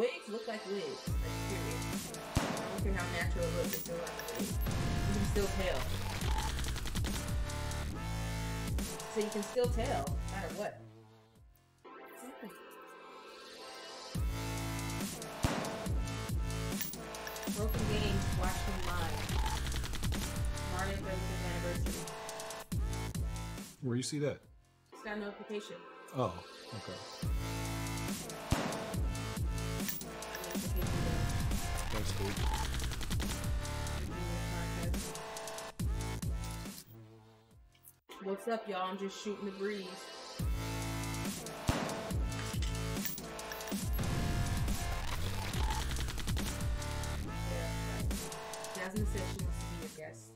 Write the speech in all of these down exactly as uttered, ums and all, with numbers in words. Wigs look like wigs. I don't care how natural it looks, it still looks like wigs. You can still tell. So you can still tell, no matter what. Broken games, watch them live. Martin Luther anniversary. Where do you see that? It's got a notification. Oh, okay. That's cool. What's up, y'all? I'm just shooting the breeze. Jasmine said she wants to be a guest.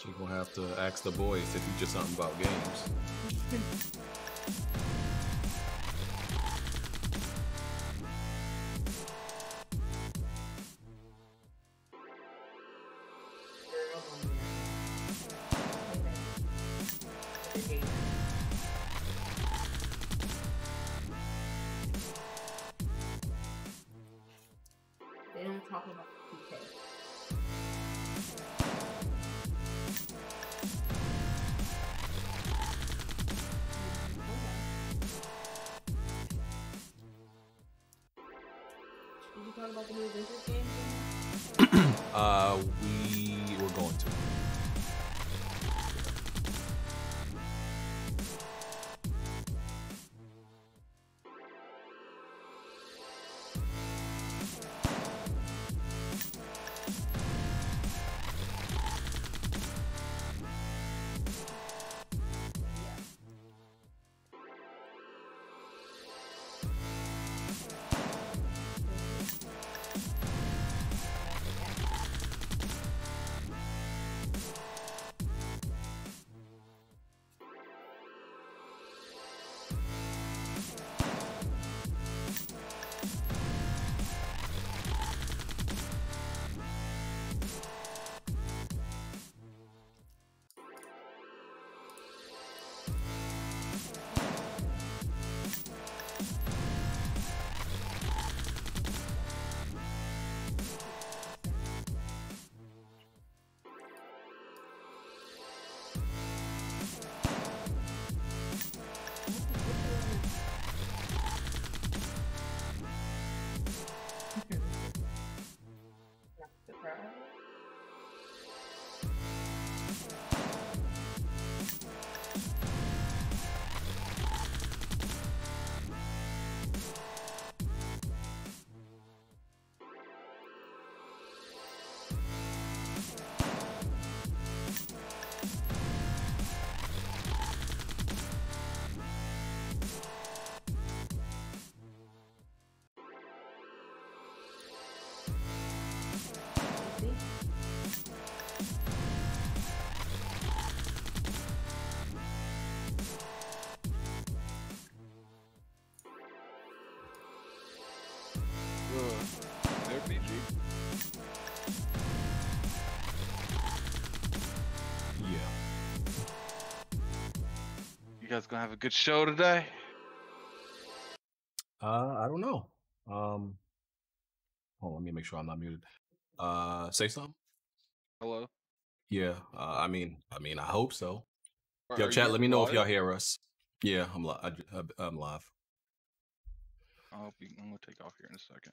She's gonna have to ask the boys to teach you something about games. They don't talk about P K. Did you talk about the new Avengers game? uh, we were going to. You guys gonna have a good show today? Uh, I don't know. Um, hold on, let me make sure I'm not muted. Uh, say something. Hello. Yeah. Uh, I mean, I mean, I hope so. Yo, chat. Let me know if y'all hear us. Yeah, I'm live. I'm live. I hope you, I'm gonna take off here in a second.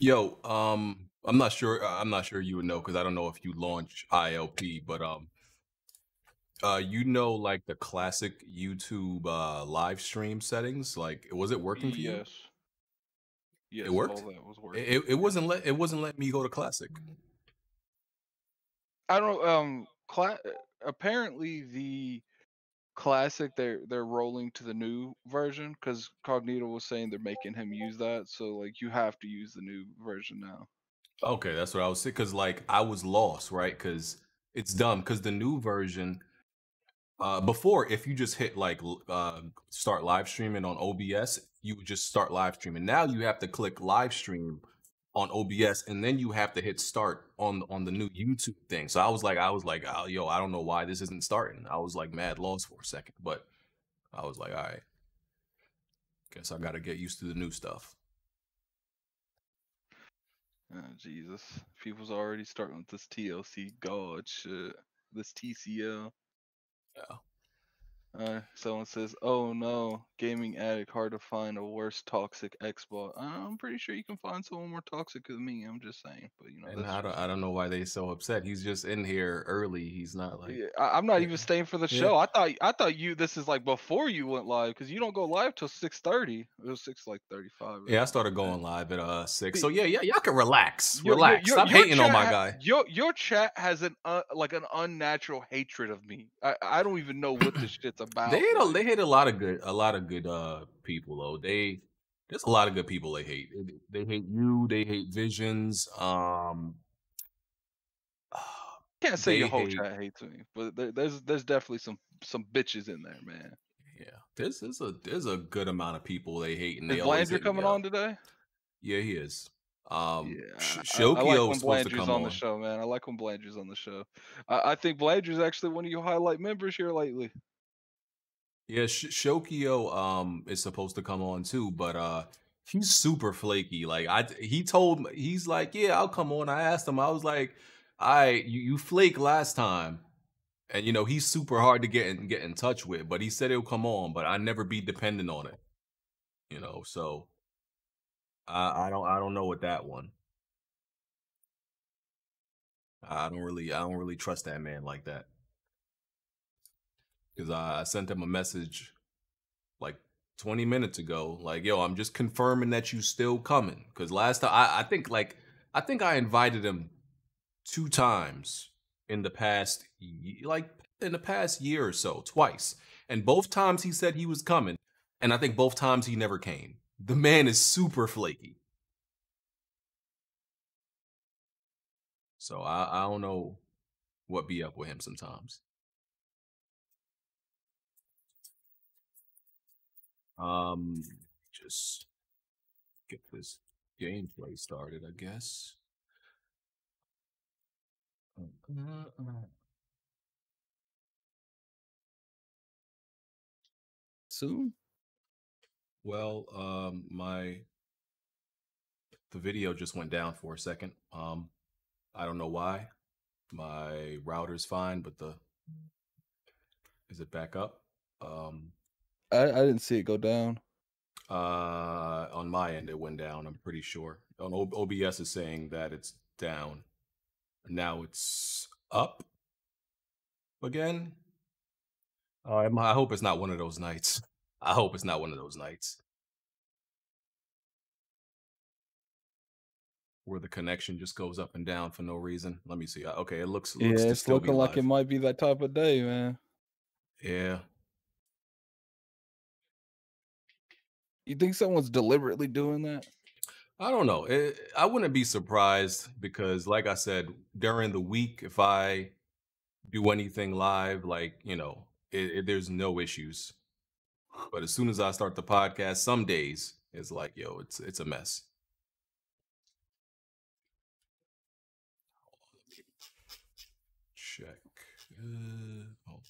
Yo, um, I'm not sure. I'm not sure you would know because I don't know if you launch I L P, but um. Uh, you know, like the classic YouTube uh, live stream settings. Like, was it working for you? Yes. Yes, it worked. All that was working. It, it, it wasn't let. It wasn't letting me go to classic. I don't. Um. Cla apparently, the classic they're they're rolling to the new version because Cognito was saying they're making him use that. So like, you have to use the new version now. Okay, that's what I was saying. Cause like I was lost, right? Cause it's dumb. Cause the new version. Uh, before, if you just hit like uh, start live streaming on O B S, you would just start live streaming. Now you have to click live stream on O B S, and then you have to hit start on on the new YouTube thing. So I was like, I was like, oh, yo, I don't know why this isn't starting. I was like mad lost for a second, but I was like, all right, guess I gotta get used to the new stuff. Oh, Jesus. People's already starting with this T L C God shit. This T C L. Yeah. Uh, someone says, oh no, Gaming Addict, hard to find a worse toxic Xbox. I'm pretty sure you can find someone more toxic than me. I'm just saying. But you know, and that's I, don't, I don't know why they so upset. He's just in here early. He's not like. Yeah, I, I'm not even staying for the show. Yeah. I thought I thought you. This is like before you went live because you don't go live till six thirty. It was six like ththirty five. Yeah, I started going live at uh six. So yeah, yeah, y'all can relax, relax. Your, your, Stop your hating on my guy. Your your chat has an uh, like an unnatural hatred of me. I I don't even know what this shit. About. They hate a, they hate a lot of good a lot of good uh people though. They there's a lot of good people they hate. They, they hate you. They hate Visions. Um, can't say your whole hate, chat hates me, but there, there's there's definitely some some bitches in there, man. Yeah, there's there's a there's a good amount of people they hate. And is they Blandry coming on today? Yeah, he is. Um, yeah, Shokio I, I like was supposed to come on, on the show, man. I like when Blandry's on the show. I, I think Blandry's actually one of your highlight members here lately. Yeah, Sh Shokio um is supposed to come on too, but uh he's super flaky. Like I he told me, he's like, yeah, I'll come on. I asked him, I was like, I right, you, you flake last time. And you know, he's super hard to get in get in touch with, but he said he'll come on, but I never be dependent on it. You know, so I I don't I don't know with that one. I don't really I don't really trust that man like that. Because I sent him a message like twenty minutes ago. Like, yo, I'm just confirming that you still coming. Because last time, I, I think like, I think I invited him two times in the past, like in the past year or so, twice. And both times he said he was coming. And I think both times he never came. The man is super flaky. So I, I don't know what be up with him sometimes. Um, just get this gameplay started, I guess. Soon? Well, um, my, the video just went down for a second. Um, I don't know why. My router's fine, but the, is it back up? Um. I, I didn't see it go down. Uh, on my end, it went down, I'm pretty sure. On O B S is saying that it's down. Now it's up again. Uh, I hope it's not one of those nights. I hope it's not one of those nights. Where the connection just goes up and down for no reason. Let me see. Okay, it looks... looks yeah, it's looking like it might be that type of day, man. Yeah. You think someone's deliberately doing that? I don't know. It, I wouldn't be surprised because, like I said, during the week, if I do anything live, like, you know, it, it, there's no issues. But as soon as I start the podcast, some days it's like, yo, it's it's a mess. Check. Uh, oh.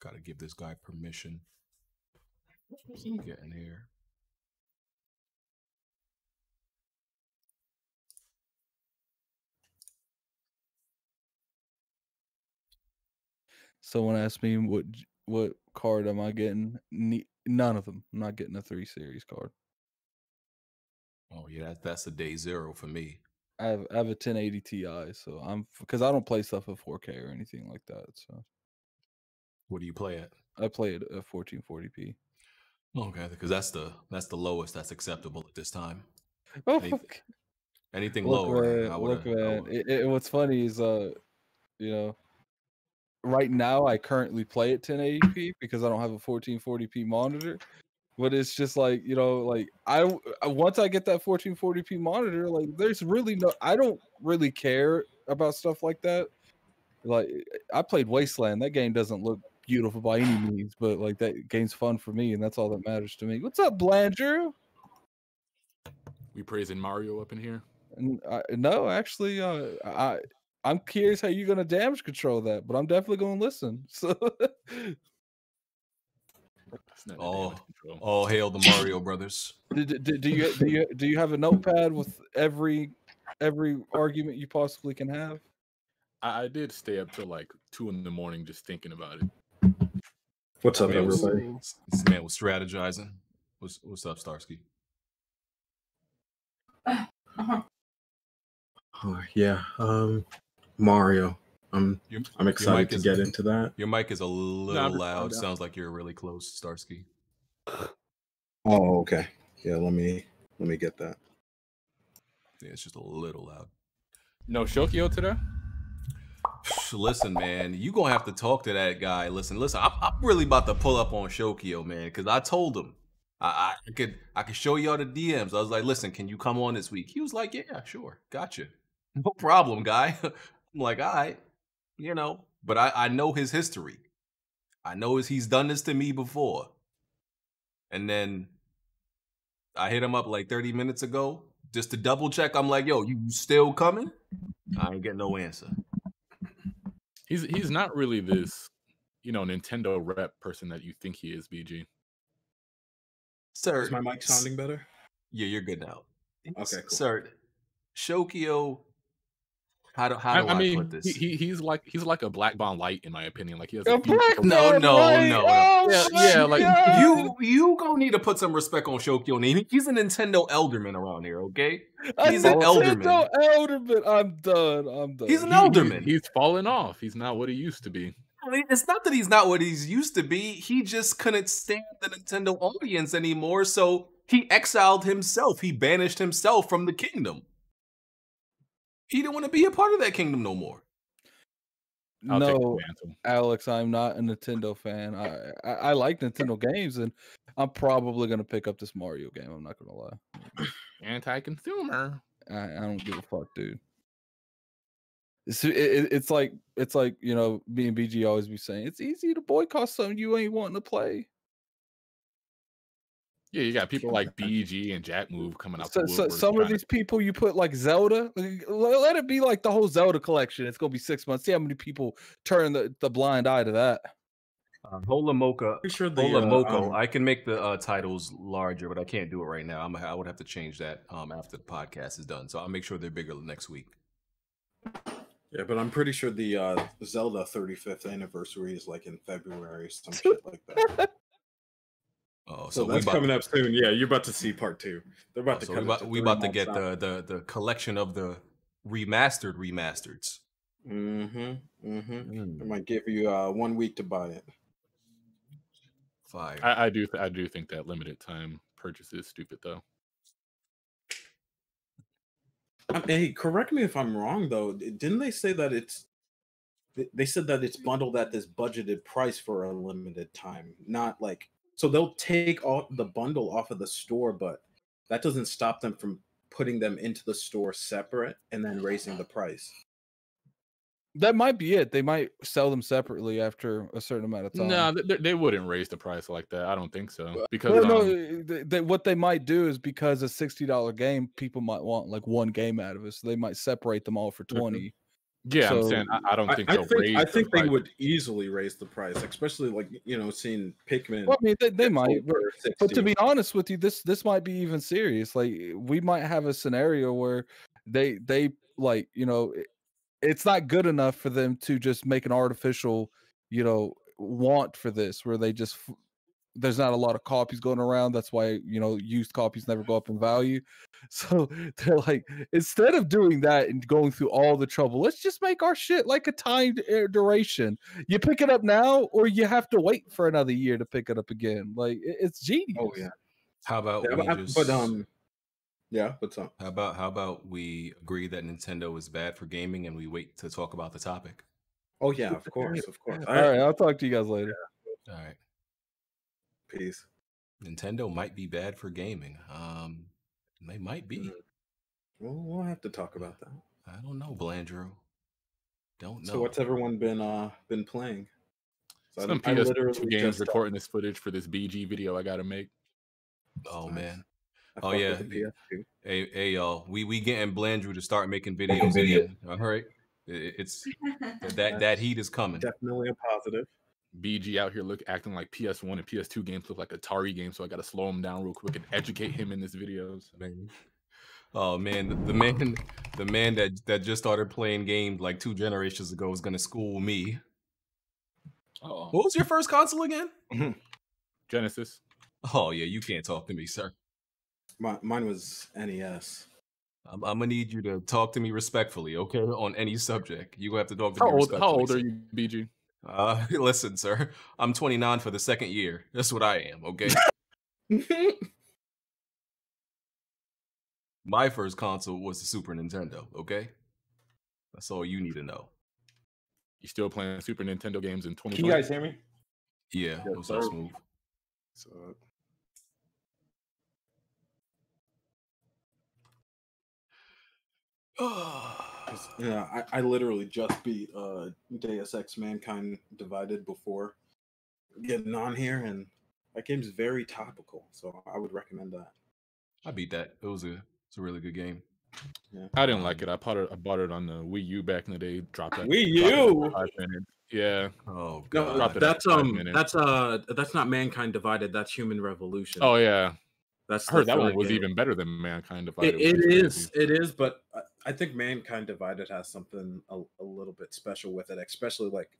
Gotta give this guy permission. Get in here. Someone asked me what what card am I getting? None of them. I'm not getting a three series card. Oh yeah, that's that's a day zero for me. I have I have a ten eighty T I, so I'm because I don't play stuff at four K or anything like that. So. What do you play at? I play at uh, fourteen forty P. Okay, because that's the that's the lowest that's acceptable at this time. Oh, anything, okay. anything look, lower. Man, I look, man. I it, it, what's funny is, uh, you know, right now I currently play at ten eighty P because I don't have a fourteen forty P monitor. But it's just like, you know, like I once I get that fourteen forty P monitor, like there's really no, I don't really care about stuff like that. Like I played Wasteland. That game doesn't look beautiful by any means, but like that game's fun for me, and that's all that matters to me. What's up, Blandrew? We praising Mario up in here? And I, no, actually, uh, I I'm curious how you're gonna damage control that, but I'm definitely gonna listen. So Oh, all hail the Mario Brothers. Do, do, do you do you do you have a notepad with every every argument you possibly can have? I, I did stay up till like two in the morning just thinking about it. What's up, man, everybody? Was, this man was strategizing. What's what's up, Starsky? Uh-huh. Oh yeah, um, Mario. I'm your, I'm excited to is, get into that. Your mic is a little no, loud. Sounds like you're really close, Starsky. Oh, okay. Yeah, let me let me get that. Yeah, it's just a little loud. No Shokio today. Listen, man, you gonna have to talk to that guy. Listen, listen. I'm, I'm really about to pull up on Shokio, man, because I told him I, I could I could show y'all the D Ms. I was like, listen, can you come on this week? He was like, yeah, sure, gotcha, no problem, guy. I'm like, all right. You know, but I, I know his history. I know his, he's done this to me before. And then I hit him up like thirty minutes ago just to double check. I'm like, yo, you still coming? I ain't getting no answer. He's he's not really this, you know, Nintendo rep person that you think he is, B G. Sir. Is my mic sounding better? Yeah, you're good now. Okay, cool. Sir, Shokio... How do, how do I, I mean, put this? He, he's like he's like a Black Bond Light in my opinion. Like he has a black no, no, no, no. Oh, yeah, yeah, like God. you you gonna need to put some respect on Shokio. He, he's a Nintendo elderman around here, okay? He's an elderman. Nintendo elderman. I'm done. I'm done. He's an he, elderman. He, he's fallen off. He's not what he used to be. I mean, it's not that he's not what he's used to be. He just couldn't stand the Nintendo audience anymore, so he exiled himself. He banished himself from the kingdom. He didn't want to be a part of that kingdom no more. I'll no, Alex, I'm not a Nintendo fan. I, I I like Nintendo games, and I'm probably gonna pick up this Mario game. I'm not gonna lie. Anti-consumer. I, I don't give a fuck, dude. It's it, it's like it's like you know, me and B G always be saying it's easy to boycott something you ain't wanting to play. Yeah, you got people like B G and Jack Move coming out. So, the so some of these to... people you put like Zelda, let it be like the whole Zelda collection. It's gonna be six months. See how many people turn the, the blind eye to that. Um, Hola Mocha, sure the, Hola uh, Moco. Um, I can make the uh, titles larger, but I can't do it right now. I'm, I would have to change that um, after the podcast is done. So I'll make sure they're bigger next week. Yeah, but I'm pretty sure the uh, Zelda thirty-fifth anniversary is like in February, some shit like that. Oh, so, so that's coming to, up soon. Yeah, you're about to see part two. They're about oh, to so come. We about, we about to get the, the the collection of the remastered remasters. Mm-hmm. Mm-hmm. Mm. I might give you uh, one week to buy it. Fire. I, I do. I do think that limited time purchase is stupid, though. I mean, hey, correct me if I'm wrong, though. Didn't they say that it's? They said that it's bundled at this budgeted price for a limited time, not like. So they'll take all the bundle off of the store, but that doesn't stop them from putting them into the store separate and then raising the price. That might be it. They might sell them separately after a certain amount of time. No, they, they wouldn't raise the price like that. I don't think so. Because well, no, um, they, they, what they might do is because a sixty dollar game, people might want like one game out of it. So they might separate them all for twenty dollars. Yeah, so, I'm saying I, I don't think I, they'll I think, raise I think the they would easily raise the price, especially like you know, seeing Pikmin. Well, I mean, they, they might, but, but to be honest with you, this this might be even serious. Like we might have a scenario where they they like you know, it, it's not good enough for them to just make an artificial you know want for this, where they just there's not a lot of copies going around. That's why you know used copies never go up in value. So they're like, instead of doing that and going through all the trouble, let's just make our shit like a timed duration. You pick it up now, or you have to wait for another year to pick it up again. Like it's genius. Oh yeah. How about yeah, we I, just? But, um, yeah. What's up? How about how about we agree that Nintendo is bad for gaming, and we wait to talk about the topic? Oh yeah, of course, of course. All, all right. right, I'll talk to you guys later. Yeah. All right. Peace. Nintendo might be bad for gaming. Um. They might be. Well, we'll have to talk about that. I don't know, Blandrew. Don't know. So what's everyone been uh been playing? So Some I, P S two I games recording this footage for this B G video I gotta make. Oh nice. man. I oh yeah. Hey hey y'all, we we getting Blandrew to start making videos. Video. All right. It, it's that that heat is coming. Definitely a positive. B G out here look acting like P S one and P S two games look like Atari games, so I got to slow him down real quick and educate him in this video. So. Oh man, the, the man, the man that that just started playing games like two generations ago is gonna school me. Uh-oh. What was your first console again? Genesis. Oh yeah, you can't talk to me, sir. My, mine was N E S. I'm, I'm gonna need you to talk to me respectfully, okay? On any subject, you have to talk to how me old, respectfully. How old are you, B G? Uh, listen, sir, I'm twenty-nine for the second year. That's what I am, okay? My first console was the Super Nintendo, okay? That's all you need to know. You still playing Super Nintendo games in twenty twenty? Can you guys hear me? Yeah, that was so smooth. So... yeah, I, I literally just beat uh, Deus Ex Mankind Divided before getting on here, and that game's very topical, so I would recommend that. I beat that. It was a, it's a really good game. Yeah. I didn't like it. I bought it. I bought it on the Wii U back in the day. Dropped that Wii U. Yeah. Oh god. No, that's um. That's uh. That's not Mankind Divided. That's Human Revolution. Oh yeah. That's I heard that one was game. even better than Mankind Divided. It, it is, it is, but I think Mankind Divided has something a, a little bit special with it, especially like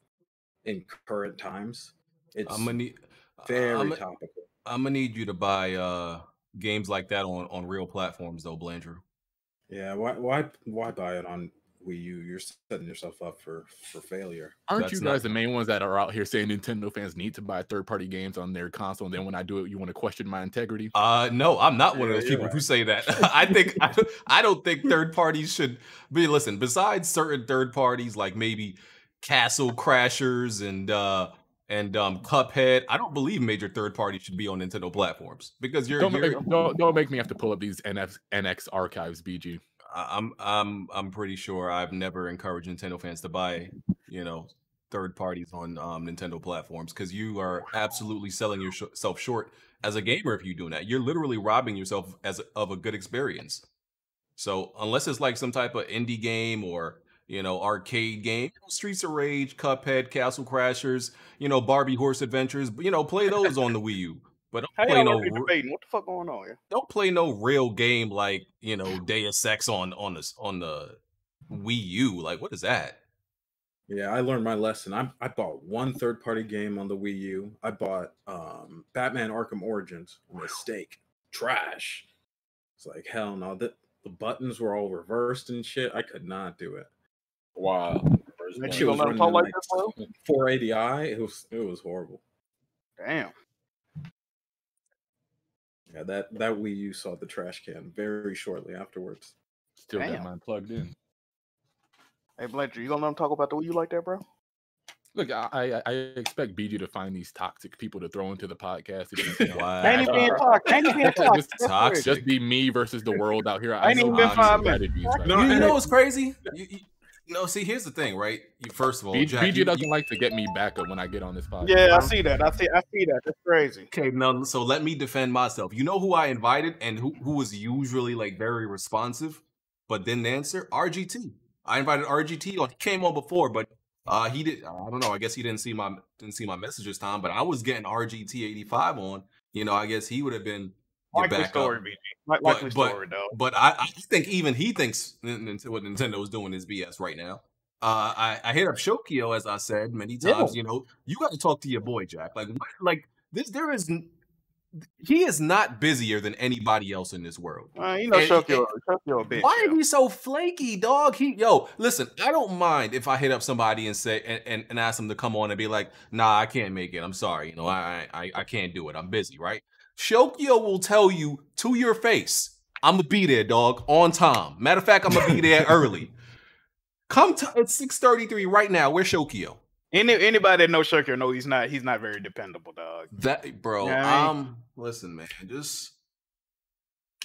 in current times. It's I'm gonna need, very I'm a, topical. I'm gonna need you to buy uh, games like that on on real platforms, though, Blandrew. Yeah, why why why buy it on Wii U? You're setting yourself up for for failure. Aren't That's you guys the main ones that are out here saying Nintendo fans need to buy third party games on their console, and then when I do it, you want to question my integrity? Uh, no, I'm not one of those yeah, people right. who say that. I think I, I don't think third parties should be. Listen, besides certain third parties like maybe Castle Crashers and uh and um Cuphead, I don't believe major third parties should be on Nintendo platforms because you're don't you're, make, don't, don't make me have to pull up these N X archives, B G. I'm I'm I'm pretty sure I've never encouraged Nintendo fans to buy, you know, third parties on um, Nintendo platforms because you are absolutely selling yourself short as a gamer if you're doing that. You're literally robbing yourself as a, of a good experience. So unless it's like some type of indie game or you know arcade game, Streets of Rage, Cuphead, Castle Crashers, you know Barbie Horse Adventures, you know play those on the Wii U. But don't hey, play no debating. What the fuck going on here? Don't play no real game like you know Deus Ex on on the on the Wii U. Like what is that? Yeah, I learned my lesson. I I bought one third party game on the Wii U. I bought um, Batman Arkham Origins. Mistake. Trash. It's like hell no. The the buttons were all reversed and shit. I could not do it. Wow. That was running like like four eighty i. It was it was horrible. Damn. Yeah, that, that Wii U saw the trash can very shortly afterwards. Still got mine plugged in. Hey, Blanchard, you gonna let him talk about the Wii U like that, bro? Look, I, I expect B G to find these toxic people to throw into the podcast. If you know, ain't even being toxic. Ain't even toxic. Just, just be me versus the world out here. I ain't even been five minutes. You know what's crazy? You, you, No, see, here's the thing, right? You, first of all, Jack, B G doesn't you, you, like to get me back up when I get on this podcast. Yeah, I see that. I see. I see that. That's crazy. Okay, now so let me defend myself. You know who I invited and who who was usually like very responsive, but didn't answer? R G T. I invited R G T on. He came on before, but uh, he did. I don't know. I guess he didn't see my didn't see my message this time. But I was getting R G T eighty-five on. You know, I guess he would have been. Likely story, B G. Likely story, though. But I, I think even he thinks what Nintendo is doing is B S right now. Uh, I, I hit up Shokio, as I said many times. Yeah. You know, you got to talk to your boy Jack. Like, what, like this, there is. He is not busier than anybody else in this world. Uh, you know, and, Shokio, and Shokio a bitch, why yo. Are you so flaky, dog? He, yo, listen, I don't mind if I hit up somebody and say and, and, and ask them to come on and be like, nah, I can't make it. I'm sorry, you know, I I I can't do it. I'm busy, right? Shokio will tell you to your face, I'm going to be there, dog, on time. Matter of fact, I'm going to be there early. Come to it's six thirty-three right now. Where's Shokio? Any, anybody that knows Shokio knows he's not he's not very dependable, dog. That bro, you know I mean? um listen, man. Just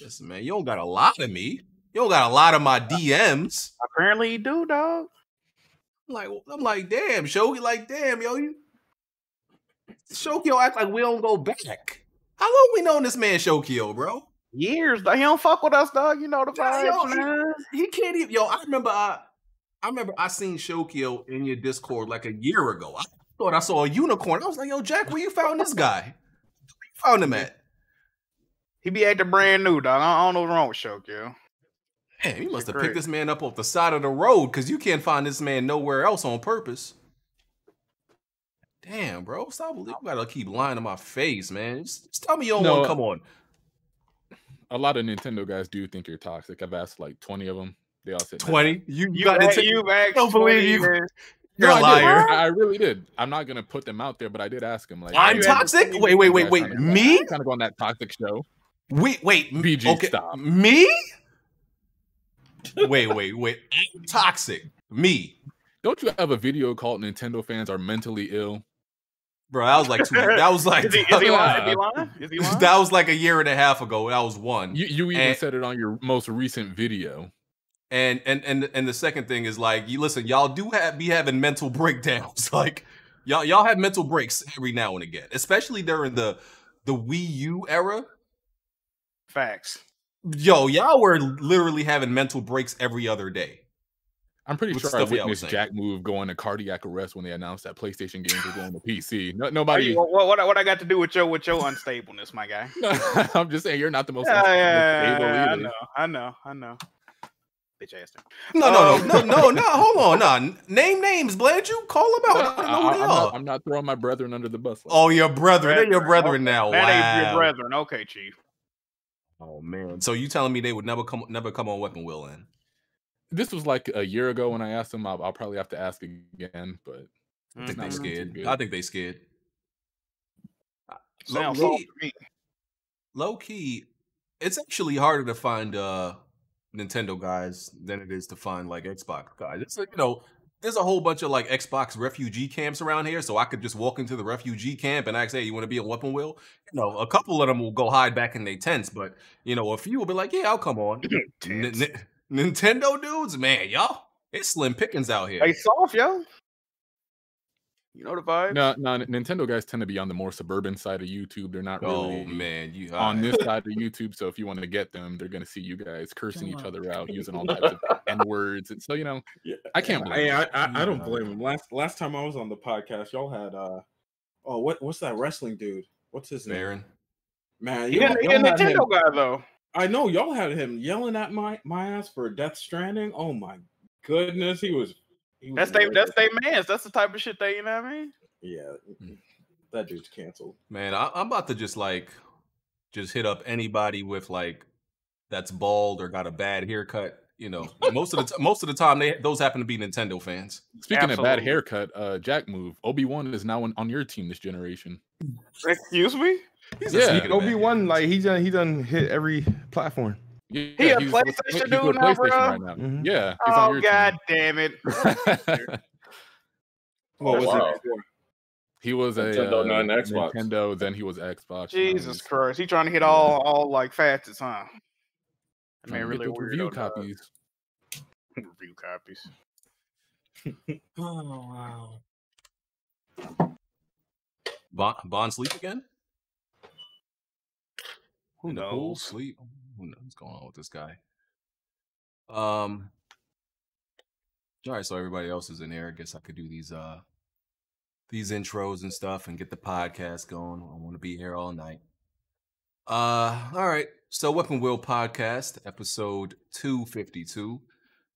listen, man. You don't got a lot of me. You don't got a lot of my D Ms. Apparently you do, dog. I'm like I'm like, "Damn, Shokio, like damn, yo, you Shokio act like we don't go back." How long we known this man Shokio, bro? Years. He don't fuck with us, dog. You know the vibes. He, he can't even. Yo, I remember. I, I remember. I seen Shokio in your Discord like a year ago. I thought I saw a unicorn. I was like, yo, Jack, where you found this guy? Where you found him at? He be acting brand new, dog. I don't know what's wrong with Shoke, yo. Man, you must have picked this man up off the side of the road, because you can't find this man nowhere else on purpose. Damn, bro. Stop. You gotta keep lying to my face, man. Just, just tell me you don't no, want to come on. A lot of Nintendo guys do think you're toxic. I've asked like twenty of them. They all said twenty. No. You, you got Nintendo. You I don't believe you. Man. You're no, a liar. I, I really did. I'm not gonna put them out there, but I did ask him. Like, I'm toxic. Wait, wait, wait, wait. Me? Kind of go on that toxic show. Wait, wait. B G, okay. Stop. Me? Wait, wait, wait. Toxic. Me. Don't you have a video called "Nintendo Fans Are Mentally Ill"? Bro, that was like two, that was like is he, is he lying? Is he lying? Is he lying? That was like a year and a half ago. That was one. You, you even and, said it on your most recent video. And and and and the second thing is like, you listen, y'all do have, be having mental breakdowns. Like y'all y'all have mental breaks every now and again, especially during the the Wii U era. Facts. Yo, y'all were literally having mental breaks every other day. I'm pretty With sure I witnessed Jack Move going to cardiac arrest when they announced that PlayStation games were going to P C. No, nobody. You, what, what, what I got to do with your with your unstableness, my guy? No, I'm just saying you're not the most yeah, unstable yeah, yeah, either. I know, I know, I know. Bitch ass. No, no, um, no, no, no, no. Hold on, nah. Name names, Blade. You call them out. No, I don't know I, who they I'm, are. Not, I'm not throwing my brethren under the bus. Like oh, your brethren. They're your brethren oh, now. That wow. ain't your brethren. Okay, Chief. Oh man. So you telling me they would never come never come on Weapon Wheel in? This was like a year ago when I asked them. I'll, I'll probably have to ask again, but I think they scared. I think they scared. Low key, low key, it's actually harder to find uh, Nintendo guys than it is to find like Xbox guys. It's like, you know, there's a whole bunch of like Xbox refugee camps around here, so I could just walk into the refugee camp and ask, hey, you want to be a Weapon Wheel? You know, a couple of them will go hide back in their tents, but you know, a few will be like, yeah, I'll come on. Nintendo dudes, man, y'all, it's slim pickings out here. Hey, soft, yo. You know the vibe. No, no, Nintendo guys tend to be on the more suburban side of YouTube. They're not oh, really man, you, on right. this side of YouTube. So if you want to get them, they're going to see you guys cursing each other out, using all types of N words. And so, you know, yeah. I can't blame hey, them. I, I, I don't blame them. Last last time I was on the podcast, y'all had, uh, oh, what what's that wrestling dude? What's his Baron. name? Man, you didn't a Nintendo guy, though. I know y'all had him yelling at my my ass for Death Stranding. Oh my goodness, he was. He was that's they that's they man's. That's the type of shit they. You know what I mean? Yeah, that dude's canceled. Man, I, I'm about to just like, just hit up anybody with like, that's bald or got a bad haircut. You know, most of the most of the time they those happen to be Nintendo fans. Speaking Absolutely. of bad haircut, uh, Jack Move. Obi-Wan is now on, on your team this generation. Excuse me. He's yeah, Obi-Wan, like he done, he done hit every platform. Yeah, he a PlayStation dude now, bro. Right now. Mm-hmm. Yeah. Oh god team. damn it! What was wow. it? He was Nintendo, a uh, Xbox. Nintendo. Then he was Xbox. Jesus nine. Christ! He trying to hit all all like facets, huh? I mean, really weird. Review copies. Review copies. Oh wow! Bon, Bon sleep again. Who knows? Sleep. Who knows what's going on with this guy? Um. All right, so everybody else is in here. I guess I could do these uh, these intros and stuff, and get the podcast going. I want to be here all night. Uh, all right. So Weapon Wheel Podcast, episode two fifty-two.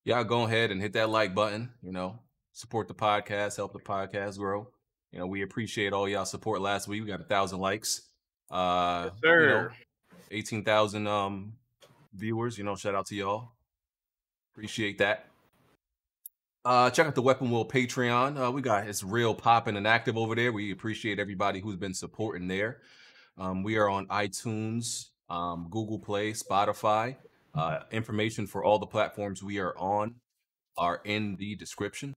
Y'all go ahead and hit that like button. You know, support the podcast, help the podcast grow. You know, we appreciate all y'all support. Last week we got a thousand likes. Uh, yes, sir. You know, eighteen thousand um, viewers, you know, shout out to y'all. Appreciate that. Uh, check out the Weapon Wheel Patreon. Uh, we got it's real popping and active over there. We appreciate everybody who's been supporting there. Um, we are on iTunes, um, Google Play, Spotify. Uh, information for all the platforms we are on are in the description.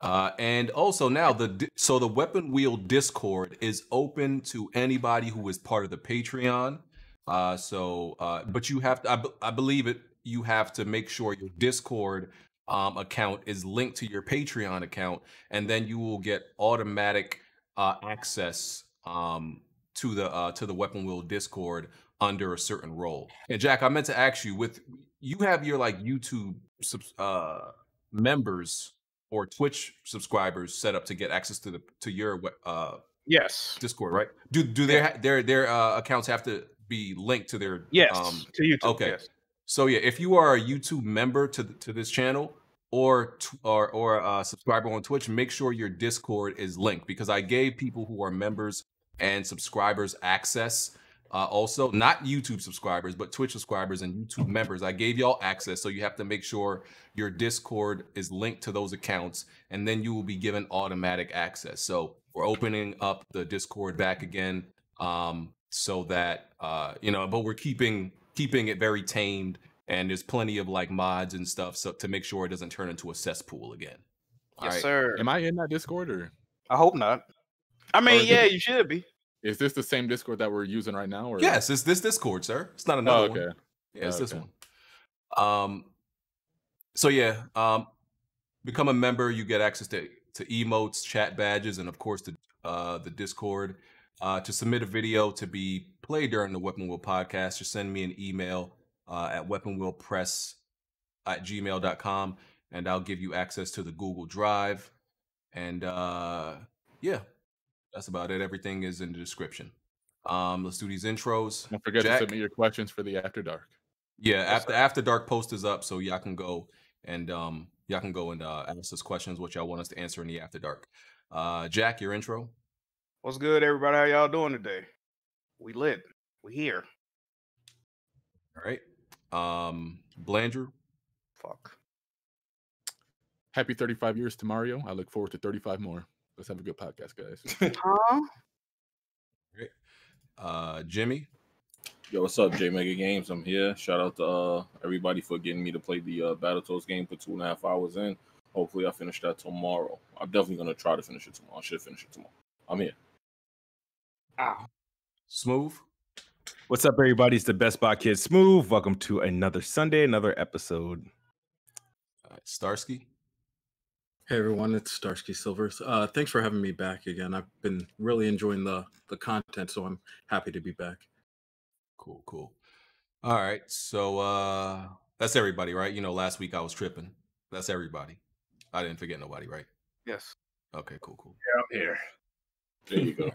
Uh, and also now, the so the Weapon Wheel Discord is open to anybody who is part of the Patreon. Uh, so, uh, but you have to, I, b I believe it, you have to make sure your Discord um, account is linked to your Patreon account, and then you will get automatic uh, access um, to the uh, to the Weapon Wheel Discord under a certain role. And Jack, I meant to ask you, with you have your like YouTube subs uh, members or Twitch subscribers set up to get access to the to your uh yes Discord, right? Do do their yeah. their their uh, accounts have to be linked to their yes um, to YouTube? Okay, yes. So yeah, if you are a YouTube member to to this channel, or or or a subscriber on Twitch, make sure your Discord is linked, because I gave people who are members and subscribers access. Uh, also, not YouTube subscribers, but Twitch subscribers and YouTube members. I gave y'all access, so you have to make sure your Discord is linked to those accounts, and then you will be given automatic access. So we're opening up the Discord back again, um, so that uh, you know. But we're keeping keeping it very tamed, and there's plenty of like mods and stuff, so to make sure it doesn't turn into a cesspool again. All yes, right. sir. Am I in that Discord, or? I hope not. I mean, yeah, you should be. Is this the same Discord that we're using right now? Or? Yes, it's this Discord, sir. It's not another oh, okay. one. Yeah, it's oh, this okay. one. Um, so yeah, um, become a member. You get access to to emotes, chat badges, and of course the uh, the Discord. Uh, to submit a video to be played during the Weapon Wheel podcast, just send me an email uh, at weapon wheel press at gmail dot com, and I'll give you access to the Google Drive. And uh, yeah. That's about it. Everything is in the description. Um, let's do these intros. Don't forget Jack, to submit your questions for the After Dark. Yeah, after After Dark post is up, so y'all can go and um, y'all can go and uh, ask us questions, what y'all want us to answer in the After Dark. Uh, Jack, your intro. What's good, everybody? How y'all doing today? We lit. We here. All right. Um, Blandrew. Fuck. Happy thirty-five years to Mario. I look forward to thirty-five more. Let's have a good podcast, guys. uh, Jimmy. Yo, what's up, J Mega Games? I'm here. Shout out to uh, everybody for getting me to play the uh, Battletoads game for two and a half hours in. Hopefully, I finish that tomorrow. I'm definitely going to try to finish it tomorrow. I should finish it tomorrow. I'm here. Ow. Smooth. What's up, everybody? It's the Best Buy Kid Smooth. Welcome to another Sunday, another episode. All right, Starsky. Hey everyone, it's Starsky Silvers. Uh, thanks for having me back again. I've been really enjoying the the content, so I'm happy to be back. Cool, cool. All right, so uh, that's everybody, right? You know, last week I was tripping. That's everybody. I didn't forget nobody, right? Yes. Okay, cool, cool. Yeah, I'm here. There you go. Right.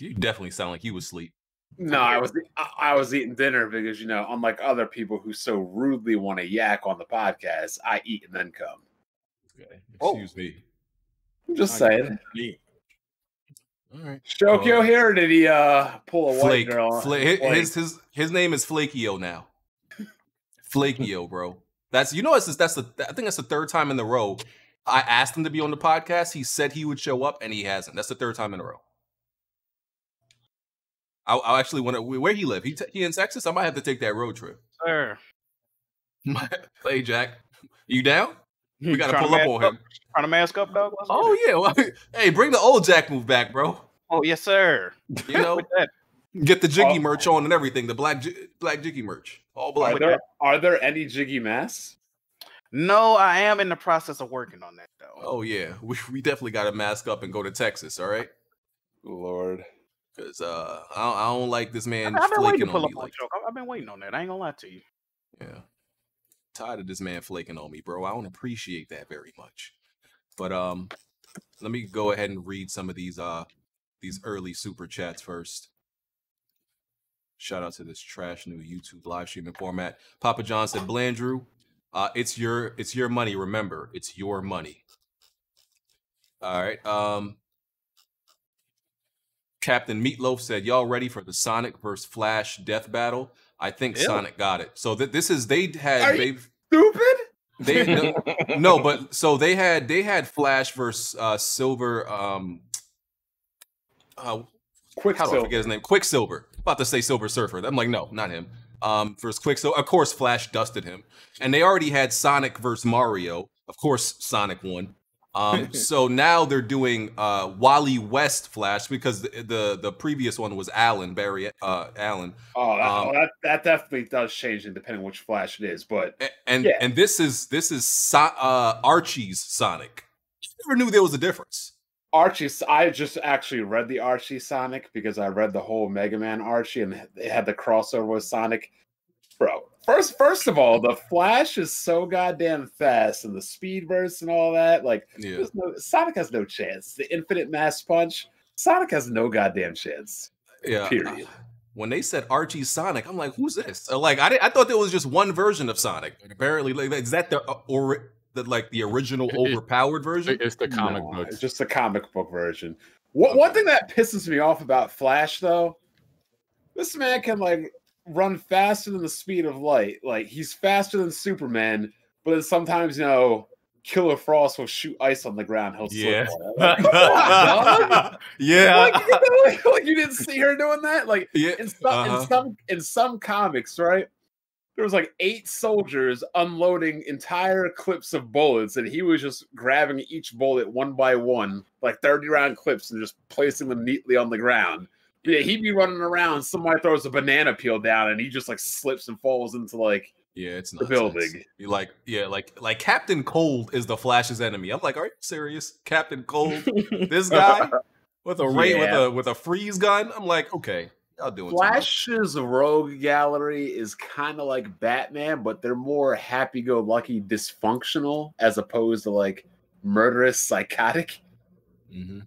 You definitely sound like you was asleep. No, I was I was eating dinner because, you know, unlike other people who so rudely want to yak on the podcast, I eat and then come. Okay. Excuse oh. me. I'm just saying. All right. Shokyo well, here, did he uh, pull a Flake, white girl? Fla his, his, his, his name is Flakio now. Flakio, bro. That's you know it's that's the I think that's the third time in a row I asked him to be on the podcast. He said he would show up, and he hasn't. That's the third time in a row. I, I actually want to where he live. He he in Texas. I might have to take that road trip. Sure. Hey Jack, you down? We gotta pull up on him. Trying to mask up, dog. Oh yeah. Well, hey, bring the old Jack move back, bro. Oh yes, sir. You know, get the Jiggy oh, merch on and everything. The black black Jiggy merch, all black. Are there, are there any Jiggy masks? No, I am in the process of working on that though. Oh yeah, we we definitely gotta mask up and go to Texas. All right. Lord, because uh, I don't, I don't like this man I've been flaking on me. Like, I've been waiting on that. I ain't gonna lie to you. Yeah. Tired of this man flaking on me, bro. I don't appreciate that very much. But um, let me go ahead and read some of these uh these early super chats first. Shout out to this trash new YouTube live streaming format. Papa John said, "Blandrew, uh, it's your it's your money. Remember, it's your money." All right. Um, Captain Meatloaf said, "Y'all ready for the Sonic versus Flash death battle?" I think Ew. Sonic got it. So that this is they had Are you stupid. They no, no, but so they had they had Flash versus uh, Silver. Um, uh, Quicksilver. How do I forget his name? Quicksilver. About to say Silver Surfer. I'm like, no, not him. Um, versus Quicksilver. Of course, Flash dusted him, and they already had Sonic versus Mario. Of course, Sonic won. Um, so now they're doing uh, Wally West Flash because the, the the previous one was Alan Barry uh, Allen. Oh, that, um, oh that, that definitely does change depending on which Flash it is, but and yeah. and this is this is so uh, Archie's Sonic. I never knew there was a difference. Archie's. I just actually read the Archie Sonic because I read the whole Mega Man Archie and they had the crossover with Sonic, bro. First, first of all, the Flash is so goddamn fast, and the speed bursts and all that. Like, yeah. there's no, Sonic has no chance. The infinite mass punch, Sonic has no goddamn chance. Yeah. Period. When they said Archie Sonic, I'm like, who's this? Like, I didn't, I thought there was just one version of Sonic. Apparently, like, is that the or the like the original overpowered version? It's the comic no, book. It's just the comic book version. What, okay. One thing that pisses me off about Flash, though, this man can like. run faster than the speed of light. Like, he's faster than Superman, but then sometimes, you know, Killer Frost will shoot ice on the ground. He'll yeah. Like, come on, yeah. Like, you know, like, like, you didn't see her doing that? Like, yeah. in, some, uh -huh. in, some, in some comics, right, there was like eight soldiers unloading entire clips of bullets, and he was just grabbing each bullet one by one, like thirty round clips, and just placing them neatly on the ground. Yeah, he'd be running around. Somebody throws a banana peel down, and he just like slips and falls into like yeah, it's the building. Like yeah, like like Captain Cold is the Flash's enemy. I'm like, are you serious? Captain Cold, this guy with a ray yeah. with a with a freeze gun. I'm like, okay, I'll do it. Flash's rogue gallery is kind of like Batman, but they're more happy-go-lucky, dysfunctional, as opposed to like murderous, psychotic. Mm-hmm.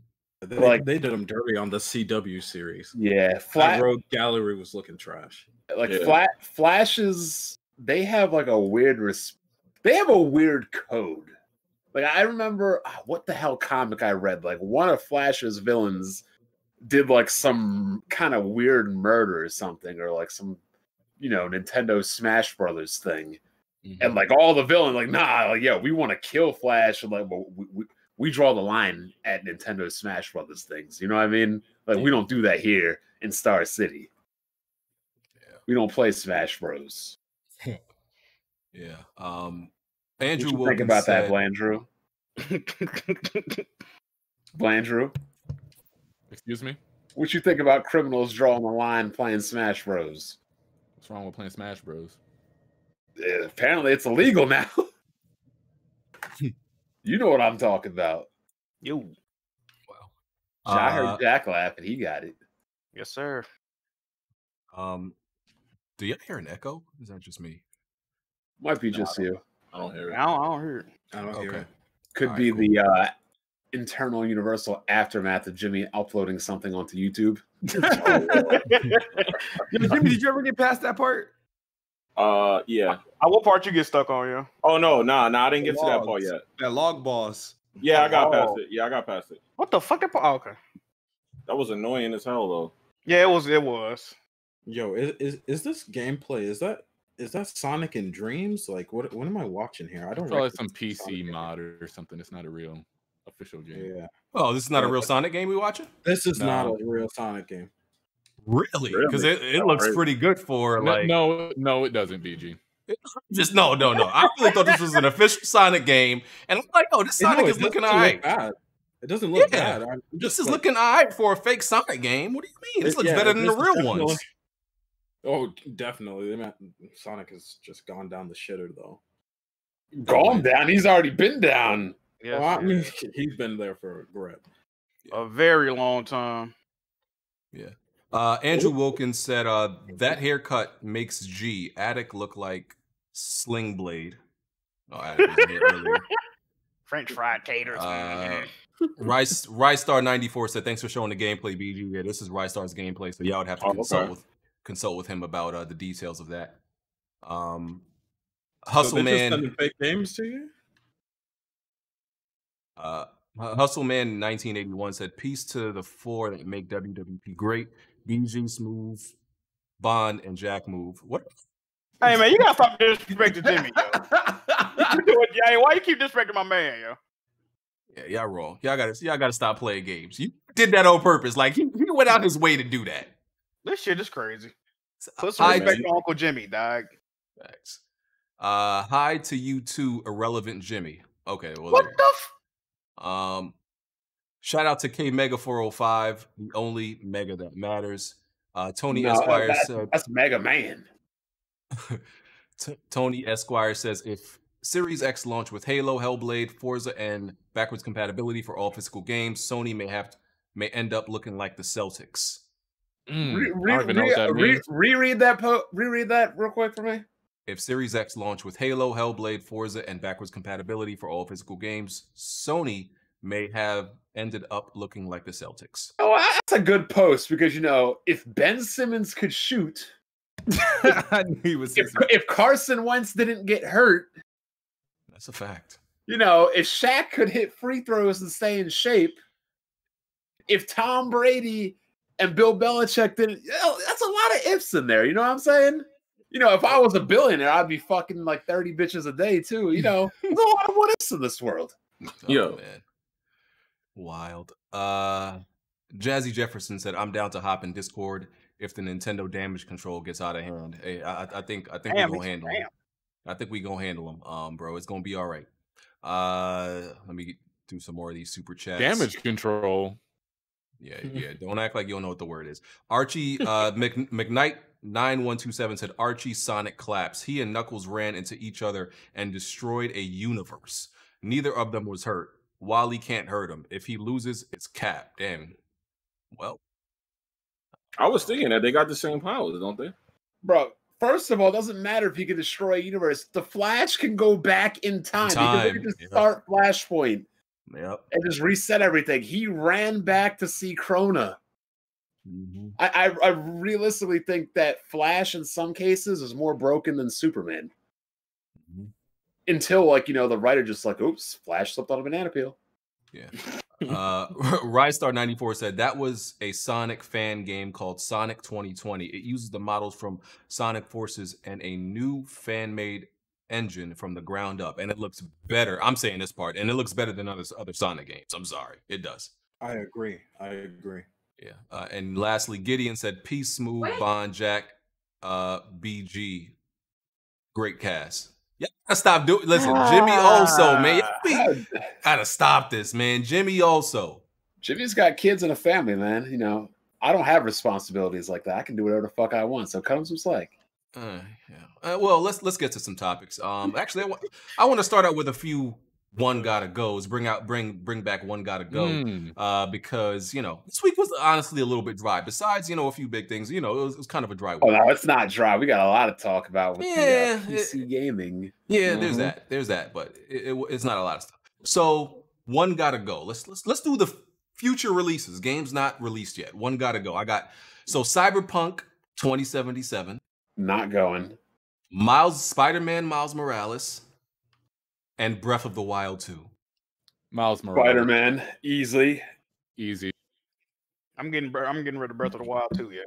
They, like, they did them dirty on the C W series. Yeah, Flash Rogue Gallery was looking trash. Like yeah. flat Flashes, they have like a weird res they have a weird code. Like, I remember what the hell comic I read. Like, one of Flash's villains did like some kind of weird murder or something, or like some, you know, Nintendo Smash Brothers thing, mm-hmm. and like all the villain like, nah, like, yeah, we want to kill Flash, and like, well, we. we We draw the line at Nintendo Smash Brothers things. You know what I mean? Like, yeah. we don't do that here in Star City. Yeah. We don't play Smash Bros. yeah. Um, Andrew, what you think about said... that, Blandrew? Blandrew? Excuse me? What you think about criminals drawing the line playing Smash Bros? What's wrong with playing Smash Bros? Yeah, apparently, it's illegal now. You know what I'm talking about. Yo. Wow. So uh, I heard Jack laugh and he got it. Yes, sir. Um, do you hear an echo? Is that just me? Might be no, just I you. I don't hear it. I don't, I don't hear it. I don't okay. hear it. Could right, be cool. the uh, internal universal aftermath of Jimmy uploading something onto YouTube. Jimmy, did you ever get past that part? Uh, yeah. Uh, what part you get stuck on, yeah? Oh, no, nah, nah, I didn't get to that part yet. That log boss. Yeah, I got past it. Yeah, I got past it. What the fuck? That part? Oh, okay. That was annoying as hell, though. Yeah, it was. It was. Yo, is is, is this gameplay? Is that is that Sonic and Dreams? Like, what? What am I watching here? I don't. It's probably some P C mod or something. It's not a real official game. Yeah. Oh, this is not a real Sonic game we watching? This is not a real Sonic game. Really? Because really? it, it looks right. pretty good for no, like no, no, it doesn't, B G. It, just no, no, no. I really thought this was an official Sonic game, and I'm like, oh, this Sonic no, is looking alright. Look it doesn't look yeah. bad. I'm just this is like, looking alright for a fake Sonic game. What do you mean? This it, looks yeah, better than the real ones. Oh, definitely. Sonic has just gone down the shitter, though. Gone down? He's already been down. Yes, well, I mean, he's been there for a grip. A very long time. Yeah. Uh, Andrew Wilkins said, uh, that haircut makes G Attic look like Sling Blade. Oh, Attic was here earlier. French fried taters. Uh, Rice Rystar ninety-four said, thanks for showing the gameplay, B G. Yeah, this is Rystar's gameplay, so y'all would have to oh, consult, okay. with, consult with him about uh, the details of that. Um, Hustle so Man. Just sending fake names to you? Uh, Hustle Man nineteen eighty-one said, peace to the four that make W W P great. B G Smooth, Bond, and Jack Move. What? Hey man, you gotta stop disrespecting Jimmy, yo. Yo. Why you keep disrespecting my man, yo? Yeah, y'all wrong. Y'all gotta, y'all gotta stop playing games. You did that on purpose. Like, he, he went out his way to do that. This shit is crazy. Put some respect to Uncle Jimmy, dog. Thanks. Uh, hi to you too, irrelevant Jimmy. Okay, well. What the f Um. Shout out to K Mega four oh five, the only Mega that matters. Uh, Tony no, Esquire that's, said, "That's Mega Man." Tony Esquire says, "If Series X launched with Halo, Hellblade, Forza, and backwards compatibility for all physical games, Sony may have may end up looking like the Celtics." Mm, re, re, I don't even know what that means. Re, reread that. Reread that real quick for me. If Series X launched with Halo, Hellblade, Forza, and backwards compatibility for all physical games, Sony may have ended up looking like the Celtics. Oh, that's a good post because, you know, if Ben Simmons could shoot, I knew he was if, if Carson Wentz didn't get hurt, that's a fact. You know, if Shaq could hit free throws and stay in shape, if Tom Brady and Bill Belichick didn't, you know, that's a lot of ifs in there. You know what I'm saying? You know, if I was a billionaire, I'd be fucking like thirty bitches a day too. You know, there's a lot of what ifs in this world. Oh, yo, man. Wild. Uh, Jazzy Jefferson said, "I'm down to hop in Discord if the Nintendo damage control gets out of hand." Hey, I, I think I think damn, we gonna handle damn. them. I think we gonna handle them, um, bro. It's gonna be all right. Uh, let me do some more of these super chats. Damage control. Yeah, yeah. Don't act like you don't know what the word is. Archie uh, Mc, McKnight nine one two seven said Archie Sonic claps. He and Knuckles ran into each other and destroyed a universe. Neither of them was hurt. Wally can't hurt him. If he loses, it's cap. Damn. Well, I was thinking that they got the same powers, don't they? Bro, first of all, it doesn't matter if he can destroy a universe. The Flash can go back in time. time. He can just yeah. start Flashpoint. Yep. And just reset everything. He ran back to see Krona. Mm-hmm. I, I I realistically think that Flash in some cases is more broken than Superman. Mm-hmm. Until, like, you know, the writer just like, oops, Flash slipped on a banana peel. Yeah. uh Rystar ninety-four said that was a Sonic fan game called Sonic twenty twenty. It uses the models from Sonic Forces and a new fan-made engine from the ground up, and it looks better. I'm saying this part, and it looks better than other other Sonic games. I'm sorry, it does. I agree. I agree. Yeah. Uh, and lastly, Gideon said, "Peace, Smooth, Von, Jack, uh, B G, great cast." Yeah, I stopped doing. Listen, ah, Jimmy also, man, we gotta stop this, man. Jimmy also. Jimmy's got kids and a family, man. You know, I don't have responsibilities like that. I can do whatever the fuck I want. So cut him some slack. Uh, yeah. Uh, well, let's let's get to some topics. Um, actually, I, wa I want to start out with a few one gotta goes. Bring out, bring bring back one gotta go. Mm. Uh, because you know this week was honestly a little bit dry. Besides, you know, a few big things. You know, it was, it was kind of a dry week. Oh no, it's not dry. We got a lot to talk about with yeah, the, uh, P C it, gaming. Yeah, mm-hmm. there's that. There's that. But it, it, it's not a lot of stuff. So one gotta go. Let's let's let's do the future releases. Games not released yet. One gotta go. I got so Cyberpunk twenty seventy-seven. Not going. Miles, Spider-Man, Miles Morales, and Breath of the Wild two. Miles Morales. Spider-Man, easy, easy. I'm getting, I'm getting rid of Breath of the Wild two. Yeah.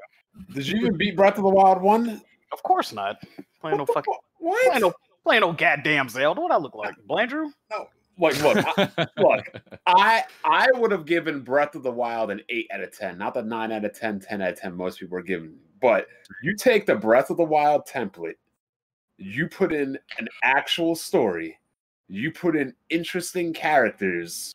Did you even beat Breath of the Wild one? Of course not. Playing no fucking. What? Playing no, playing no goddamn Zelda. What I look like, Blandrew? No. Like, look, I, look. I, I would have given Breath of the Wild an eight out of ten, not the nine out of ten, ten out of ten most people are giving. But you take the Breath of the Wild template, you put in an actual story, you put in interesting characters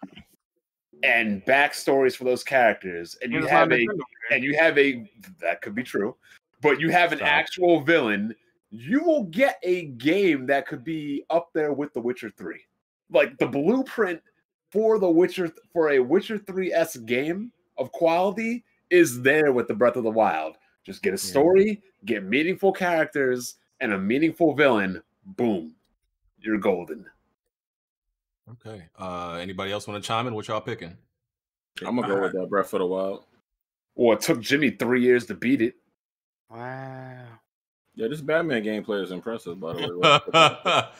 and backstories for those characters, and you have a and you have a that could be true, but you have an Sorry. actual villain. You will get a game that could be up there with The Witcher three, like the blueprint for the Witcher for a Witcher three-esque game of quality is there with the Breath of the Wild. Just get a story, yeah. get meaningful characters, and a meaningful villain. Boom. You're golden. Okay. Uh, anybody else want to chime in? What y'all picking? I'm going to go right. with that Breath of the Wild. Well, it took Jimmy three years to beat it. Wow. Yeah, this Batman gameplay is impressive, by the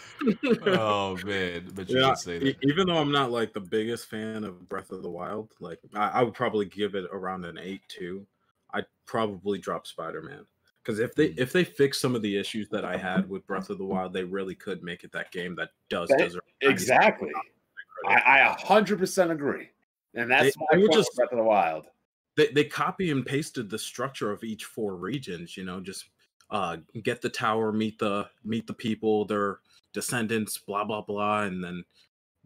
way. Oh, man. But you yeah, should say that. Even though I'm not like the biggest fan of Breath of the Wild, like I, I would probably give it around an eight, too. I'd probably drop Spider-Man because if they if they fix some of the issues that I had with Breath of the Wild, they really could make it that game that does that, deserve exactly. I, I one hundred percent agree, and that's they, my just Breath of the Wild. They they copy and pasted the structure of each four regions. You know, just uh, get the tower, meet the meet the people, their descendants, blah blah blah, and then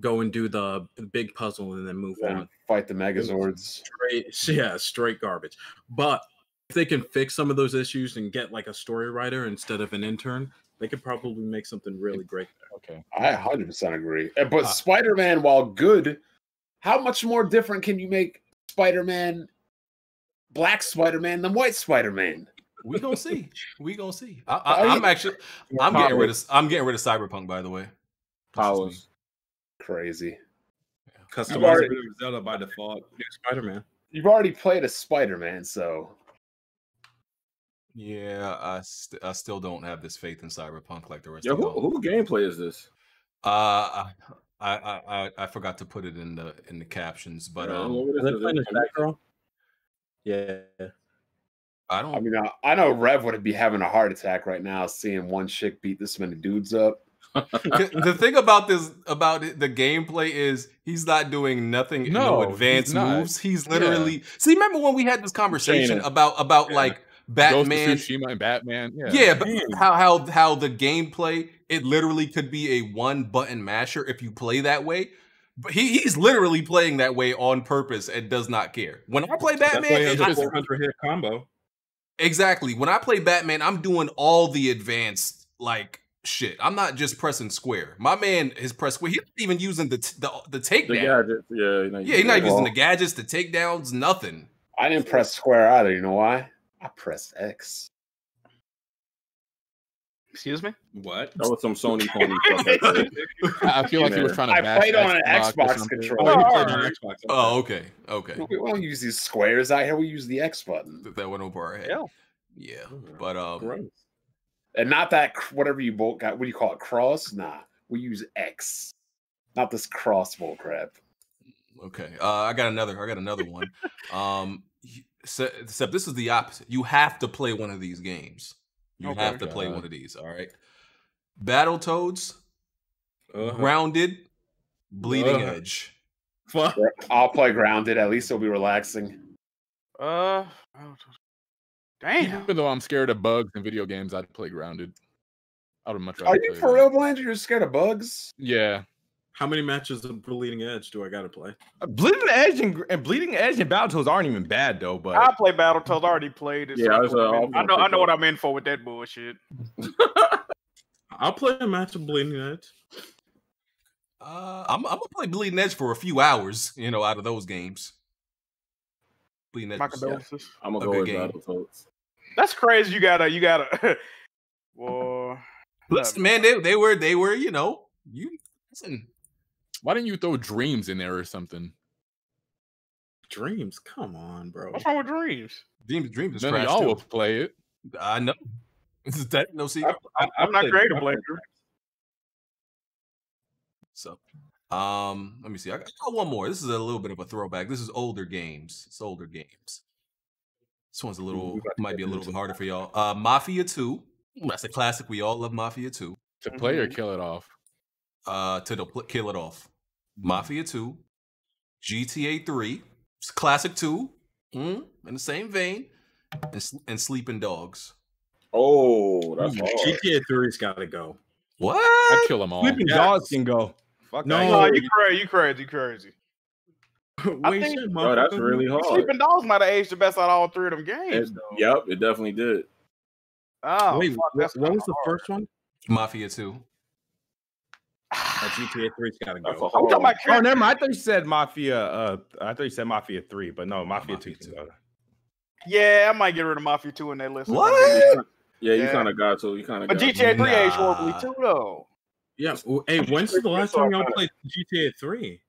go and do the big puzzle and then move and on. Fight the Megazords. Straight, yeah, straight garbage. But if they can fix some of those issues and get like a story writer instead of an intern, they could probably make something really great there. Okay. I one hundred percent agree. But uh, Spider-Man, while good, how much more different can you make Spider-Man, Black Spider-Man than White Spider-Man? We gonna see. We gonna see. I, I, I'm actually. I'm Powers. getting rid of. I'm getting rid of Cyberpunk. By the way, Powers. Crazy. Yeah. Customized Zelda by default. Yeah, Spider-Man. You've already played a Spider-Man, so. Yeah, I st I still don't have this faith in Cyberpunk like the rest. Yeah, of who, all. who gameplay is this? Uh, I, I I I forgot to put it in the in the captions, but um. Girl? Yeah. I don't. I mean, I, I know Rev would be having a heart attack right now seeing one chick beat this many dudes up. The thing about this, about it, the gameplay is he's not doing nothing. No, no advanced he's moves. He's literally. Yeah. See, remember when we had this conversation Jana. about about yeah. like Batman, Ghost of Tsushima and Batman. Yeah, yeah, but how how how the gameplay it literally could be a one button masher if you play that way. But he he's literally playing that way on purpose and does not care. When I play Batman, it's a hundred hit combo. Exactly. When I play Batman, I'm doing all the advanced like shit. I'm not just pressing square. My man is press square. He's not even using the the, the takedown. Gadgets, yeah, he's not, yeah, he's not using the gadgets, the takedowns, nothing. I didn't press square either. You know why? I pressed X. Excuse me? What? That was some Sony phony. I feel like he was trying to. I bash played on an Xbox, Xbox controller. Oh, oh, right. Xbox. oh, okay, okay. We don't use these squares out here. We use the X button. That went over our head. Yeah, yeah. But um, Gross. and not that whatever you both got. What do you call it? Cross? Nah, we use X. Not this cross bull crap. Okay, uh, I got another. I got another one. um, except this is the opposite. You have to play one of these games. You okay, have to play God. one of these, all right? Battletoads, uh-huh. Grounded, Bleeding uh-huh. Edge. Fuck. I'll play Grounded. At least it'll be relaxing. Uh, Damn. Even though I'm scared of bugs in video games, I'd play Grounded. I would much rather Are you for real, Blanche? You're scared of bugs? Yeah. How many matches of Bleeding Edge do I got to play? Uh, Bleeding Edge and, and Bleeding Edge and Battletoads aren't even bad though. But I play Battletoads. I already played it. Yeah, so I, was, uh, I, I know. I know what I'm in for with that bullshit. I'll play a match of Bleeding Edge. Uh, I'm, I'm gonna play Bleeding Edge for a few hours. You know, out of those games. Bleeding Edge. Yeah. I'm gonna a go with Battletoads. That's crazy. You gotta. You gotta. Well, listen, man. They they were they were you know you listen. Why didn't you throw Dreams in there or something? Dreams, come on, bro. What's wrong with Dreams? Dreams, Dreams is trash. Y'all will play it. I know. Is that no secret? I, I, I'm, I'm not creative, Blaker. So, um, let me see. I got, I got one more. This is a little bit of a throwback. This is older games. It's older games. This one's a little might be a little bit harder for y'all. Uh, Mafia two. That's a classic. We all love Mafia two. To play or kill it off. Uh, to the, kill it off. Mafia two, G T A three, Classic two, mm, in the same vein, and, and Sleeping Dogs. Oh, that's hard. G T A three's got to go. What? I'd kill them all. Sleeping yes. Dogs can go. Fuck no, no you crazy, you crazy, you crazy. I think, bro, that's really hard. Sleeping Dogs might have aged the best out of all three of them games. Though. Yep, it definitely did. Oh, Wait, fuck, that's what was the hard. first one? Mafia two. Uh, G T A three's gotta go. Oh, I'm talking about oh, never mind. I thought you said Mafia. Uh, I thought you said Mafia three, but no, Mafia two. Yeah, I might get rid of Mafia two in that list. What? Yeah, you yeah. kind of got to. You kind of. But G T A three nah. aged horribly too, though. Yeah. Hey, when's the last time y'all played G T A three?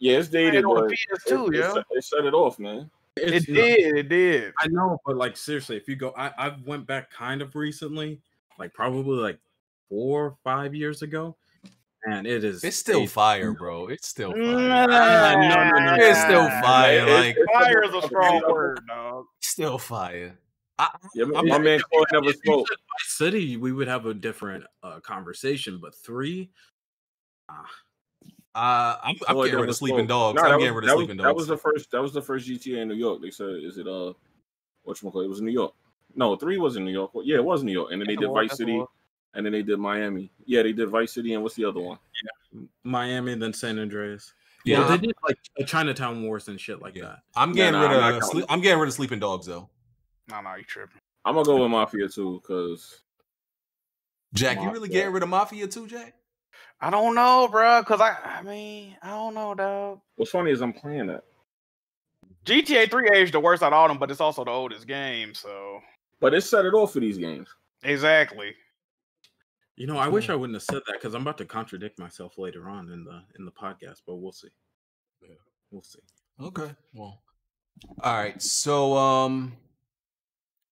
Yeah, it's dated. On the P S two, yeah. It, it shut it off, man. It's, it did. You know, it did. I know, but like seriously, if you go, I I went back kind of recently, like probably like four or five years ago. Man, it is. It's still fire, bro. It's still fire. Nah, no, no, no, it's still fire. Nah, like it's, fire is a strong word, dog. Still fire. I, yeah, my, my man Corey never spoke. City, we would have a different uh, conversation, but three. Uh, uh, I'm, I'm getting rid of Sleeping Dogs. No, I'm getting rid of Sleeping Dogs. That was the first. That was the first G T A in New York. They said, "Is it uh, whatchamacallit?" It was in New York. No, three was in New York. Yeah, it was New York, and then they did Vice City. And then they did Miami. Yeah, they did Vice City, and what's the other one? Yeah, Miami, then San Andreas. Yeah, well, they did like a Chinatown Wars and shit like yeah. that. I'm getting yeah, rid nah, of. I'm, I'm getting rid of Sleeping Dogs though. No, nah, no, nah, you tripping. I'm gonna go with Mafia too, cause Jack, Mafia. you really getting rid of Mafia too, Jack? I don't know, bro. Cause I, I mean, I don't know, dog. What's funny is I'm playing it. G T A three aged the worst out of all them, but it's also the oldest game, so. But it set it off for these games. Exactly. You know, I wish I wouldn't have said that because I'm about to contradict myself later on in the in the podcast, but we'll see. Yeah, we'll see. Okay. Well. All right. So um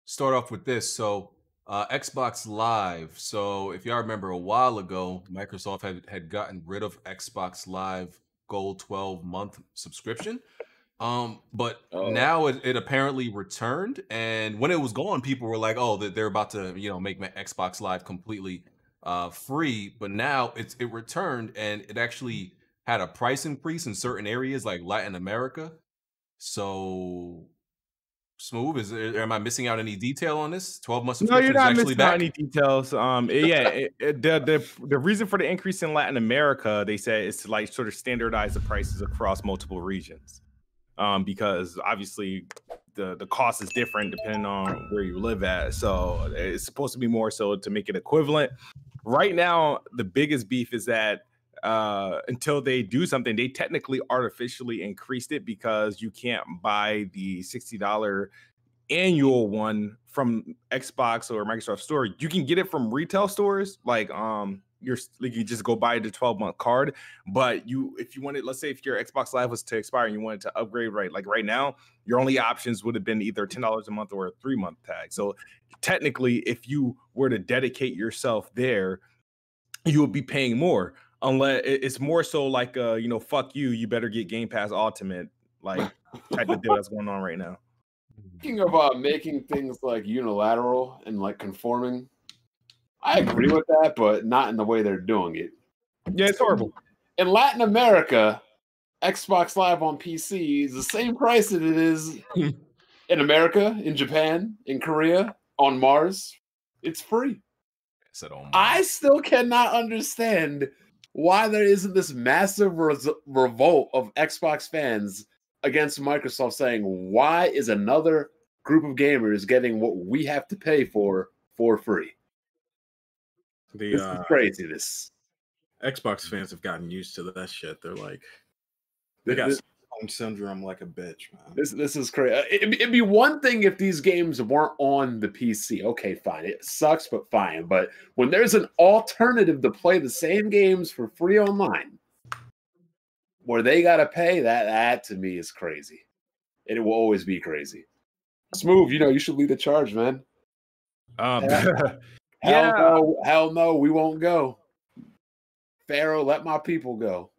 start off with this. So uh Xbox Live. So if y'all remember a while ago, Microsoft had, had gotten rid of Xbox Live Gold twelve month subscription. Um, but oh. now it, it apparently returned, and when it was gone, people were like, "Oh, they're about to, you know, make my Xbox Live completely uh, free." But now it's it returned, and it actually had a price increase in certain areas like Latin America. So, Smooth, is there, am I missing out any detail on this? twelve months subscription is actually back? No, you're not missing out any details. Um, yeah, it, it, the, the, the reason for the increase in Latin America, they said, is to like sort of standardize the prices across multiple regions. Um, because obviously the, the cost is different depending on where you live at. So it's supposed to be more so to make it equivalent. Right now, the biggest beef is that uh, until they do something, they technically artificially increased it because you can't buy the sixty dollar annual one from Xbox or Microsoft Store. You can get it from retail stores like... um. You're like you just go buy the twelve month card, but you if you wanted, let's say if your Xbox Live was to expire and you wanted to upgrade right like right now, your only options would have been either ten dollars a month or a three month tag. So technically, if you were to dedicate yourself there, you would be paying more. Unless it's more so like uh you know fuck you, you better get Game Pass Ultimate like type of deal that's going on right now. Speaking of uh, making things like unilateral and like conforming. I agree with that, but not in the way they're doing it. Yeah, it's horrible. In Latin America, Xbox Live on P C is the same price that it is in America, in Japan, in Korea, on Mars. It's free. It's on Mars. I still cannot understand why there isn't this massive re revolt of Xbox fans against Microsoft saying, why is another group of gamers getting what we have to pay for for free? The this is uh, craziness. Xbox fans have gotten used to that shit. They're like, they got this, Stockholm syndrome like a bitch, man. This this is crazy. It'd, it'd be one thing if these games weren't on the P C. Okay, fine. It sucks, but fine. But when there's an alternative to play the same games for free online, where they gotta pay, that that to me is crazy. And it will always be crazy. Smooth, you know, you should lead the charge, man. Um. Hell yeah. no, hell no, we won't go. Pharaoh, let my people go.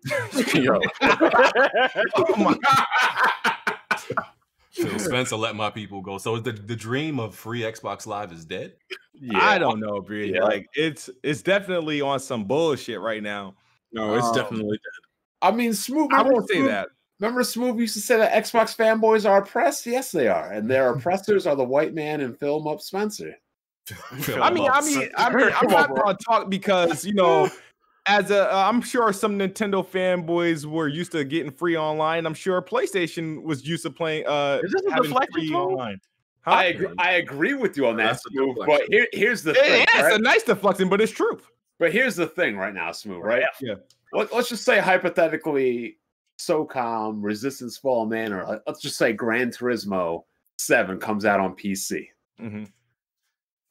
Yo. Oh my God. Phil Spencer, let my people go. So is the, the dream of free Xbox Live is dead? Yeah. I don't know, bro. Yeah. Like it's it's definitely on some bullshit right now. No, it's um, definitely dead. I mean, Smoove, I won't say that. Remember Smoove used to say that Xbox fanboys are oppressed? Yes, they are. And their oppressors are the white man and Phil Mup Spencer. I mean, I mean, I mean, I'm not gonna talk because you know, as a, uh, I'm sure some Nintendo fanboys were used to getting free online. I'm sure PlayStation was used to playing. Uh, Is this a reflection online? Huh? I agree. I agree with you on that, Smooth. But here, here's the it, thing. Yeah, right? It's a nice deflection, but it's true. But here's the thing, right now, Smooth. Right? Yeah. Let, let's just say hypothetically, SOCOM, Resistance Fall Manor. Let's just say Gran Turismo Seven comes out on P C. Mm-hmm.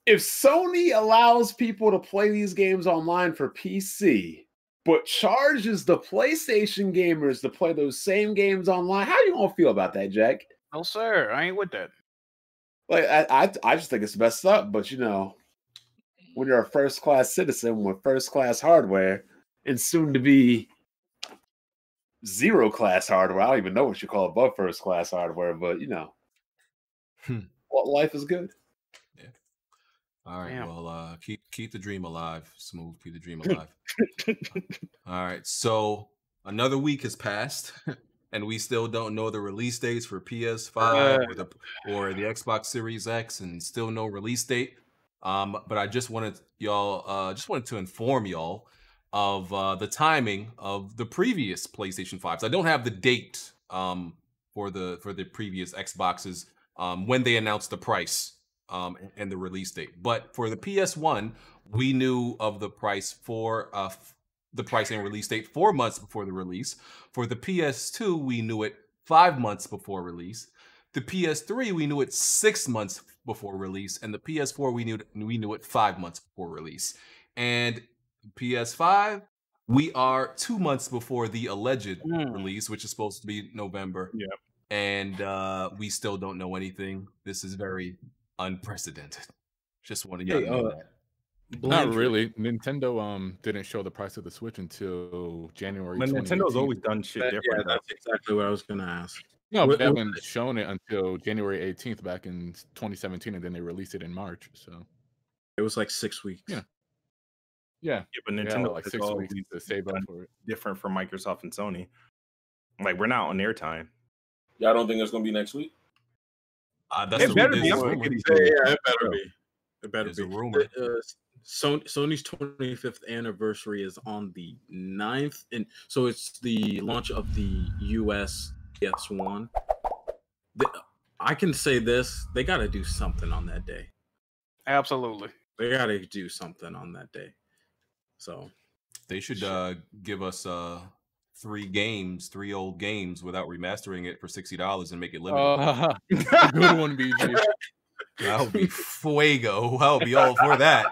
If Sony allows people to play these games online for P C, but charges the PlayStation gamers to play those same games online, how do you all feel about that, Jack? No, sir. I ain't with that. Like, I, I, I just think it's messed up. But, you know, when you're a first-class citizen with first-class hardware and soon-to-be zero-class hardware, I don't even know what you call above first-class hardware, but, you know, hmm. Well, life is good. All right, Damn. well, uh, keep keep the dream alive, Smooth. Keep the dream alive. All right, so another week has passed, and we still don't know the release dates for P S five uh, or the or the Xbox Series X, and still no release date. Um, but I just wanted y'all, uh, just wanted to inform y'all of uh, the timing of the previous PlayStation fives. I don't have the date um for the for the previous Xboxes um when they announced the price. Um, and the release date, but for the P S one, we knew of the price for uh, the price and release date four months before the release. For the P S two, we knew it five months before release. The P S three, we knew it six months before release, and the P S four we knew we knew it five months before release, and P S five we are two months before the alleged mm. release, which is supposed to be November. Yeah, and uh, we still don't know anything. This is very unprecedented. Just wanted y'all hey, to know uh, that. Not really. Nintendo um didn't show the price of the Switch until January. But Nintendo's always done shit that, different. Yeah, that's exactly what I was gonna ask. No, but they haven't shown it until January eighteenth back in twenty seventeen, and then they released it in March. So it was like six weeks. Yeah, yeah, yeah but Nintendo yeah, like six weeks to save up for it. Different from Microsoft and Sony. Like we're not on their time. Y'all don't think it's gonna be next week? Uh, that's it better be. Yeah, it better be. It better be. Rumor. The, uh, Sony's twenty-fifth anniversary is on the ninth, and so it's the launch of the U S Yes, one. I can say this: they got to do something on that day. Absolutely, they got to do something on that day. So they should uh, give us uh, three games, three old games, without remastering it for sixty dollars and make it limited. Uh, good one, B G. That'll be fuego. I'll be all for that.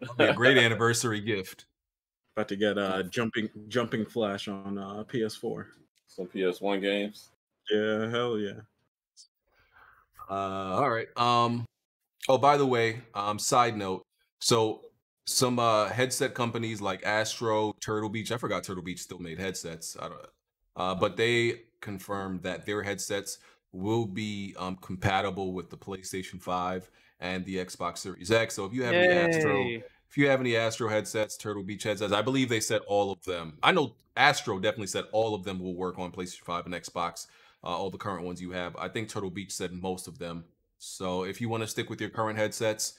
That'll be a great anniversary gift. About to get uh, jumping, jumping flash on uh, P S four. Some P S one games. Yeah, hell yeah. Uh, all right. Um, oh, by the way, um, side note. So some uh, headset companies like Astro, Turtle Beach. I forgot Turtle Beach still made headsets. I don't. Uh, but they confirmed that their headsets will be um, compatible with the PlayStation five and the Xbox Series X. So if you have Yay. any Astro, if you have any Astro headsets, Turtle Beach headsets, I believe they said all of them. I know Astro definitely said all of them will work on PlayStation five and Xbox, uh, all the current ones you have. I think Turtle Beach said most of them. So if you want to stick with your current headsets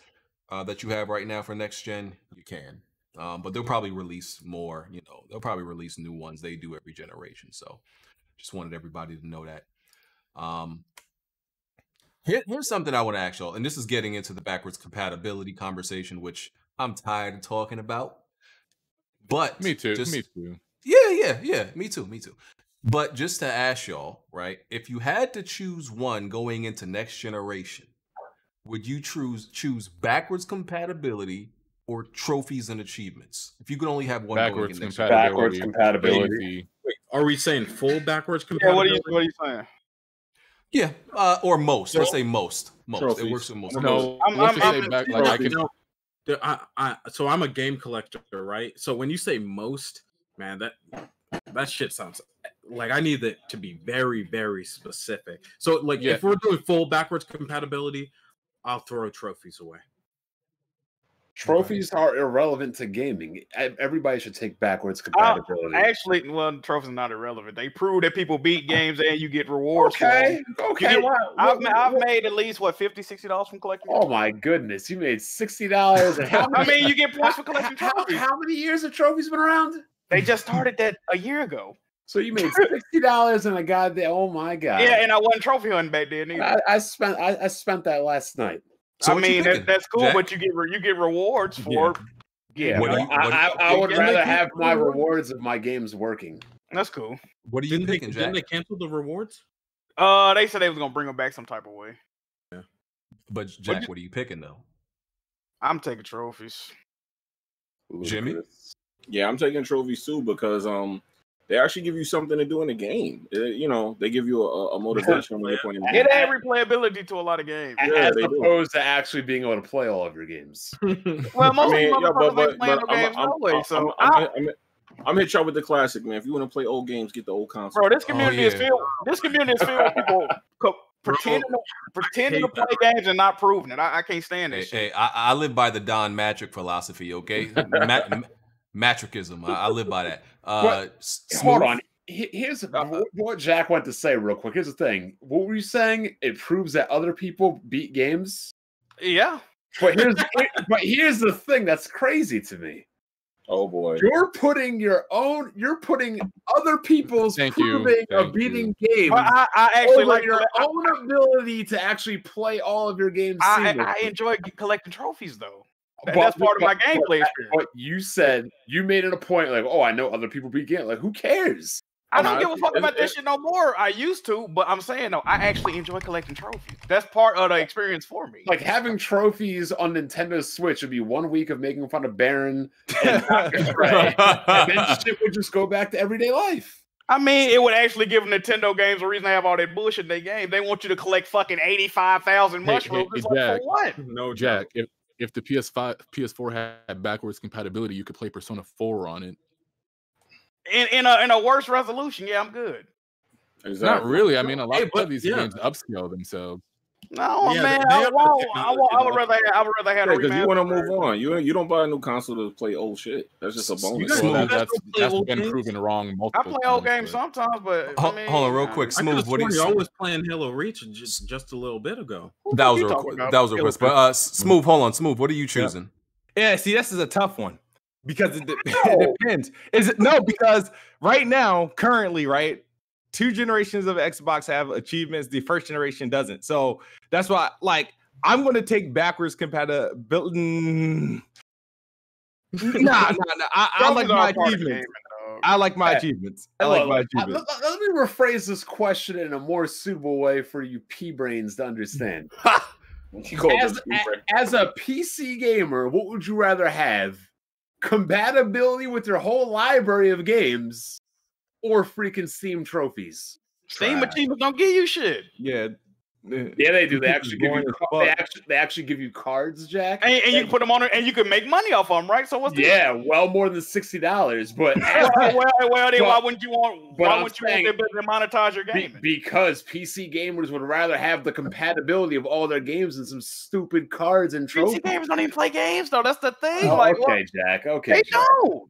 uh, that you have right now for next gen, you can. Um, but they'll probably release more, you know, they'll probably release new ones. They do every generation. So just wanted everybody to know that. Um, here, here's something I want to ask y'all, and this is getting into the backwards compatibility conversation, which I'm tired of talking about, but me too. Just, me too. Yeah, yeah, yeah. Me too. Me too. But just to ask y'all, right? If you had to choose one going into next generation, would you choose choose backwards compatibility or trophies and achievements? If you could only have one backwards going into next compatibility, backwards compatibility. Wait, are we saying full backwards compatibility? Yeah, what are you, what are you saying? Yeah, uh, or most. Let's say most. Most. Trophies. It works with most. No, I'm, I'm, I'm, I'm back, like, I can. I, I, so I'm a game collector, right? So when you say most, man, that that shit sounds like I need it to be very, very specific. So like, yeah. if we're doing full backwards compatibility, I'll throw trophies away. Trophies right. are irrelevant to gaming. Everybody should take backwards compatibility. Uh, actually, well, trophies are not irrelevant. They prove that people beat games and you get rewards. Okay, okay. Get, wow. I've, what, I've what? made at least, what, fifty dollars, sixty dollars from collecting trophies. Oh, my goodness. You made sixty dollars. And how many, I mean, you get points for collecting trophies. How, how many years have trophies been around? They just started that a year ago. So you made sixty dollars and I got there. Oh, my God. Yeah, and I wasn't trophy hunting back then either. I, I, spent, I, I spent that last night. So I mean, that, that's cool, Jack? But you get re you get rewards for. Yeah, yeah. What you, what, I, I, I would rather have my rewards if my game's working. That's cool. What do you think? Didn't, didn't they cancel the rewards? Uh, they said they was gonna bring them back some type of way. Yeah, but Jack, what, you, what are you picking though? I'm taking trophies. Jimmy? Yeah, I'm taking trophies too because um. They actually give you something to do in the game. It, you know, they give you a, a motivation when you're playing. It adds replayability to a lot of games, yeah, as opposed do. to actually being able to play all of your games. Well, most I mean, of yeah, but, but, but no games I'm, I'm, I'm, so I'm, I'm, I'm, I'm hit y'all with the classic, man. If you want to play old games, get the old console. Bro, this community oh, yeah. is filled. This community is filled with people pretending to, pretending to play that. games and not proving it. I, I can't stand this. Hey, shit. hey I, I live by the Don Matrick philosophy. Okay. Matt, Matrichism. I, I live by that. Uh, well, hold on. Here's what Jack went to say real quick. Here's the thing. What were you saying? It proves that other people beat games. Yeah. But here's but here's the thing that's crazy to me. Oh boy. You're putting your own. You're putting other people's Thank proving you. of beating you. games. Well, I, I actually like your I, own ability to actually play all of your games. I, I enjoy collecting trophies though. And but, that's part but, of my gameplay. But, but you said you made it a point, like, oh, I know other people beat games. Like, who cares? I don't no, give a fuck about this shit no more. I used to, but I'm saying, no, I actually enjoy collecting trophies. That's part of the experience for me. Like, having trophies on Nintendo Switch would be one week of making fun of Baron and Doctor Stray, and then shit would just go back to everyday life. I mean, it would actually give Nintendo games a reason to have all that bullshit in their game. They want you to collect fucking eighty-five thousand mushrooms. Hey, hey, hey, Jack, like, for what? No, Jack, if, if the P S five, P S four had backwards compatibility, you could play Persona four on it. In in a in a worse resolution, yeah, I'm good. Exactly. Not really. I mean, a lot hey, but, of these yeah. games upscale themselves. No, yeah, man. I, won't, I, won't, I would rather have, I would rather have yeah, a because you want to move on. You you don't buy a new console to play old shit. That's just a bonus. Well, that's that's, that's been games. proven wrong multiple. I play old games but... sometimes, but I mean, hold on, real quick, smooth. What you? I was playing Halo Reach just just a little bit ago. That was a that was a whisper. Uh, smooth. Hold on, smooth. What are you choosing? Yeah, see, this is a tough one. Because it, de it depends. Is it no? Because right now, currently, right, two generations of Xbox have achievements. The first generation doesn't. So that's why, like, I'm going to take backwards compatibility. Nah, nah, nah. I, I like my achievements. I like my achievements. I like my achievements. Let me rephrase this question in a more suitable way for you pea brains to understand. as, a, as a P C gamer, what would you rather have? Compatibility with your whole library of games, or freaking Steam trophies. Steam Try. achievements don't give you shit. Yeah, yeah, they do. They actually give you. They actually, they actually give you cards, Jack, and, and you put them on, and you can make money off of them, right? So what's the yeah, difference? Well, more than sixty dollars. But well, well, well then, but, why wouldn't you want? Why I'm wouldn't you want to monetize your game? Because P C gamers would rather have the compatibility of all their games and some stupid cards and trophies. P C gamers don't even play games, though. That's the thing. Oh, like, okay, what? Jack. Okay, they Jack. don't.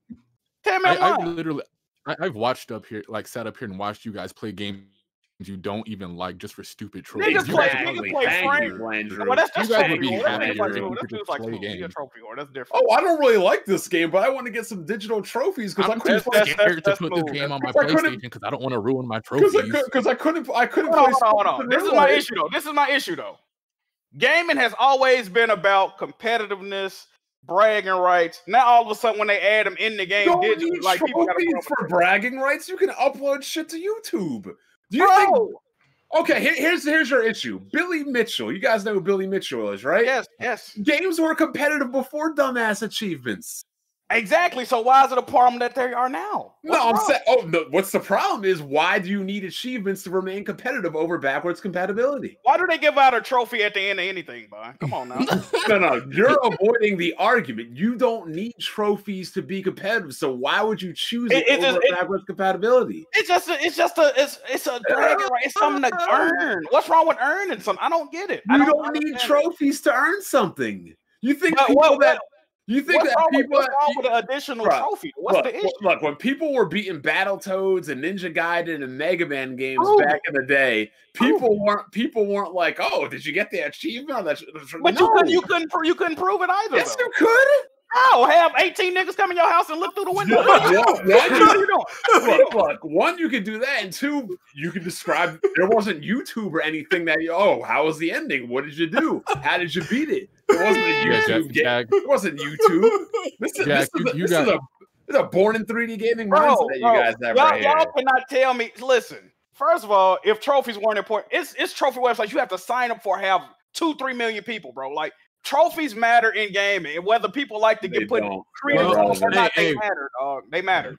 Tell me I, I literally, I, I've watched up here, like sat up here and watched you guys play games you don't even like just for stupid trophies. Just play, exactly. play Thank you, Andrew. Well, that's, that's you guys would be happy. Oh, I don't really like this game, but I want to get some digital trophies because I'm too scared to put this game on my PlayStation because I don't want to ruin my trophies. Because I, I couldn't, I couldn't. Hold play on, hold on. This is my issue though. This is my issue though. Gaming has always been about competitiveness, bragging rights. Now all of a sudden, when they add them in the game, don't digitally, need like trophies for bragging rights. You can upload shit to YouTube. Do you think, okay, here, here's here's your issue. Billy Mitchell. You guys know who Billy Mitchell is, right? Yes, yes. Games were competitive before dumbass achievements. Exactly. So why is it a problem that they are now? What's no, I'm saying. Oh, no, what's the problem is why do you need achievements to remain competitive over backwards compatibility? Why do they give out a trophy at the end of anything, Brian? Come on now. no, no, you're avoiding the argument. You don't need trophies to be competitive. So why would you choose it, it, it over just, backwards it, compatibility? It's just, a, it's just a, it's, it's a dragon, right? It's something to earn. What's wrong with earning something? I don't get it. You I don't, don't need trophies it. to earn something. You think well, people well, that. You think what's that wrong people with, what's wrong with an additional bro, trophy? What's look, the issue? Look, when people were beating Battletoads and Ninja Gaiden and Mega Man games Ooh. back in the day, people Ooh. weren't people weren't like, "Oh, did you get the achievement?" Or that, but no. you couldn't, you couldn't, you couldn't prove it either. Yes, though. you could. Oh, have eighteen niggas come in your house and look through the window. Look, look, one, you could do that, and two, you could describe. There wasn't YouTube or anything that you. Oh, how was the ending? What did you do? How did you beat it? It wasn't a YouTube yeah, Jack, game. Jack, it wasn't YouTube. This is Jack, this is, you, you this got, is, a, this is a born in three D gaming mindset that you guys have right here. Y'all cannot tell me. Listen, first of all, if trophies weren't important, it's it's trophy websites. You have to sign up for have two, three million people, bro. Like. Trophies matter in gaming, and whether people like to get they put creators on or not, hey, they hey. matter. Dog. They matter.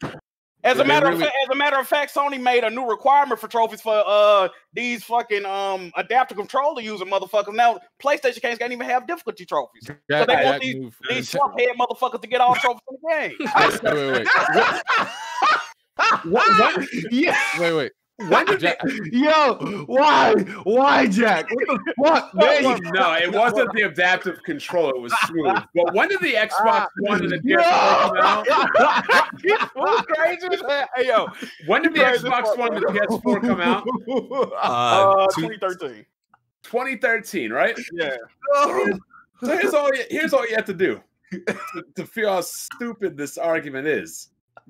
As yeah, a matter really... of fact, as a matter of fact, Sony made a new requirement for trophies for uh these fucking um adaptive controller user motherfuckers. Now PlayStation games can't even have difficulty trophies, so they I want these move. these swamp head motherfuckers to get all trophies in the game. Wait, wait, wait. what? what, what? Yeah. Wait, wait. Why did Jack? Yo, why? Why, Jack? What? No, no, it wasn't the adaptive control. It was smooth. But when did the Xbox uh, One and the P S four come out? Crazy? Hey, yo, when did the Xbox One and the P S four come out? Uh, twenty thirteen. twenty thirteen, right? Yeah. So here's all you, here's all you have to do to, to feel how stupid this argument is.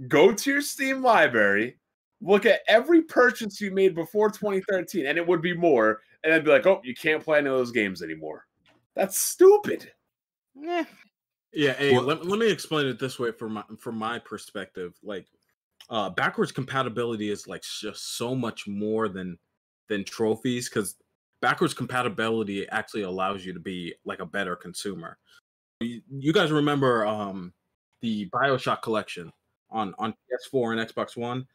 Go to your Steam library. Look at every purchase you made before twenty thirteen, and it would be more, and I'd be like, oh, you can't play any of those games anymore. That's stupid. Yeah, yeah. Hey, well, let, let me explain it this way from my, from my perspective. Like, uh, backwards compatibility is like just so much more than than trophies, because backwards compatibility actually allows you to be like a better consumer. You, you guys remember um, the BioShock collection on on P S four and Xbox One?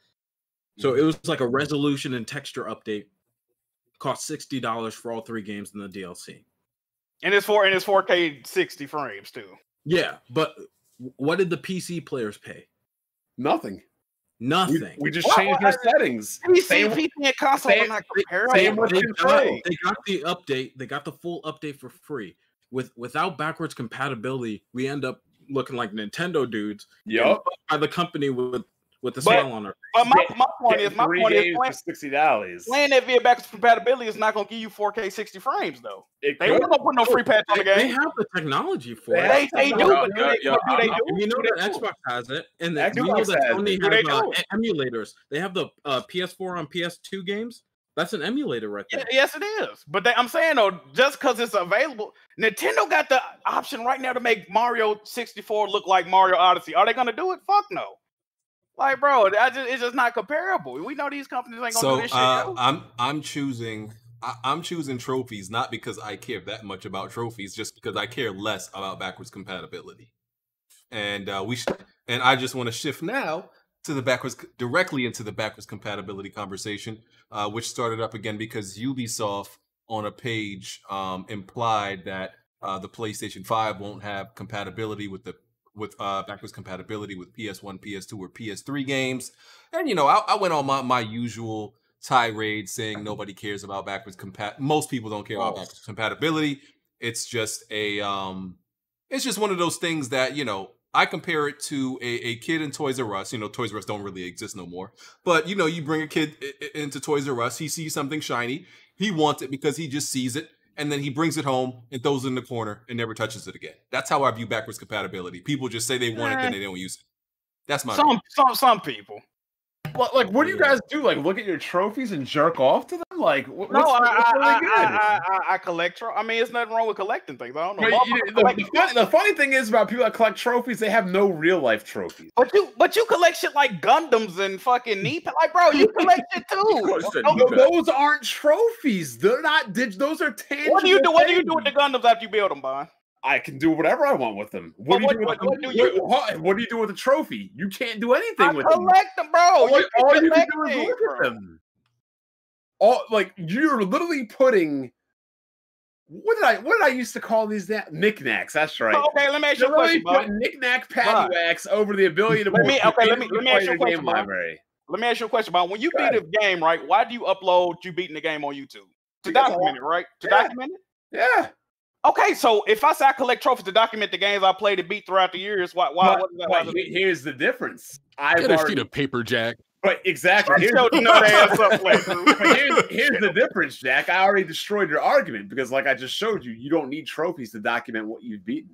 So it was like a resolution and texture update. Cost sixty dollars for all three games in the D L C. And it's four and it's four K sixty frames too. Yeah, but what did the P C players pay? Nothing. Nothing. We, we just well, changed well, their settings. P C, same, P C and console are not comparable. Same what they, got, they got the update. They got the full update for free. With without backwards compatibility, we end up looking like Nintendo dudes. Yep. By the company with. With the smile on her. But my, my point yeah, is, my point is, playing, sixty dollars. Playing that via backwards compatibility is not going to give you four K sixty frames, though. It they won't put no free patch on the game. They have the technology for they, it. They, they do, but do they do it? We know that Xbox has it, and that we know that Sony has uh, emulators. They have the uh, P S four on P S two games. That's an emulator right there. Yes, it is. But they, I'm saying, though, just because it's available, Nintendo got the option right now to make Mario sixty-four look like Mario Odyssey. Are they going to do it? Fuck no. Like, bro, I just, it's just not comparable. We know these companies ain't gonna so, do this shit. So uh, I'm I'm choosing I, I'm choosing trophies not because I care that much about trophies, just because I care less about backwards compatibility. And uh, we sh and I just want to shift now to the backwards directly into the backwards compatibility conversation, uh, which started up again because Ubisoft on a page um, implied that uh, the PlayStation five won't have compatibility with the. with uh, backwards compatibility with P S one, P S two, or P S three games. And, you know, I, I went on my, my usual tirade saying nobody cares about backwards compat. Most people don't care about backwards compatibility. It's just a, um, it's just one of those things that, you know, I compare it to a, a kid in Toys R Us. You know, Toys R Us don't really exist no more. But, you know, you bring a kid into Toys R Us, he sees something shiny. He wants it because he just sees it. And then he brings it home and throws it in the corner and never touches it again. That's how I view backwards compatibility. People just say they want it, then they don't use it. That's my some view. some some people. Well, like, what do you guys do? Like, look at your trophies and jerk off to them? Like, what's, no, I, what's really I, good? I, I, I, I collect. I mean, it's nothing wrong with collecting things. I don't know. You, the, the, funny, the funny thing is about people that collect trophies, they have no real life trophies. But you, but you collect shit like Gundams and fucking knee pads. Like, bro, you collect shit too. no, those aren't trophies. They're not. Those are tangible. What do you do? What do you do with the Gundams after you build them, Bond? I can do whatever I want with them. What do you do with a trophy? You can't do anything I with them. Collect them, bro. All you, all you can do is look at them. All, like, you're literally putting. What did I? What did I used to call these? That knickknacks. That's right. Oh, okay, let me ask you a question. Put knickknack paddywhacks over the ability to. Let me, okay, let me let me ask you a question. Let me ask you a question, Bob. When you beat a game, right? Why do you upload you beating the game on YouTube to document it? Right? To document it. Yeah. Okay, so if I say I collect trophies to document the games I played and beat throughout the years, why? Why? But, wasn't that but here's the difference. I've got a sheet of paper, Jack. But exactly. Here's, no, no, up, but here's, here's the difference, Jack. I already destroyed your argument because, like I just showed you, you don't need trophies to document what you've beaten.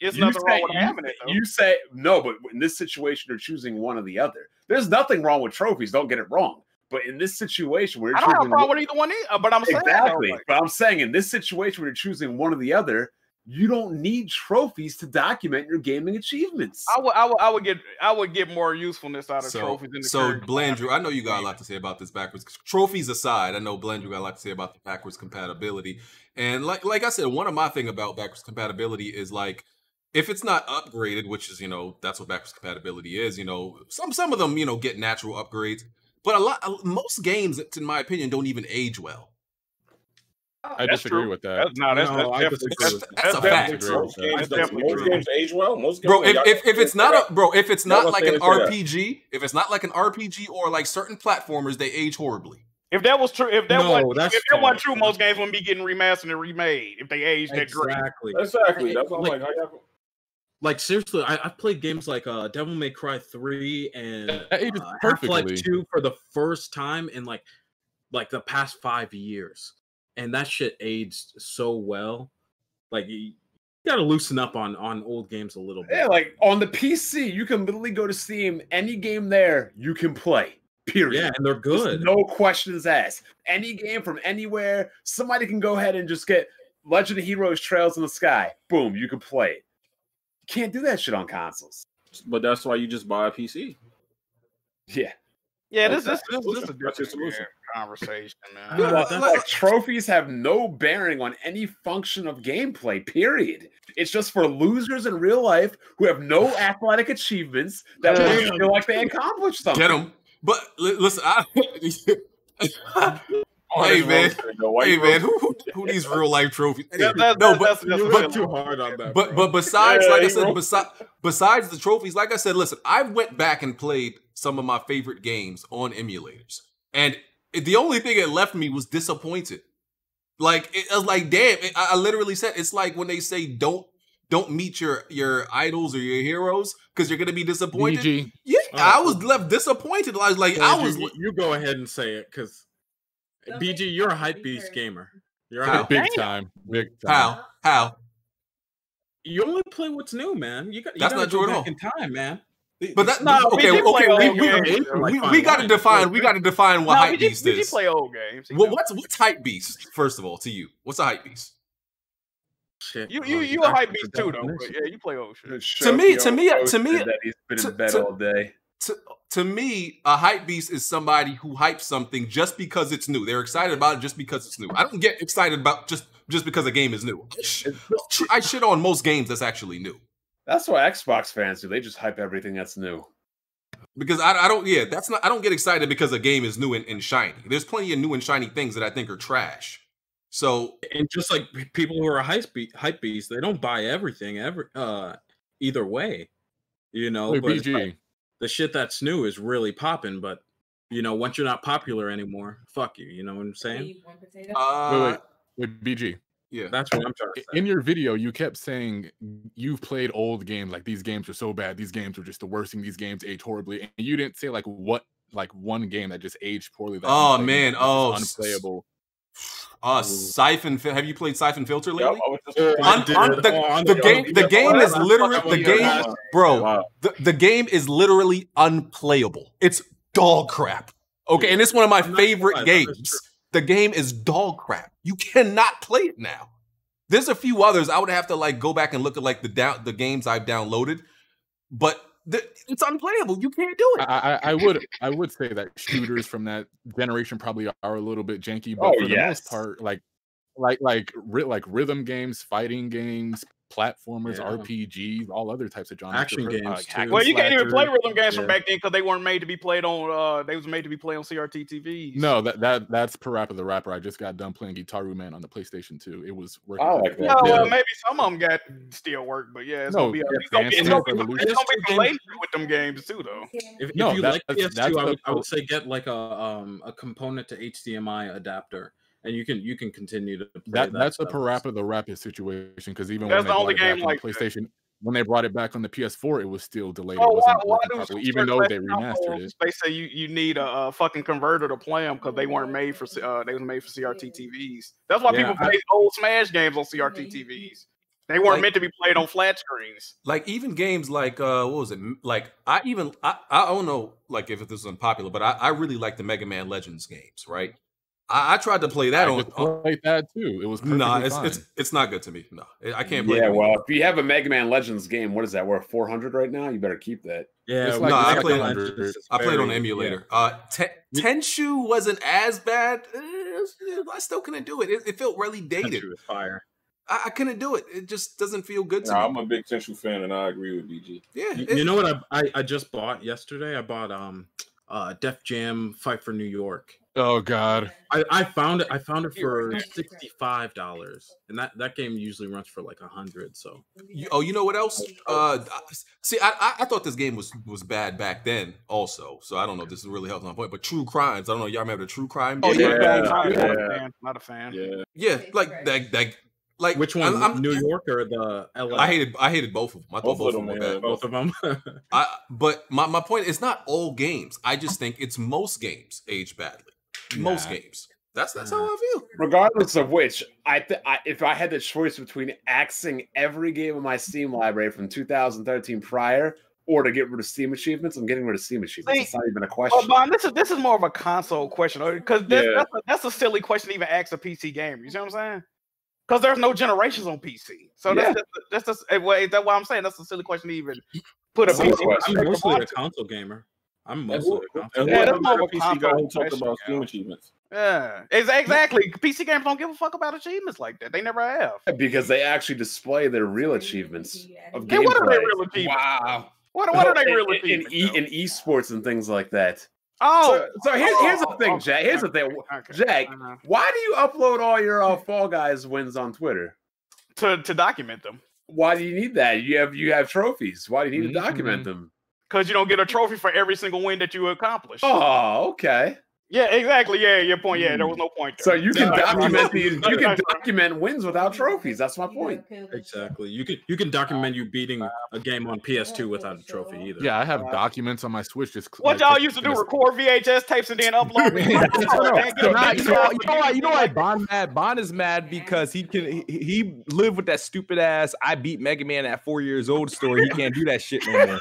It's nothing say, wrong with having it. Though. You say no, but in this situation, you're choosing one or the other. There's nothing wrong with trophies. Don't get it wrong. But in this situation, where you're I don't choosing have a problem with either one, either, but I'm exactly. saying exactly. Like, but I'm saying in this situation, where you're choosing one or the other, you don't need trophies to document your gaming achievements. I would, I would, I would get, I would get more usefulness out of so, trophies. In the so, Blandrew, I know you got a lot to say about this backwards. Trophies aside, I know Blandrew got a lot to say about the backwards compatibility. And like, like I said, one of my thing about backwards compatibility is like. If it's not upgraded, which is, you know, that's what backwards compatibility is, you know, some some of them, you know, get natural upgrades, but a lot most games, in my opinion, don't even age well. I that's disagree true. with that. That's not that's, no, that's, that's, that's, that's a fact. Most games, most games age well. Most games bro, if, if, if it's not a bro, if it's not like an R P G, if it's not like an R P G or like certain platformers, they age horribly. If that was true, if that no, wasn't, if that wasn't true, most games wouldn't be getting remastered and remade if they aged that great. Exactly. Exactly. That's what I'm like. I got Like, seriously, I, I played games like uh, Devil May Cry three and uh, Half-Life two for the first time in, like, like the past five years. And that shit aged so well. Like, you got to loosen up on, on old games a little bit. Yeah, like, on the P C, you can literally go to Steam. Any game there, you can play. Period. Yeah, and they're good. Just no questions asked. Any game from anywhere, somebody can go ahead and just get Legend of Heroes Trails in the Sky. Boom, you can play it. Can't do that shit on consoles. But that's why you just buy a P C. Yeah. Yeah, this, this, this, this is a different conversation, man. Dude, like, like, trophies have no bearing on any function of gameplay, period. It's just for losers in real life who have no athletic achievements that uh, feel like they accomplished something. Get them. But listen, I... hey, man. Hey, man, who, who, who these real-life trophies? Yeah, that, no, that, but, that's, that's but, but too hard on that. But, but besides, yeah, like I said, besides, besides the trophies, like I said, listen, I went back and played some of my favorite games on emulators. And the only thing it left me was disappointed. Like, it, I was like, damn, it, I literally said, it's like when they say don't don't meet your, your idols or your heroes because you're going to be disappointed. D G. Yeah, oh. I was left disappointed. I was like, well, I was... You, you go ahead and say it because, B G, you're a hype beast gamer. You're a big time. Big time. How? How? You only play what's new, man. You got, you That's not true at all. In time, man. But that's not okay. Okay, okay we, games, we, we, we gotta define. We gotta define what no, hype beast is. We play old games. Well, know. what's what's hype beast? First of all, to you, what's a hype beast? Shit, you you you a hype beast too, though. But yeah, you play old shit. To me, to me, to me, that he's been to, in bed to, all day. To, to me, a hype beast is somebody who hypes something just because it's new. They're excited about it just because it's new. I don't get excited about just just because a game is new. I shit on most games that's actually new. That's what Xbox fans do. They just hype everything that's new. Because I, I don't, yeah, that's not. I don't get excited because a game is new and, and shiny. There's plenty of new and shiny things that I think are trash. So, and just like people who are hype hype beasts, they don't buy everything every uh, either way. You know, but B G. The shit that's new is really popping. But you know, once you're not popular anymore, fuck you. You know what I'm saying? Uh, wait, wait, wait, B G. Yeah, that's what I'm trying to say. In your video, you kept saying you've played old games, like these games are so bad, these games are just the worst thing, these games age horribly, and you didn't say like what, like one game that just aged poorly. That oh man, oh unplayable. Uh, Siphon, have you played Siphon Filter lately? Yep, un, un, the, oh, the game, the game is literally the game, bro. The, the game is literally unplayable. It's dog crap. Okay, and it's one of my favorite games. The game is dog crap. You cannot play it now. There's a few others I would have to like go back and look at like the down the games I've downloaded, but the, it's unplayable. You can't do it. I, I, I would I would say that shooters from that generation probably are a little bit janky, but oh, for the yes. most part, like like like like rhythm games, fighting games, platformers, yeah. R P Gs, all other types of genres. Action games. Like too. Well, you can't even play rhythm games yeah. from back then because they weren't made to be played on. Uh, they was made to be played on C R T T Vs. No, that that that's Parappa the Rapper. I just got done playing Guitaroo Man on the PlayStation two. It was working. Oh, like no, well, maybe some of them got still work, but yeah, it's no, gonna be it's gonna be, it's gonna be, it's gonna be late with them games too, though. If, no, if you that's, like that's, P S two, that's I, would, I would say get like a um a component to H D M I adapter. And you can you can continue to play that. that that's stuff. The Parappa the Rapper situation, because even that's when they the only game like PlayStation, that. when they brought it back on the P S four, it was still delayed. Oh, it wasn't why, why do even though they remastered it. They say you you need a, a fucking converter to play them because they weren't made for uh, they were made for C R T T Vs. That's why yeah, people play old Smash games on C R T T Vs. They weren't like, meant to be played on flat screens. Like even games like uh, what was it? Like I even I I don't know like if this is unpopular, but I I really like the Mega Man Legends games, right? I, I tried to play that I on. I played that too. It was no, nah, it's, it's it's not good to me. No, I can't play. Yeah, well, anymore. If you have a Mega Man Legends game, what is that? We're at four hundred right now. You better keep that. Yeah, it's like, no, I played. I played on an emulator. Yeah. Uh, ten, Tenchu wasn't as bad. I still couldn't do it. It, it felt really dated. Tenchu was fire. I, I couldn't do it. It just doesn't feel good to no, me. I'm a big Tenchu fan, and I agree with B G. Yeah, you, it, you know what? I, I I just bought yesterday. I bought um uh Def Jam Fight for New York. Oh God! I, I found it. I found it for sixty-five dollars, and that that game usually runs for like a hundred. So, you, oh, you know what else? Uh, see, I I thought this game was was bad back then, also. So I don't know if this is really helping my point. But True Crimes, I don't know. Y'all remember the True Crime? Oh yeah, yeah. Not, yeah. Not, a fan, not a fan. Yeah, yeah, like that. Like, like which one? I'm, I'm, New York or the L A? I hated I hated both of them. I thought both, both of them. Were bad. Both of them. I, but my my point is not all games. I just think it's most games age badly. Most nah. games. That's that's nah. how I feel. Regardless of which, I, th I if I had the choice between axing every game in my Steam library from two thousand thirteen prior, or to get rid of Steam achievements, I'm getting rid of Steam achievements. See, it's not even a question. Oh, Bon, this is this is more of a console question because yeah. that's, that's a silly question to even ask a P C gamer. You see what I'm saying? Because there's no generations on P C, so that's yeah. that's, that's, that's, that's why I'm saying that's a silly question to even put a P C. I'm mostly a console gamer. I'm mostly yeah, yeah, that's more P C guys talk about game achievements. Yeah, exactly. P C games don't give a fuck about achievements like that. They never have, because they actually display their real achievements of gameplay. What are their real achievements? Wow. What, what are they real achievements? In, in, in esports and things like that. Oh, so, so here's, here's the thing, Jack. Here's the thing, Jack. Why do you upload all your uh, Fall Guys wins on Twitter? To to document them. Why do you need that? You have you have trophies. Why do you need mm-hmm. to document them? Because you don't get a trophy for every single win that you accomplish. Oh, okay. Yeah, exactly. Yeah, your point. Yeah, there was no point there. So you can document these. You can document wins without trophies. That's my point. Exactly. You can you can document you beating a game on P S two without a trophy either. Yeah, I have documents on my Switch. Just what y'all used to do? Record V H S tapes and then upload. You know why Bond mad? Bond is mad because he can he, he lived with that stupid ass I beat Mega Man at four years old story. He can't do that shit no more.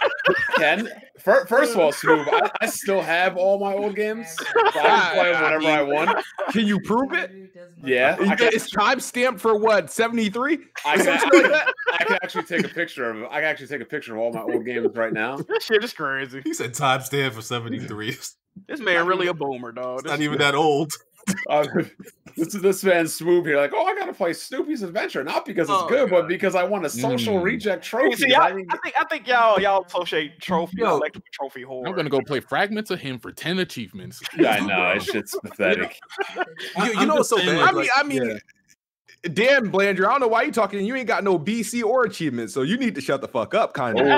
Ken, first of all, Snoop, I, I still have all my old games. So I play whatever I, mean, I want. Can you prove it? Yeah. It's time stamped for what, seventy-three? I can, actually, I can actually take a picture of it. I can actually take a picture of all my old games right now. This shit is crazy. He said time stamped for seventy-three. This man really a boomer, dog. This not even that old. Uh, this, this man's swoop here, like, oh, I gotta play Snoopy's Adventure, not because it's oh, good, God. but because I want a social mm. reject trophy. See, I, I, I think I think y'all y'all associate trophy, Yo, electric trophy whore. I'm gonna go play fragments of him for ten achievements. Yeah, I know, that shit's pathetic. you, you know what's so bad? I mean, like, I mean. Yeah. Dan Blander, I don't know why you talking. You ain't got no B C or achievements, so you need to shut the fuck up, kind of. Oh,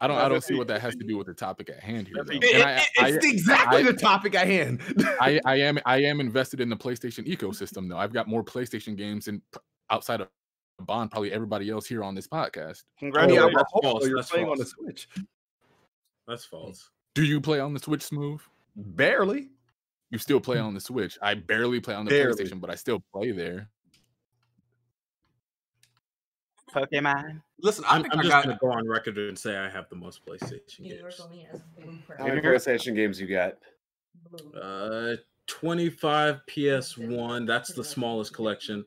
I don't. I don't see what that has to do with the topic at hand here. It, it, it's I, exactly I, the topic at hand. I, I am. I am invested in the PlayStation ecosystem, though. I've got more PlayStation games and outside of Bond, probably everybody else here on this podcast. Congratulations! Oh, yeah, false. You're That's playing false. on the Switch. That's false. Do you play on the Switch, Smooth? Barely. You still play on the Switch. I barely play on the barely. PlayStation, but I still play there. Pokemon. Listen, I'm, I'm just got... gonna go on record and say I have the most PlayStation games. How many PlayStation games you got? Uh, twenty-five P S one. That's the smallest collection.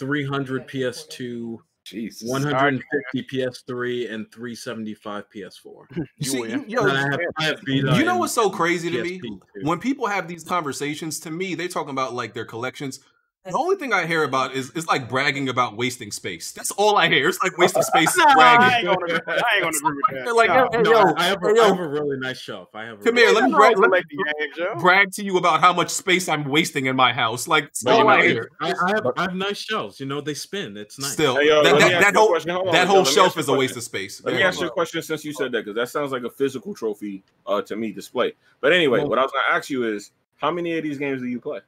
three hundred P S two. Jesus. one hundred fifty P S three and three seventy-five P S four. You see, you, yo, I have, I have you know what's so crazy to me? Too. When people have these conversations, to me, they're talking about like their collections. The only thing I hear about is it's like bragging about wasting space. That's all I hear. It's like wasting space is bragging. No, I ain't gonna, I ain't gonna agree with that. They're like, no, hey, no, yo, I, have a, yo. I have a really nice shelf. I have. A Come really here, let me, brag, let me brag, brag to you about how much space I'm wasting in my house. Like, that's all I hear. I, I have, I have nice shelves. You know, they spin. It's nice. Still, hey, yo, that, that, that whole on, that whole shelf is a waste of space. Let me ask you a question since you said that, because that sounds like a physical trophy uh, to me display. But anyway, what I was gonna ask you is, how many of these games do you play?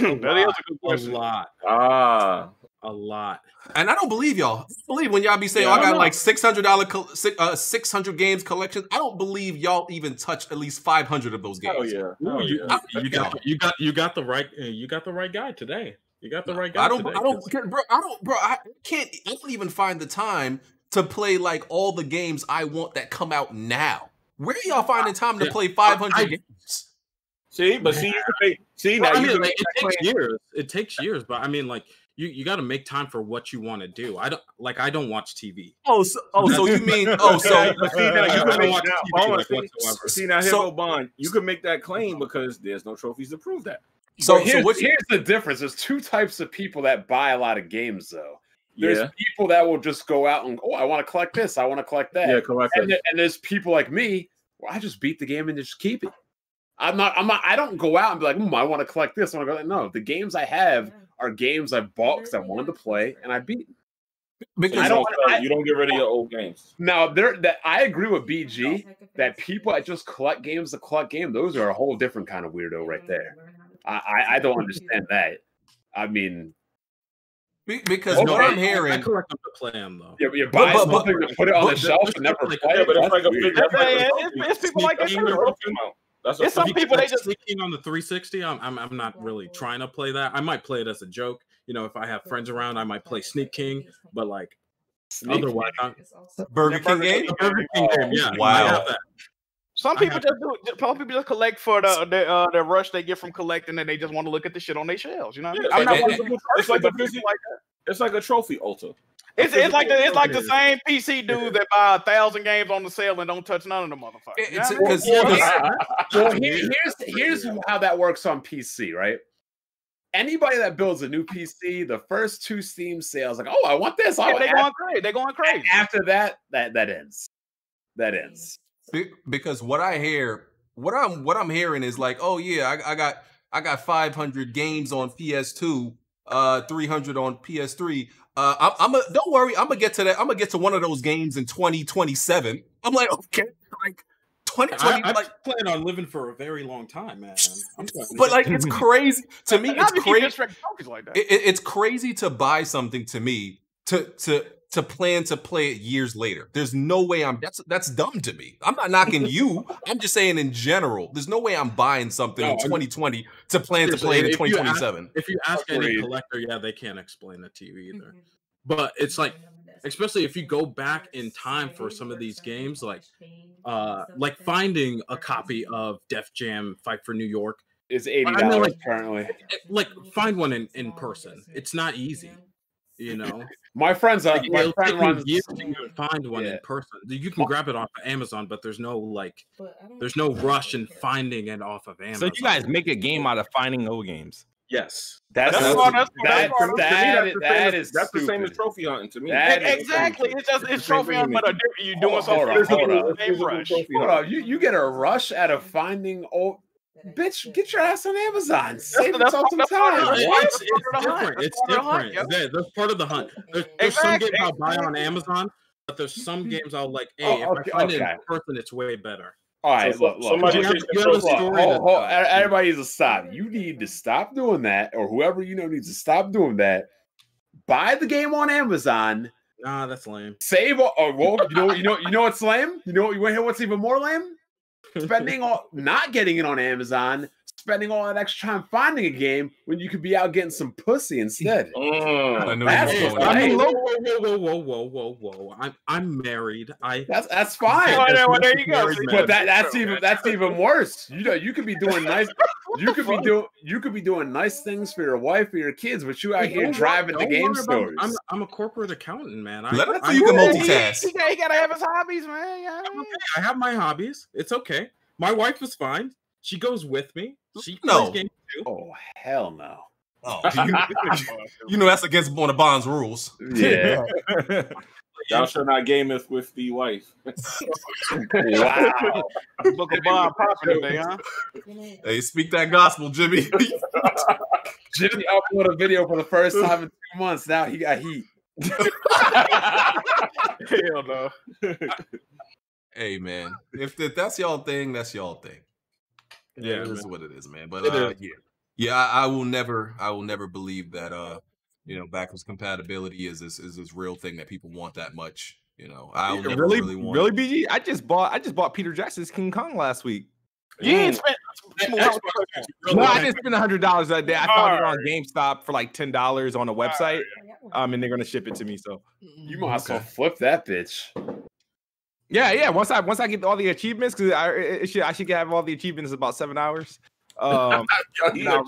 A lot, a lot, ah, a lot, and I don't believe y'all. I believe when y'all be saying, yeah, oh, "I got know. like six hundred dollar, uh, six hundred games collections." I don't believe y'all even touch at least five hundred of those games. Oh yeah, oh, you, yeah. I, you got, you got, you got the right, you got the right guy today. You got the right guy. I don't, today, I don't, bro, I don't, bro, I can't, I don't even find the time to play like all the games I want that come out now. Where are y'all finding time to yeah. play five hundred games? See, but see, see now. Well, I mean, it takes years. It takes years, but I mean, like you, you got to make time for what you want to do. I don't like. I don't watch T V. Oh, so, oh, so you mean? Oh, so yeah, but see now, you can make that. Bond, see, see now, so, Bond, you can make that claim because there's no trophies to prove that. So, so here's, so what's, here's the difference. There's two types of people that buy a lot of games, though. There's yeah. people that will just go out and oh, I want to collect this. I want to collect that. Yeah, collect and, that. And there's people like me. Well, I just beat the game and just keep it. I'm not, I'm not, I don't go out and be like, mm, I want to collect this. I want to go, no, the games I have are games I bought because I wanted to play and I beat. Because I don't, I, you don't get rid of your old games. Now, there, that I agree with B G that people that just collect games to collect games, those are a whole different kind of weirdo right there. I, I, I don't understand that. I mean, because oh, what I'm hearing, I collect them to play them though. Yeah, but you buy but, but, something but, to put it on but, the shelf and never play it. But it's like a big, it's people like that. That's it's some people they just leaking on the three sixty. I'm, I'm I'm not really trying to play that. I might play it as a joke, you know. If I have friends around, I might play Sneak King, but like Sneak otherwise, King. I'm, Burger King game, Burger King game. Yeah, wow. Some people just do. Some people just collect for the the, uh, the rush they get from collecting, and they just want to look at the shit on their shelves. You know what I mean? Yeah, I'm not one of those. It's like a trophy altar. It's, it's like the, it's like the same P C dudes that buy a thousand games on the sale and don't touch none of the motherfuckers. It's, you know it's, well, well here, here's here's how that works on P C, right? Anybody that builds a new P C, the first two Steam sales, like, oh, I want this. I yeah, they're going crazy. They're going crazy. After that, that that ends. That ends. Be because what I hear, what I'm what I'm hearing is like, oh yeah, I, I got I got five hundred games on P S two, uh, three hundred on P S three. Uh, I, I'm a, don't worry, I'm gonna get to that. I'm gonna get to one of those games in twenty twenty-seven. I'm like, okay, like twenty twenty. I, I like, plan on living for a very long time, man. I'm but like, it's crazy to me. It's crazy. Like that. It, it's crazy to buy something to me to to to plan to play it years later. There's no way I'm. That's that's dumb to me. I'm not knocking you. I'm just saying in general. There's no way I'm buying something no, in twenty twenty to plan to play it in twenty twenty-seven. If you ask any collector, yeah, they can't explain that to you either. Mm-hmm. But it's like, especially if you go back in time for some of these games, like uh, like finding a copy of Def Jam Fight for New York is eighty dollars I mean, like, currently. Like find one in, in person. It's not easy, you know. My friends, like, my it'll friend runs. You can find one yeah. in person. You can grab it off of Amazon, but there's no like, there's no rush in finding it off of Amazon. So you guys make a game out of finding old games. Yes, that's that's, that's, that's, that's, that's, that, me, that's, that is, that's the same as trophy hunting to me. That that exactly, it's just it's trophy hunting, but you doing oh, something. Hold, hold, hold, hold, rush. hold on, you you get a rush out of finding old bitch. Get your ass on Amazon. That's, Save that's, yourself that's, some that's, time. That's, what? It's, it's different. It's different. Hunt, yeah. That's part of the hunt. There's, there's exactly. some games I'll buy on Amazon, but there's some games I'll like. Hey, oh, okay, if I find okay. it in person, it's way better. All right, so, look, look. Somebody, everybody needs to stop. You need to stop doing that, or whoever you know needs to stop doing that. Buy the game on Amazon. Nah, that's lame. Save. Or, or, well, you know, you know, you know what's lame. You know, you want to hear what's even more lame? Spending all, not getting it on Amazon. Spending all that extra time finding a game when you could be out getting some pussy instead. Oh, I know that's you know. I mean, whoa, whoa, whoa, whoa, whoa, whoa, whoa! I'm I'm married. I that's that's fine. Oh, no, well, there you go. Married, but that that's so, even man. that's even worse. You know, you could be doing nice. You could be doing you could be doing nice things for your wife or your kids, but you out you here driving worry, the game stores. I'm, I'm a corporate accountant, man. I, Let him so you can multitask. He, he, he gotta have his hobbies, man. Yeah. I'm okay. I have my hobbies. It's okay. My wife was fine. She goes with me. She no. plays games too. Oh hell no! Oh, you, you know that's against Bona Bond's rules. Yeah, y'all shall not gameth with the wife. Wow, Book of Bond popping today, huh? Hey, speak that gospel, Jimmy. Jimmy uploaded a video for the first time in two months. Now he got heat. Hell no! Hey man, if, if that's y'all thing, that's y'all thing. Yeah, that's what it is, man. But uh, yeah, yeah, I, I will never, I will never believe that, uh, you know, backwards compatibility is this is this real thing that people want that much. You know, I yeah, never really, really, want really, B G. I just bought, I just bought Peter Jackson's King Kong last week. Yeah, mm. no, I just spent a hundred dollars that day. I found right. it on GameStop for like ten dollars on a website, right. um, and they're gonna ship it to me. So you must okay. flip that bitch. Yeah, yeah. Once I once I get all the achievements, because I it should I should have all the achievements in about seven hours. Um, yeah,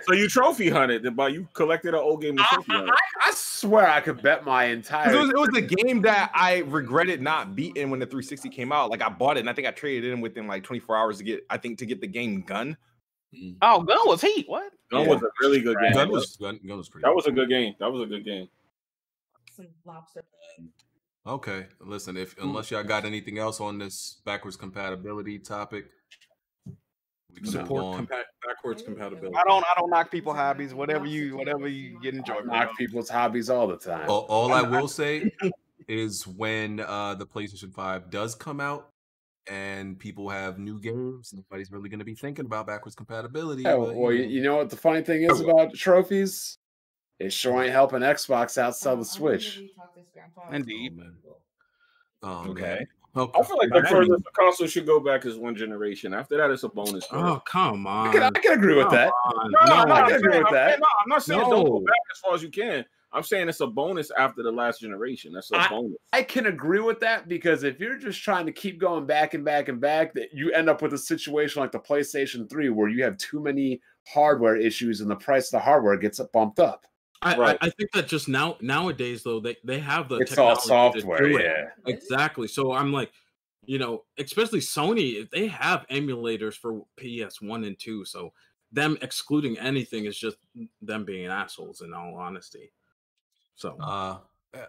so you trophy hunted, but you collected an old game. Of trophy I, I, I swear I could bet my entire. It was, it was the game that I regretted not beating when the three sixty came out. Like I bought it, and I think I traded in within like twenty-four hours to get I think to get the game Gun. Mm. Oh, Gun was heat. What? Gun yeah. was a really good game. Gun was, Gun, Gun was pretty. That was a good game. That was a good game. Some lobster. Okay, listen, if unless y'all got anything else on this backwards compatibility topic, we can support compa backwards compatibility. I don't, I don't knock people's hobbies. Whatever you, whatever you get enjoyment. Knock people's hobbies all the time. All, all I will say is when uh, the PlayStation five does come out and people have new games, nobody's really going to be thinking about backwards compatibility. Oh, but, well, you know. you know what the funny thing is about trophies? It sure ain't helping Xbox out sell the Switch. Indeed. Oh, okay. okay. I feel like the further the console should go back is one generation. After that, it's a bonus. Oh, come on. I can, I can agree with that. No, I'm not agree with that. I'm not saying don't go back as far as you can. I'm saying it's a bonus after the last generation. That's a I, bonus. I can agree with that because if you're just trying to keep going back and back and back, that you end up with a situation like the PlayStation three where you have too many hardware issues and the price of the hardware gets bumped up. I, right. I, I think that just now nowadays though they they have the it's all software, yeah, exactly. So I'm like, you know, especially Sony, they have emulators for P S one and two. So them excluding anything is just them being assholes, in all honesty. So uh,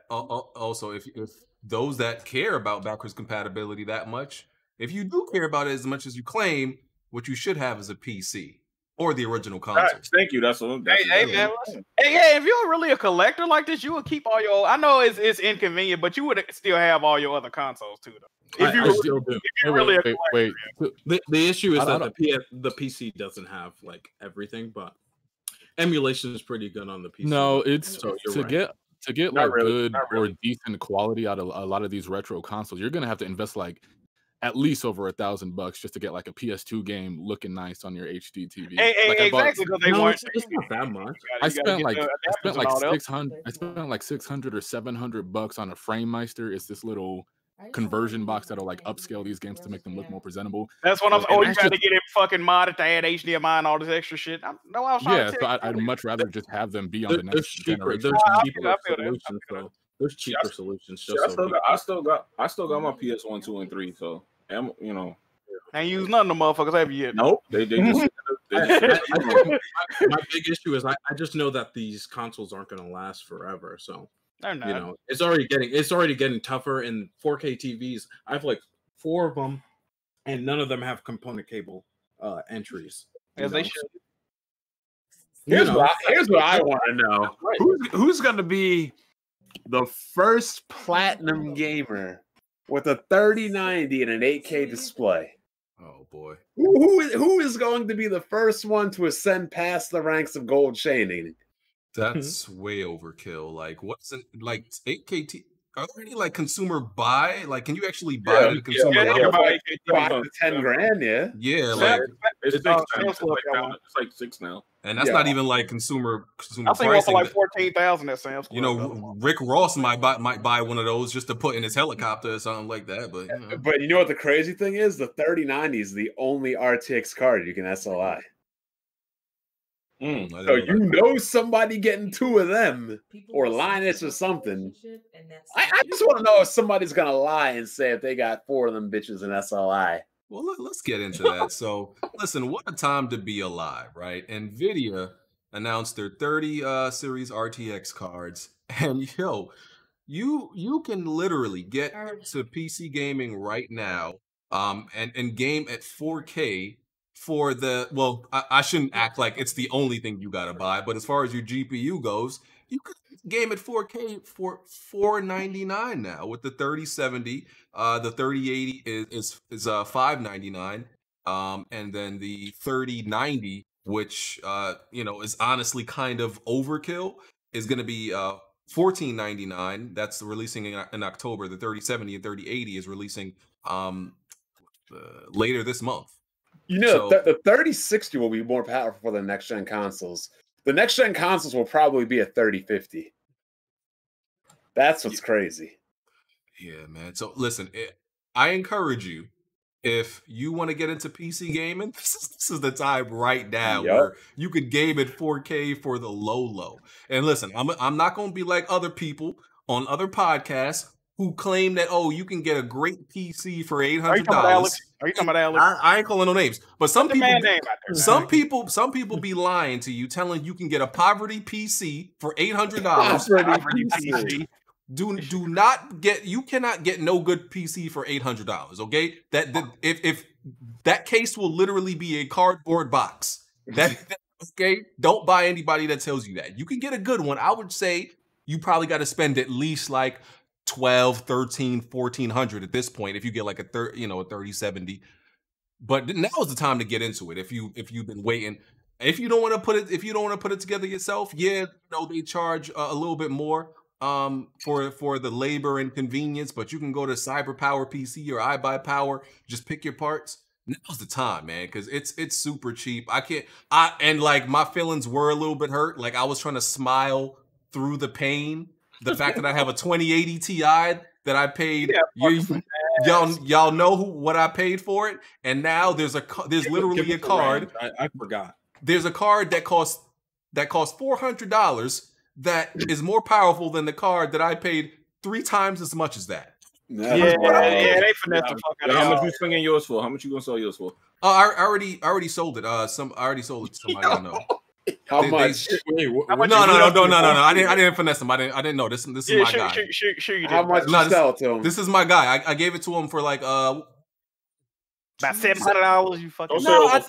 also, if if those that care about backwards compatibility that much, if you do care about it as much as you claim, what you should have is a P C. Or the original console. Right, thank you. That's what. That's hey, what hey, man, listen. Hey, yeah. If you're really a collector like this, you would keep all your. I know it's it's inconvenient, but you would still have all your other consoles too, though. If you I, really, I still do. If you're wait, really wait, a wait. The, the issue is that the P S, the P C doesn't have like everything, but emulation is pretty good on the P C. No, it's so to right. get to get not like really, good really. or decent quality out of a lot of these retro consoles. You're gonna have to invest like. At least over a thousand bucks just to get like a P S two game looking nice on your H D T V. Hey, like hey, I exactly, bought, they no, it's, it's not that much. Gotta, I, spent like, I spent like six hundred. I spent like six hundred or seven hundred bucks on a FrameMeister. It's this little conversion box that'll like upscale these games to make them look more presentable. That's what I'm. Uh, oh, you trying to get it fucking modded to add H D M I and all this extra shit? I'm, no, I was trying yeah, to so I'd, I'd much rather just have them be on they're, the next generation. They're cheaper. They're cheaper solutions, so. There's cheaper yeah, solutions. Just yeah, I, still got, I still got. I still got my P S one, two, and three. So. And you know, ain't used none of the motherfuckers have you yet. Nope. They, they just, they just my, my big issue is I, I just know that these consoles aren't going to last forever. So you know, it's already getting it's already getting tougher. And four K T Vs, I have like four of them, and none of them have component cable uh, entries. As know? they should. Here's, what I, here's what I want to know: right. who's who's going to be the first platinum gamer with a thirty ninety and an eight K display? Oh boy! Who, who is who is going to be the first one to ascend past the ranks of gold chaining? That's way overkill. Like, what's an, like eight K? T Are there any like consumer buy? Like, can you actually buy yeah, the consumer? Yeah, yeah, like, buy to ten grand, yeah. Yeah, like it's, it's, it's, six like, now. it's like six now, and that's yeah. not even like consumer consumer. I think pricing. Like fourteen thousand at Sam's Club. You know, Rick Ross might buy might buy one of those just to put in his helicopter or something like that. But you know. But you know what the crazy thing is? The thirty ninety is the only R T X card you can S L I. Mm, so you know that. Somebody getting two of them or Linus or something. I, I just want to know if somebody's going to lie and say if they got four of them bitches in S L I. Well, let, let's get into that. So listen, what a time to be alive, right? NVIDIA announced their thirty series R T X cards. And yo, you you can literally get to P C gaming right now um, and, and game at four K. For the well, I, I shouldn't act like it's the only thing you gotta buy, but as far as your G P U goes, you could game at four K for four ninety-nine now with the thirty seventy. Uh, the thirty eighty is is, is uh five ninety-nine, um, and then the thirty ninety, which uh you know is honestly kind of overkill, is gonna be uh fourteen ninety-nine. That's releasing in, in October. The thirty seventy and thirty eighty is releasing um uh, later this month. You know, so, th the thirty sixty will be more powerful for the next gen consoles. The next gen consoles will probably be a thirty fifty. That's what's yeah. crazy. Yeah, man. So listen, it, I encourage you, if you want to get into P C gaming, this is this is the time right now yep. where you could game at four K for the low low. And listen, I'm I'm not going to be like other people on other podcasts who claim that, oh, you can get a great P C for eight hundred dollars. Are you talking about Alex? Are you talking about Alex? I, I ain't calling no names. But some people, name there, some people some people be lying to you, telling you can get a poverty P C for eight hundred dollars. Poverty P C. Do, do not get, you cannot get no good P C for eight hundred dollars, okay? That, that if, if that case will literally be a cardboard box. That, that, okay? Don't buy anybody that tells you that. You can get a good one. I would say you probably got to spend at least like twelve, thirteen, fourteen hundred at this point if you get like a third, you know, a thirty seventy. But now is the time to get into it if you if you've been waiting. If you don't want to put it if you don't want to put it together yourself, yeah, you know, they charge a, a little bit more um for for the labor and convenience, but you can go to CyberPower P C or iBuyPower, just pick your parts. Now's the time, man, because it's it's super cheap. I can't I and like my feelings were a little bit hurt. Like I was trying to smile through the pain. The fact that I have a twenty eighty Ti that I paid, y'all yeah, y'all know who, what I paid for it, and now there's a there's literally a card. I, I forgot. There's a card that costs that costs four hundred dollars that is more powerful than the card that I paid three times as much as that. Yeah, yeah, yeah, they finesse the fuck out of it. How much you swinging yours for? How much you gonna sell yours for? Uh, I, I already, I already sold it. Uh, some, I already sold it to somebody. I don't know. How they, much? They, Wait, what, how no, much no, no, no, no, no, no. I didn't, I didn't finesse him. I didn't, I didn't know. This, this yeah, is my sure, guy. Sure, sure, sure you did. How much no, you sell to him? This is my guy. I, I gave it to him for like uh. About seven hundred dollars, you fucking. No, I,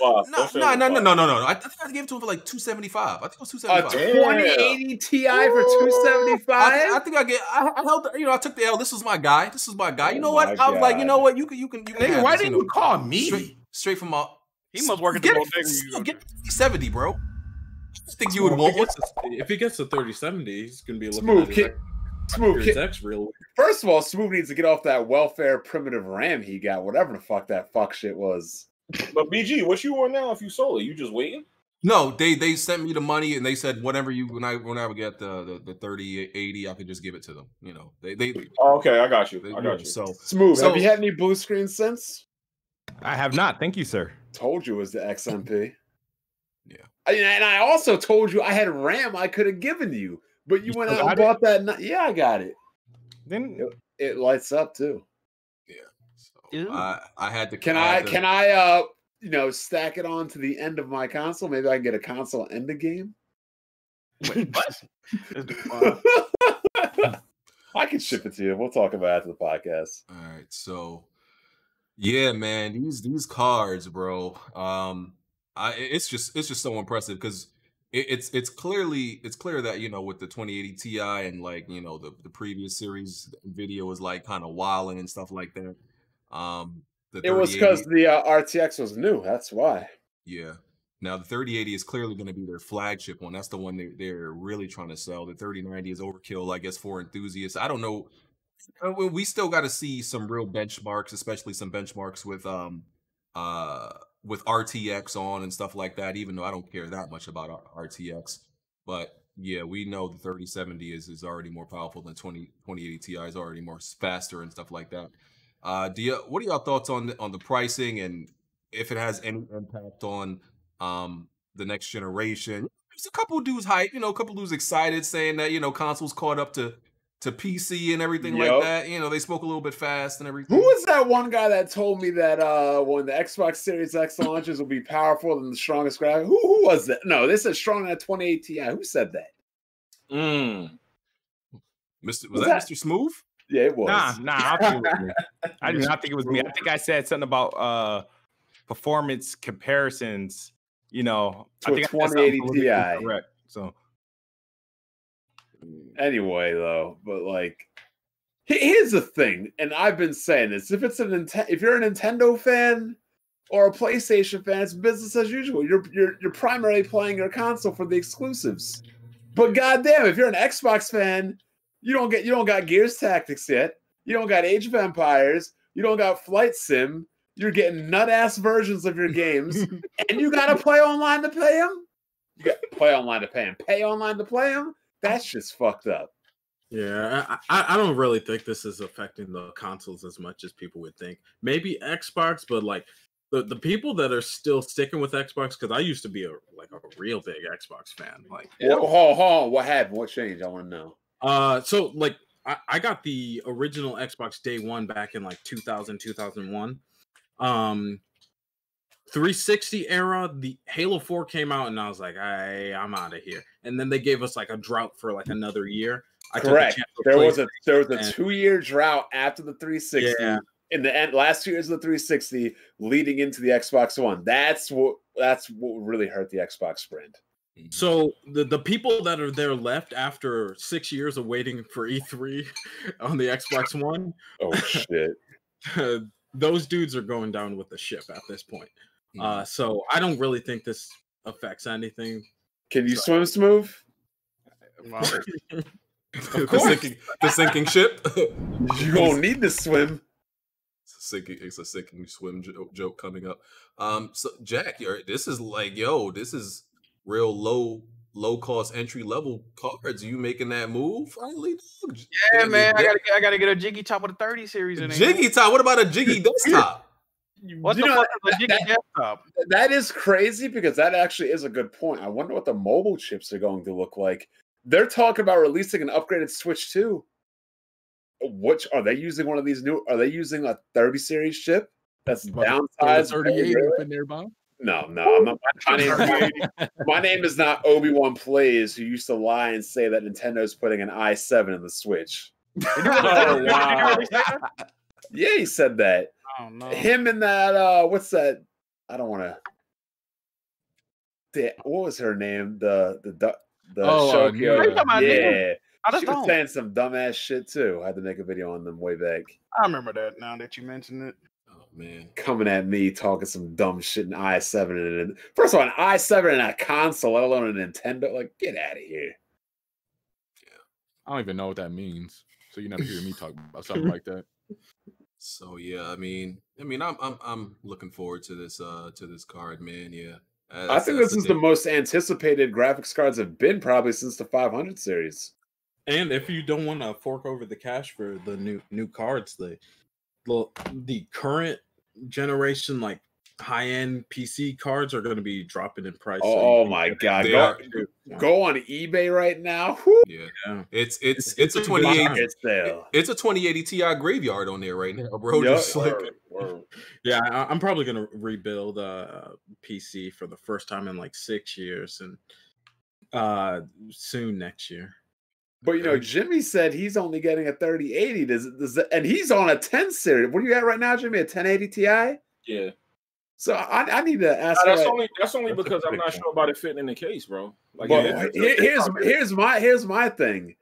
no, no, no, no, no, no, no. I think I gave it to him for like two seventy five. I think it was two seventy five. A twenty eighty Ti Ooh. for two seventy five. I think I get. I, I held. The, you know, I took the L. This was my guy. This is my guy. You know oh what? I was like, you know what? You can, you can. You can Nigga, why this, didn't you, know, you call me? Straight, straight from my. He must work at the bodega. Get seventy, bro. I think you would want one. If he gets to thirty seventy, he's gonna be looking at it. Smooth. First of all, Smooth needs to get off that welfare primitive ram he got, whatever the fuck that fuck shit was. But B G, what you on now? If you sold it, you just waiting? No, they they sent me the money and they said whatever you when I when I would get the the, the thirty eighty, I could just give it to them. You know they they. Oh, okay, I got you. They, I got you. So Smooth. So, have you had any blue screen since? I have not. Thank you, sir. Told you it was the X M P. Yeah. And I also told you I had RAM I could have given you. But you, you went out and bought it? that. Yeah, I got it. Then it, it lights up too. Yeah. So I, I had to. Can I? I to, can I? Uh, you know, stack it on to the end of my console. Maybe I can get a console end of game. Wait, what? I can ship it to you. We'll talk about it after the podcast. All right. So, yeah, man, these these cards, bro. Um, I it's just it's just so impressive because. It's it's clearly it's clear that you know with the twenty eighty Ti and like you know the the previous series video was like kind of wilding and stuff like that. Um, the it was because the uh, R T X was new. That's why. Yeah. Now the thirty eighty is clearly going to be their flagship one. That's the one they they're really trying to sell. The thirty ninety is overkill, I guess, for enthusiasts. I don't know. We still got to see some real benchmarks, especially some benchmarks with um uh. with R T X on and stuff like that, even though I don't care that much about R T X. But yeah, we know the thirty seventy is, is already more powerful than twenty eighty Ti is already more faster and stuff like that. Uh, do you, what are y'all thoughts on the, on the pricing and if it has any impact on um, the next generation? There's a couple of dudes hype, you know, a couple of dudes excited saying that, you know, consoles caught up to to P C and everything yep. like that. You know, they spoke a little bit fast and everything. Who was that one guy that told me that uh, when the Xbox Series X launches will be powerful and the strongest graphics? Who, who was that? No, they said stronger than twenty eighty Ti. Who said that? Mm. Mister Was, was that, that Mister Smooth? Yeah, it was. Nah, nah. I'll I do not think it was me. I think I said something about uh, performance comparisons, you know. To I think twenty eighty Ti. Correct, so. Anyway, though, but like, here's the thing, and I've been saying this: if it's an if you're a Nintendo fan or a PlayStation fan, it's business as usual. You're you're you're primarily playing your console for the exclusives. But goddamn, if you're an Xbox fan, you don't get you don't got Gears Tactics yet. You don't got Age of Empires. You don't got Flight Sim. You're getting nut ass versions of your games, and you gotta play online to play them. You got to play online to pay them. Pay online to play them. That's just fucked up. Yeah, I, I don't really think this is affecting the consoles as much as people would think. Maybe Xbox, but like the, the people that are still sticking with Xbox, because I used to be a like a real big Xbox fan. Like, what, hold, hold on, what happened? What changed? I want to know. Uh, so like I, I got the original Xbox day one back in like two thousand, two thousand one. Um, three sixty era, the Halo four came out, and I was like, I, I'm out of here. And then they gave us like a drought for like another year. I Correct. There was a there was a two year drought after the three sixty. Yeah. In the end, last two years of the three sixty, leading into the Xbox One. That's what that's what really hurt the Xbox brand. So the the people that are there left after six years of waiting for E three on the Xbox One. Oh shit. uh, those dudes are going down with the ship at this point. Uh, so I don't really think this affects anything. Can you so, swim smooth? Wow. Of course. The sinking, the sinking ship. You don't need to swim. It's a sinking, it's a sinking swim joke, joke coming up. Um, so Jack, you're, this is like, yo, this is real low, low cost entry level cards. You making that move finally? Yeah, Jiggy man. I gotta, I gotta get a Jiggy Top with a thirty series in it. Jiggy Top. What about a Jiggy Desktop? What you the know, fuck is a Jiggy that, Desktop? That is crazy because that actually is a good point. I wonder what the mobile chips are going to look like. They're talking about releasing an upgraded Switch two. Which are they using one of these new? Are they using a thirty series chip that's downsized? thirty-eight up in there, Bob? No, no. I'm not, my, name, my name is not Obi-Wan Plays, who used to lie and say that Nintendo's putting an i seven in the Switch. Oh, wow. Yeah, he said that. Oh, no. Him and that, uh, what's that? I don't want to. What was her name? The the the, the oh, show. Uh, yeah, yeah. I just she was don't. saying some dumbass shit too. I had to make a video on them way back. I remember that now that you mentioned it. Oh man, coming at me talking some dumb shit in i seven and an, first of all, an i seven and a console, let alone a Nintendo. Like, get out of here. Yeah, I don't even know what that means. So you're not hearing me talk about something like that. So yeah, I mean, I mean, I'm I'm I'm looking forward to this uh to this card, man. Yeah. Uh, I think this is the most anticipated graphics cards have been probably since the five hundred series. And if you don't want to fork over the cash for the new new cards, the the, the current generation like high end P C cards are going to be dropping in price. Oh so my god! Go, are, go on eBay right now. Woo. Yeah, it's it's it's, it's a twenty eighty. It, it's a twenty eighty Ti graveyard on there right now, bro. Yep. Just like. Yeah, I'm probably gonna rebuild uh P C for the first time in like six years, and uh, soon next year. But you know, Jimmy said he's only getting a thirty eighty. Does, does and he's on a ten series. What are you at right now, Jimmy? A ten eighty Ti? Yeah. So I, I need to ask. No, that's, only, that's only that's only because I'm not one. sure about it fitting in the case, bro. Like, well, yeah, here, here's here's my here's my thing.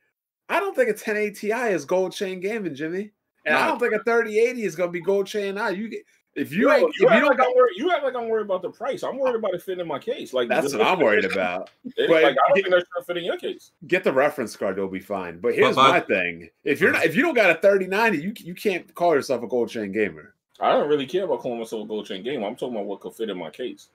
I don't think a ten eighty Ti is gold chain gaming, Jimmy. And no. I don't think a thirty eighty is gonna be gold chain now. You get if you, you ain't you, if you don't like I'm worried, you act like I'm worried about the price. I'm worried about it fitting in my case. Like that's what I'm worried about. But like, I don't get, think that's gonna fit in your case. Get the reference card, it'll be fine. But here's but my, my thing: if you're not, if you don't got a thirty ninety, you you can't call yourself a gold chain gamer. I don't really care about calling myself a gold chain gamer. I'm talking about what could fit in my case.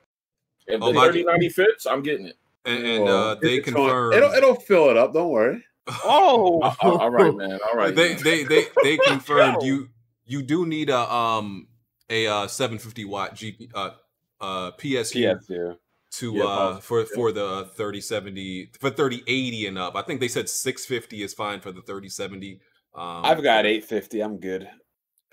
If oh, the thirty ninety fits, I'm getting it. And, and well, uh, they confirm it'll it'll fill it up. Don't worry. Oh, all right, man. All right. They man. they they they confirmed you you do need a um a uh, seven fifty watt G P uh uh P S U yeah. to yeah, uh for for the thirty seventy for thirty eighty and up. I think they said six fifty is fine for the thirty seventy. Um, I've got eight fifty. I'm good.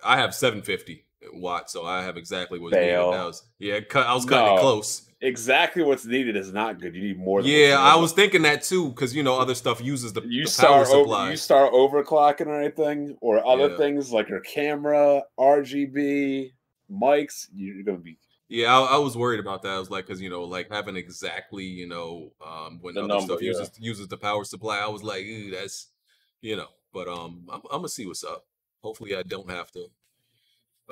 I have seven fifty watt, so I have exactly what's Fail. needed. I was, yeah, I was cutting no. it close. Exactly what's needed is not good. You need more than yeah, I was thinking that too, because you know other stuff uses the, you the power start supply. Over, you start overclocking or anything, or other yeah. things like your camera, R G B, mics, you're gonna be yeah, I, I was worried about that. I was like, because you know, like having exactly, you know, um when the other number, stuff yeah. uses uses the power supply, I was like, ooh, that's you know, but um I'm, I'm gonna see what's up. Hopefully I don't have to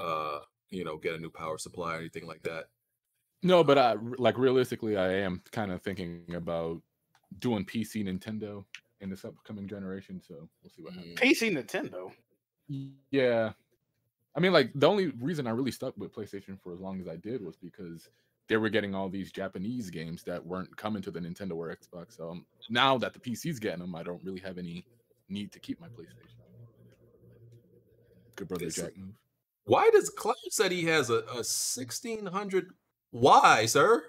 uh you know get a new power supply or anything like that. No, but I like realistically, I am kind of thinking about doing P C Nintendo in this upcoming generation. So we'll see what happens. P C Nintendo. Yeah, I mean, like the only reason I really stuck with PlayStation for as long as I did was because they were getting all these Japanese games that weren't coming to the Nintendo or Xbox. So um, now that the P C's getting them, I don't really have any need to keep my PlayStation. Good brother this, Jack move. Why does Cloud said he has a, a sixteen hundred? Why, sir?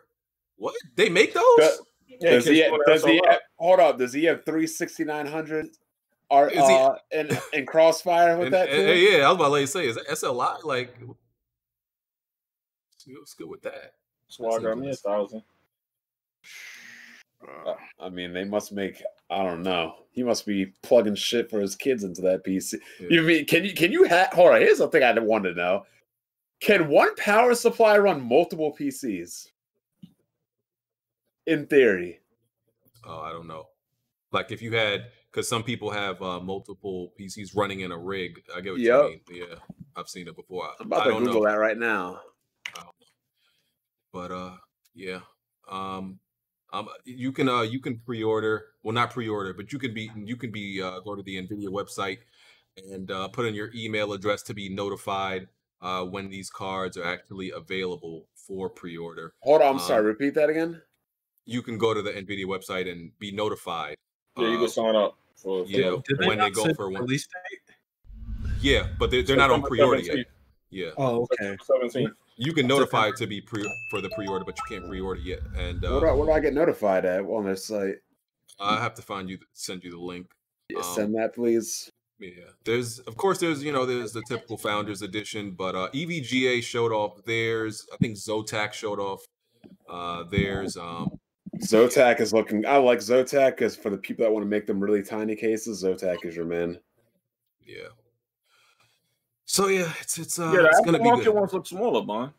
What? They make those? Does, yeah, does he, have, does he have, hold up. Does he have three sixty-nine hundred uh, and, and Crossfire with and, that, too? And, yeah, I was about to let you say, is that S L I? Like, what's good with that? Swagger, I mean, a thousand. I mean, they must make, I don't know. He must be plugging shit for his kids into that P C. Yeah. You mean, can you, can you have, hold on, here's the thing I wanted to know. Can one power supply run multiple P Cs? In theory. Oh, I don't know. Like if you had, because some people have uh, multiple P Cs running in a rig. I get what yep. you mean. Yeah, I've seen it before. I'm about I to don't Google know. that right now. But uh, yeah, um, um, you can uh, you can pre-order. Well, not pre-order, but you can be you can be uh, go to the NVIDIA website and uh, put in your email address to be notified. Uh, when these cards are actually available for pre-order. Hold on, I'm um, sorry. Repeat that again. You can go to the NVIDIA website and be notified. Yeah, uh, you can sign up for yeah did when they, they go for release date. Yeah, but they're, they're not on pre-order yet. Yeah. Oh, okay. Seventeen. You can notify to be pre for the pre-order, but you can't pre-order yet. And uh, where, do I, where do I get notified at on their site? I have to find you, send you the link. Yeah, um, send that, please. Yeah, there's of course there's you know there's the typical Founders Edition, but uh, E V G A showed off theirs. I think Zotac showed off uh, theirs. Um, Zotac is looking. I like Zotac because for the people that want to make them really tiny cases, Zotac is your man. Yeah. So yeah, it's it's uh, yeah. The it's gonna be good. Ones look smaller, man.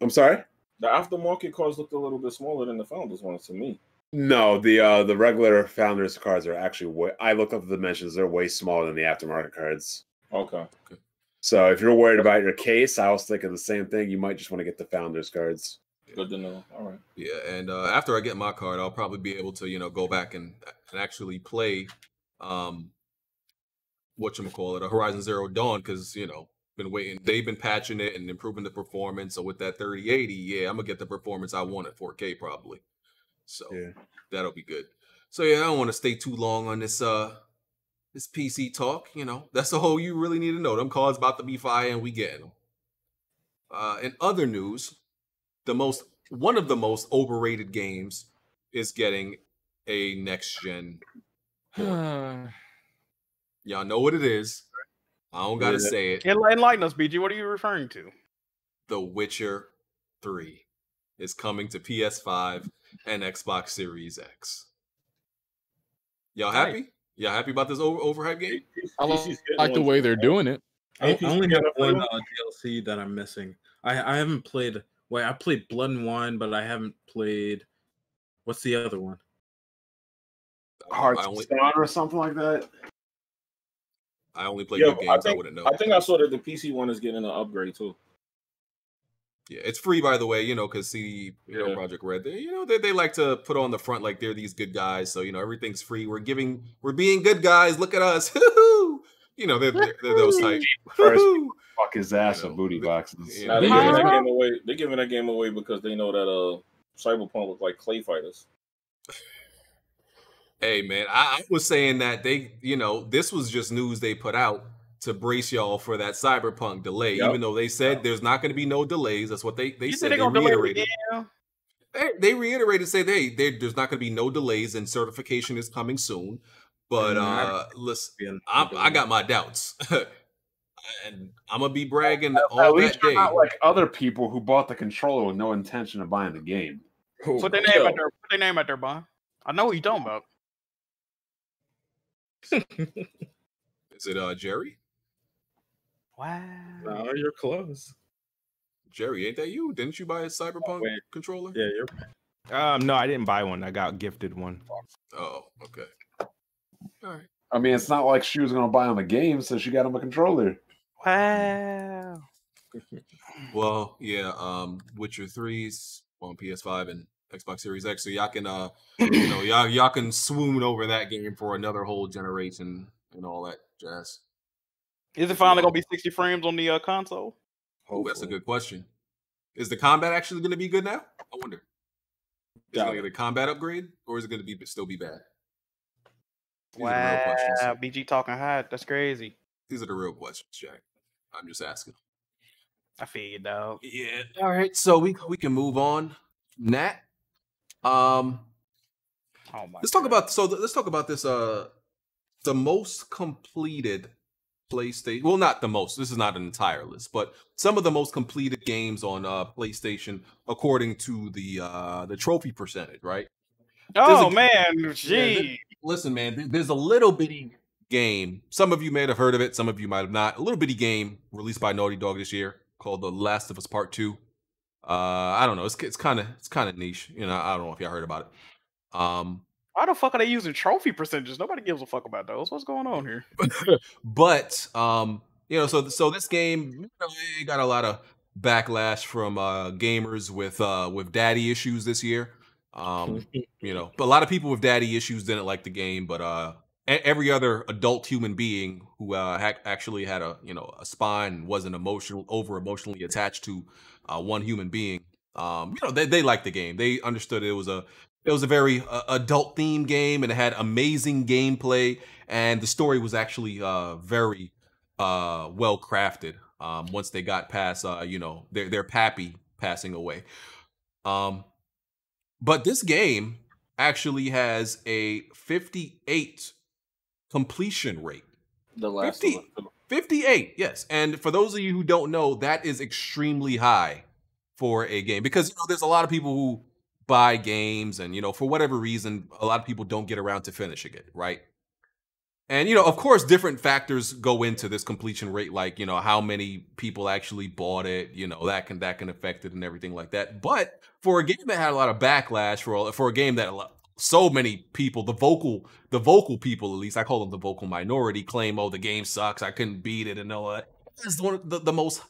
I'm sorry. The aftermarket cards looked a little bit smaller than the Founders ones to me. No, the uh, the regular Founders cards are actually way, I look up the dimensions; they're way smaller than the aftermarket cards. Okay. Okay. So if you're worried about your case, I was thinking the same thing. You might just want to get the Founders cards. Good to know. All right. Yeah, and uh, after I get my card, I'll probably be able to you know go back and and actually play, um, whatchamacallit, a Horizon Zero Dawn, because you know. Been waiting. They've been patching it and improving the performance. So with that thirty eighty, yeah, I'm gonna get the performance I want at four K probably. So yeah. That'll be good. So yeah, I don't want to stay too long on this uh this P C talk. You know, that's the whole you really need to know. Them cards about to be fire and we getting them. Uh, in other news, the most one of the most overrated games is getting a next gen. Y'all know what it is. I don't gotta yeah. say it. Enlighten us, B G. What are you referring to? The Witcher three is coming to P S five and Xbox Series X. Y'all happy? Nice. Y'all happy about this over overhyped game? I like the way they're doing it. I only have one uh, D L C that I'm missing. I I haven't played. Wait, I played Blood and Wine, but I haven't played. What's the other one? Hearts of Stone or something like that. I only play yeah, good games. I, think, I wouldn't know. I think I saw that the P C one is getting an upgrade too. Yeah, it's free, by the way. You know, because C D, you yeah. know, Project Red, they, you know, they they like to put on the front like they're these good guys. So you know, everything's free. We're giving, we're being good guys. Look at us. You know, they're they're, they're those type. First, fuck his ass in booty boxes. You know, they're giving that game away. They're giving that game away because they know that uh, Cyberpunk look like clay fighters. Hey, man, I, I was saying that they, you know, this was just news they put out to brace y'all for that Cyberpunk delay, yep. even though they said yep. there's not going to be no delays. That's what they, they you said. They reiterated. The they, they reiterated, said, hey, they, there's not going to be no delays and certification is coming soon. But uh, listen, I, I got my doubts. And I'm going to be bragging at, all at least that day. Not like other people who bought the controller with no intention of buying the game. Put, put their name out there, put their name out there, Bon. I know what you're talking about. Is it uh Jerry? Wow. No, you're close. Jerry, ain't that you? Didn't you buy a Cyberpunk oh, controller? Yeah, you're um no, I didn't buy one. I got gifted one. Oh, okay. All right. I mean, it's not like she was gonna buy him a game, so she got him a controller. Wow. Well, yeah, um Witcher three's on P S five and Xbox Series X, so y'all can uh you know y'all y'all can swoon over that game for another whole generation and all that jazz. Is it finally gonna be sixty frames on the uh, console? Oh, that's a good question. Is the combat actually gonna be good now? I wonder. Is yeah. it gonna get a combat upgrade, or is it gonna be still be bad? These wow, are the real questions. B G talking hot. That's crazy. These are the real questions, Jack. I'm just asking. I feel you, dog. Yeah. All right, so we we can move on. Nat. Um, oh my let's God. talk about so th let's talk about this. Uh, the most completed PlayStation. Well, not the most. This is not an entire list, but some of the most completed games on uh, PlayStation according to the uh, the trophy percentage. Right? Oh a, man, gee. Yeah, listen, man. There's a little bitty game. Some of you may have heard of it. Some of you might have not. A little bitty game released by Naughty Dog this year called The Last of Us Part Two. Uh, I don't know. It's it's kind of it's kind of niche, you know. I don't know if y'all heard about it. Um, why the fuck are they using trophy percentages? Nobody gives a fuck about those. What's going on here? But um, you know, so so this game you know, it got a lot of backlash from uh, gamers with uh, with daddy issues this year. Um, you know, but a lot of people with daddy issues didn't like the game, but uh, every other adult human being who uh, ha actually had a you know a spine and wasn't emotional over emotionally attached to uh, one human being, um, you know they they liked the game. They understood it was a it was a very uh, adult themed game and it had amazing gameplay and the story was actually uh, very uh, well crafted. Um, once they got past uh, you know their their pappy passing away, um, but this game actually has a fifty-eight completion rate. The last one. fifty-eight, yes. And for those of you who don't know, that is extremely high for a game, because you know there's a lot of people who buy games and, you know, for whatever reason, a lot of people don't get around to finishing it, right? And, you know, of course, different factors go into this completion rate, like, you know, how many people actually bought it, you know, that can that can affect it and everything like that. But for a game that had a lot of backlash, for for a game that a lot, so many people, the vocal the vocal people, at least I call them the vocal minority, claim, oh, the game sucks, I couldn't beat it and all that. That's one of the, the most,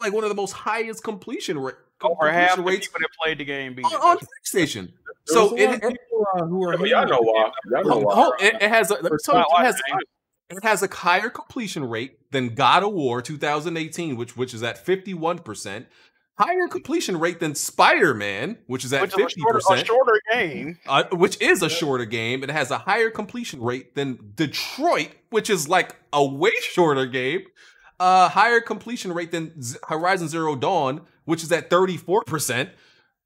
like one of the most highest completion rate. Or half the people that played the game beat on, on PlayStation. There so it, it, people, uh, who are I mean, y'all know why. Y'all know why. Oh, it, it has a, let me tell you, it has a, it has a higher completion rate than God of War two thousand eighteen, which which is at fifty-one percent. Higher completion rate than Spider-Man, which is at fifty percent. Which is a shorter, a shorter game. Uh, which is a shorter game. It has a higher completion rate than Detroit, which is like a way shorter game. Uh, higher completion rate than Z Horizon Zero Dawn, which is at thirty-four percent.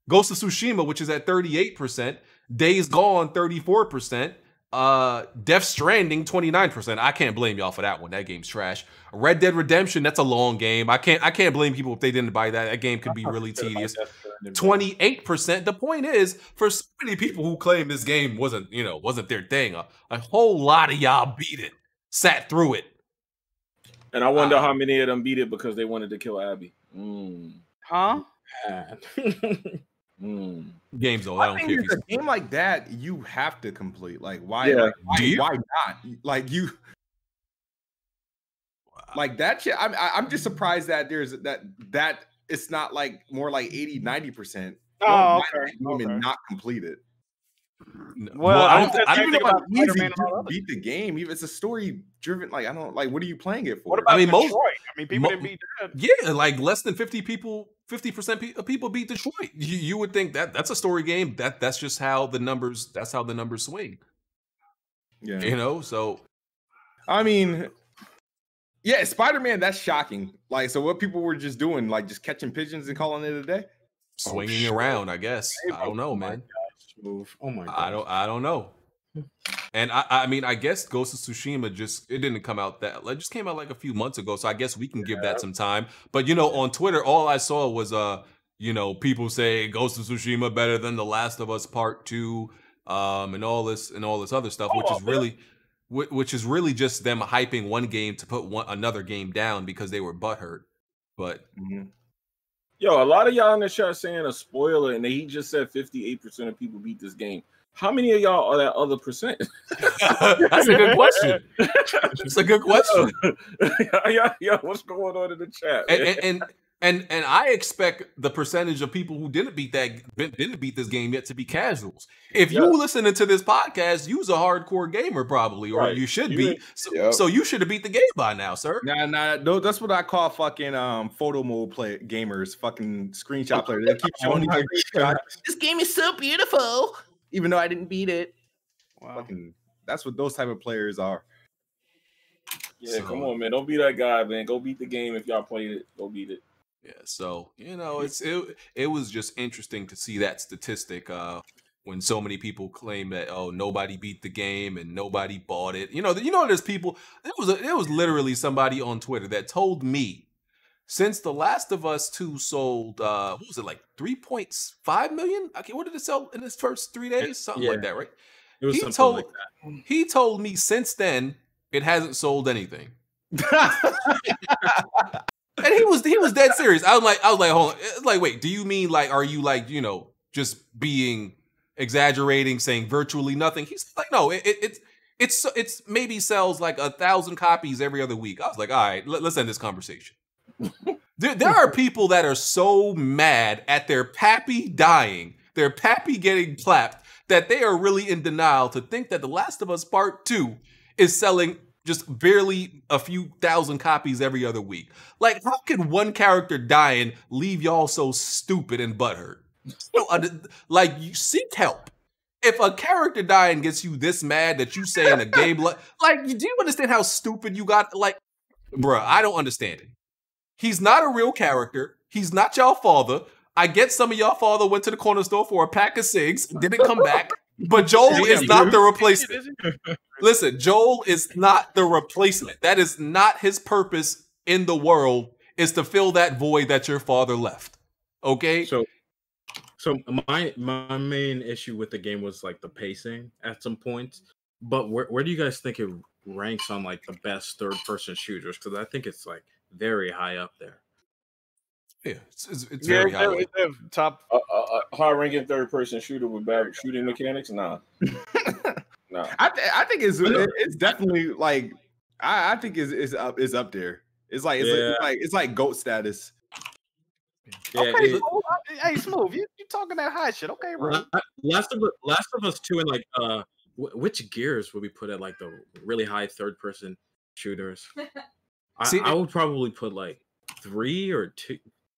Ghost of Tsushima, which is at thirty-eight percent. Days Gone, thirty-four percent. Uh, Death Stranding, twenty-nine percent. I can't blame y'all for that one. That game's trash. Red Dead Redemption, that's a long game. I can't I can't blame people if they didn't buy that. That game could be really tedious. twenty-eight percent. The point is, for so many people who claim this game wasn't, you know, wasn't their thing, a, a whole lot of y'all beat it, sat through it. And I wonder uh, how many of them beat it because they wanted to kill Abby. Mm. Huh? mm. Games old. I, I don't care. If a game like that, you have to complete. Like, why? Yeah. Like, why, why not? Like you. Like that shit. I'm. I'm just surprised that there's that that it's not like more like eighty, ninety percent. Oh, okay. Women okay. not completed. Well, well, I don't, I don't think about easy to beat the game. It's a story driven. Like I don't like. What are you playing it for? What about I mean, Detroit? Most, I mean, people didn't beat that. Yeah, like less than fifty people, fifty percent of people beat Detroit. You, you would think that that's a story game. That that's just how the numbers. That's how the numbers swing. Yeah, you know. So, I mean, yeah, Spider-Man. That's shocking. Like, so what people were just doing, like just catching pigeons and calling it a day, swinging oh, around. I guess I don't know, man. Move. Oh my god. I don't I don't know. And I I mean I guess Ghost of Tsushima just it didn't come out that it just came out like a few months ago, so I guess we can yeah. give that some time. But you know, on Twitter all I saw was uh you know, people say Ghost of Tsushima better than The Last of Us Part Two um and all this and all this other stuff, oh, which is man. really which is really just them hyping one game to put one another game down because they were butthurt. But mm-hmm. Yo, a lot of y'all in the chat saying a spoiler, and he just said fifty-eight percent of people beat this game. How many of y'all are that other percent? That's a good question. That's a good question. Yo, yo, yo, what's going on in the chat? And and, and and and I expect the percentage of people who didn't beat that didn't beat this game yet to be casuals. If you yep. listening to this podcast, you're a hardcore gamer probably, or right. you should you be. Mean, so, yep. so you should have beat the game by now, sir. Nah, nah, no, that's what I call fucking um photo mode play gamers, fucking screenshot player. They keep showing you screenshots. This game is so beautiful, even though I didn't beat it. Wow. Fucking, that's what those type of players are. Yeah, so, come on, man, don't be that guy, man. Go beat the game if y'all played it. Go beat it. Yeah, so you know, it's it, it was just interesting to see that statistic uh when so many people claim that oh nobody beat the game and nobody bought it. You know, you know there's people it was a, it was literally somebody on Twitter that told me since The Last of Us two sold uh what was it like three point five million? Okay, what did it sell in its first three days? Something yeah. like that, right? It was he something told, like that. He told me since then it hasn't sold anything. And he was he was dead serious. I was like I was like hold on. It's like wait, do you mean like are you like you know just being exaggerating, saying virtually nothing? He's like no, it, it, it's it's it's maybe sells like a thousand copies every other week. I was like all right, let, let's end this conversation. there, there are people that are so mad at their pappy dying, their pappy getting clapped, that they are really in denial to think that The Last of Us Part Two is selling just barely a few thousand copies every other week. Like, how can one character dying leave y'all so stupid and butthurt? Like, you seek help. If a character dying gets you this mad that you say in a game, like, like, do you understand how stupid you got? Like, bruh, I don't understand it. He's not a real character. He's not y'all father. I get some of y'all father went to the corner store for a pack of cigs, didn't come back. But Joel yeah, is not the replacement. Listen, Joel is not the replacement. That is not his purpose in the world, is to fill that void that your father left. Okay? So so my my main issue with the game was like the pacing at some points. But where where do you guys think it ranks on like the best third person shooters? Because I think it's like very high up there. Yeah, it's, it's, it's yeah, very high. It's that top uh, uh, high-ranking third-person shooter with bad shooting mechanics. Nah, nah. I th I think it's it, it's definitely like I, I think it's it's up it's up there. It's like it's, yeah. like, it's like it's like GOAT status. Yeah, okay, it, cool. Hey, Smooth, you you talking that high shit? Okay, bro. Last of Last of Us Two and like uh, which Gears would we put at like the really high third-person shooters? See, I, I would probably put like three or two.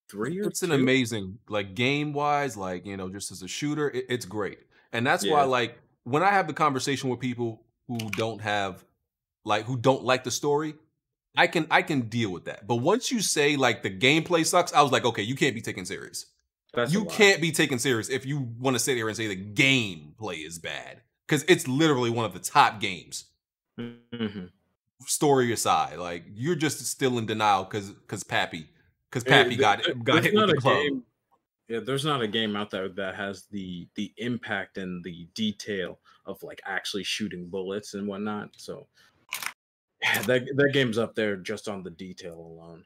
Three or it's two? An amazing, like game wise, like, you know, just as a shooter, it, it's great. And that's yeah. why, like, when I have the conversation with people who don't have, like, who don't like the story, I can, I can deal with that. But once you say like the gameplay sucks, I was like, okay, you can't be taken serious. That's you can't be taken serious if you want to sit here and say the gameplay is bad, because it's literally one of the top games. Mm-hmm. Story aside, like you're just still in denial because, because Pappy. Because Pappy it, got, it, got hit with the club. Game, yeah, there's not a game out there that has the the impact and the detail of like actually shooting bullets and whatnot. So yeah, that that game's up there just on the detail alone.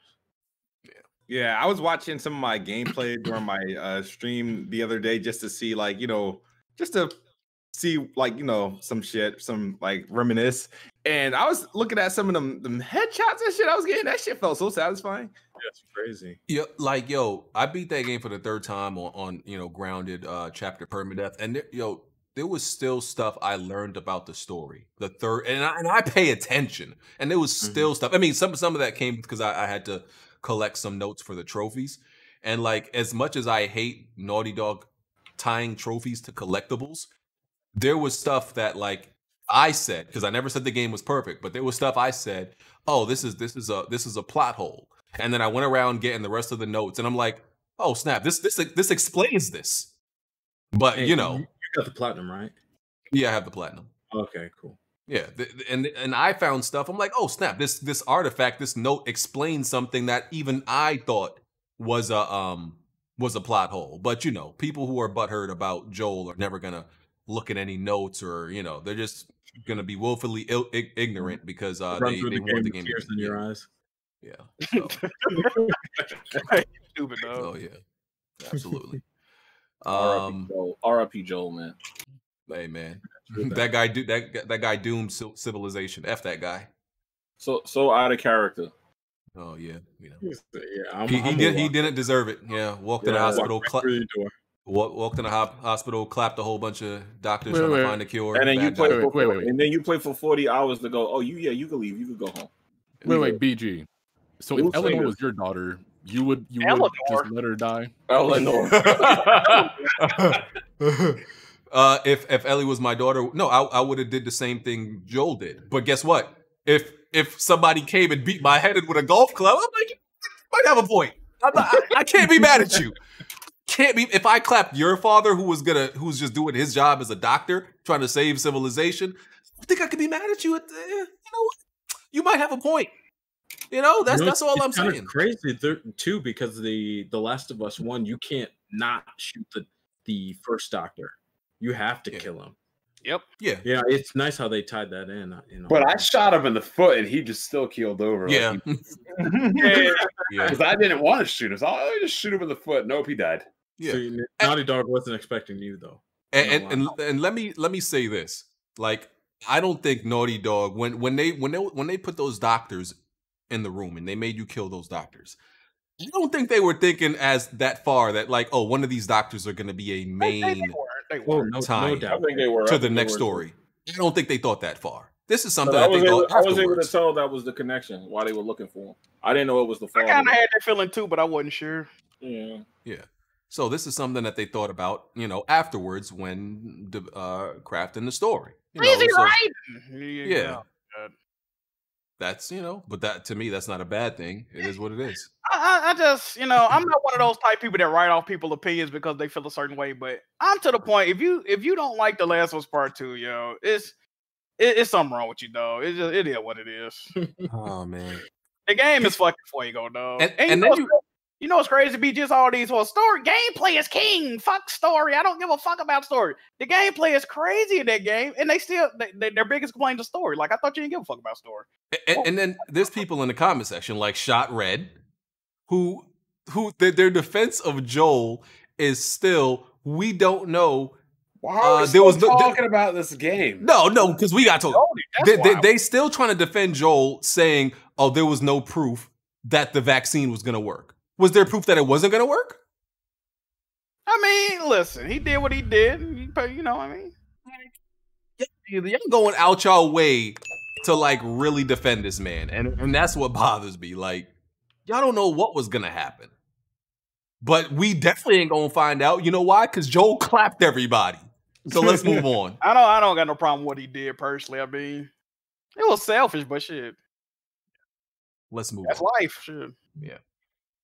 Yeah, yeah. I was watching some of my gameplay during my uh, stream the other day just to see like you know just to see like you know some shit, some like reminisce. And I was looking at some of them, them headshots and shit. I was getting that shit felt so satisfying. That's crazy. Yeah, like yo, I beat that game for the third time on, on you know grounded uh, chapter permadeath, and there, yo, there was still stuff I learned about the story. The third, and I, and I pay attention, and there was still mm-hmm. stuff. I mean, some some of that came because I, I had to collect some notes for the trophies, and like as much as I hate Naughty Dog tying trophies to collectibles, there was stuff that like. I said, because I never said the game was perfect, but there was stuff I said, oh, this is this is a this is a plot hole. And then I went around getting the rest of the notes and I'm like, oh snap, this this this explains this. But hey, you know, you got the platinum, right? Yeah, I have the platinum. Okay, cool. Yeah, th and and I found stuff. I'm like, oh snap, this this artifact, this note explains something that even I thought was a um was a plot hole. But you know, people who are butthurt about Joel are never gonna look at any notes, or you know, they're just gonna be willfully Ill ignorant because uh, they, they the want the game. Tears in your eyes. Yeah. So. Oh yeah, absolutely. Um, R I P Joel, man. Hey man, that guy do that. That guy doomed civilization. F that guy. So so out of character. Oh yeah, you know. Yeah, I'm, he, I'm he did. He didn't deserve it. Yeah, walked yeah, to the hospital. Walked in a hospital, clapped a whole bunch of doctors wait, trying wait. to find a cure, and then you play for, wait, wait, and then you play for forty hours to go. Oh, you yeah, you can leave, you can go home. Wait, wait, B G. So we'll if Eleanor this. was your daughter, you would you Eleanor. would just let her die? Eleanor. uh, if if Ellie was my daughter, no, I I would have did the same thing Joel did. But guess what? If if somebody came and beat my head in with a golf club, I'm like, you might have a point. I'm not, I, I can't be mad at you. Can't be if I clapped your father, who was gonna, who's just doing his job as a doctor, trying to save civilization. I think I could be mad at you. At the, you know, what? You might have a point. You know, that's you know, that's all it's I'm kind saying. Of crazy there, too, because the the Last of Us one, you can't not shoot the the first doctor. You have to yeah. kill him. Yep. Yeah. Yeah. It's nice how they tied that in. in but I shot him in the foot, and he just still keeled over. Yeah. Like, yeah. Because yeah. I didn't want to shoot him. So I just shoot him in the foot. Nope, he died. Yeah. So you, Naughty Dog wasn't expecting you though. And and, and and let me let me say this. Like, I don't think Naughty Dog when when they when they when they put those doctors in the room and they made you kill those doctors, I don't think they were thinking as that far that like, oh, one of these doctors are gonna be a main they, they they were, no, time no doubt. I think they were, to I the next were. story. I don't think they thought that far. This is something I, was able, I was able to tell that was the connection, why they were looking for him. I didn't know it was the father. I kinda had that feeling too, but I wasn't sure. Yeah. Yeah. So this is something that they thought about, you know, afterwards when uh, crafting the story. You know, so, yeah. yeah. that's, you know, but that to me, that's not a bad thing. It is what it is. I, I just, you know, I'm not one of those type of people that write off people's opinions because they feel a certain way. But I'm to the point. If you if you don't like The Last of Us Part Two, yo, it's it, it's something wrong with you, dog. It just it is what it is. Oh man, the game is fucking for you, go dog. And, and, and then you. You know what's crazy? Be just all these well, story gameplay is king. Fuck story. I don't give a fuck about story. The gameplay is crazy in that game, and they still they, they, their biggest complaint is story. Like I thought you didn't give a fuck about story. And, oh. and then there's people in the comment section like Shot Red, who who their, their defense of Joel is still we don't know. Why are we uh, there was no, talking there, about this game? No, no, because we got told they, they, they still trying to defend Joel, saying, "Oh, there was no proof that the vaccine was going to work." Was there proof that it wasn't going to work? I mean, listen, he did what he did. You know what I mean? Y'all going out y'all way to, like, really defend this man. And, and that's what bothers me. Like, y'all don't know what was going to happen. But we definitely ain't going to find out. You know why? Because Joel clapped everybody. So let's move on. I don't, I don't got no problem with what he did personally. I mean, it was selfish, but shit. Let's move that's on. That's life. Shit. Yeah.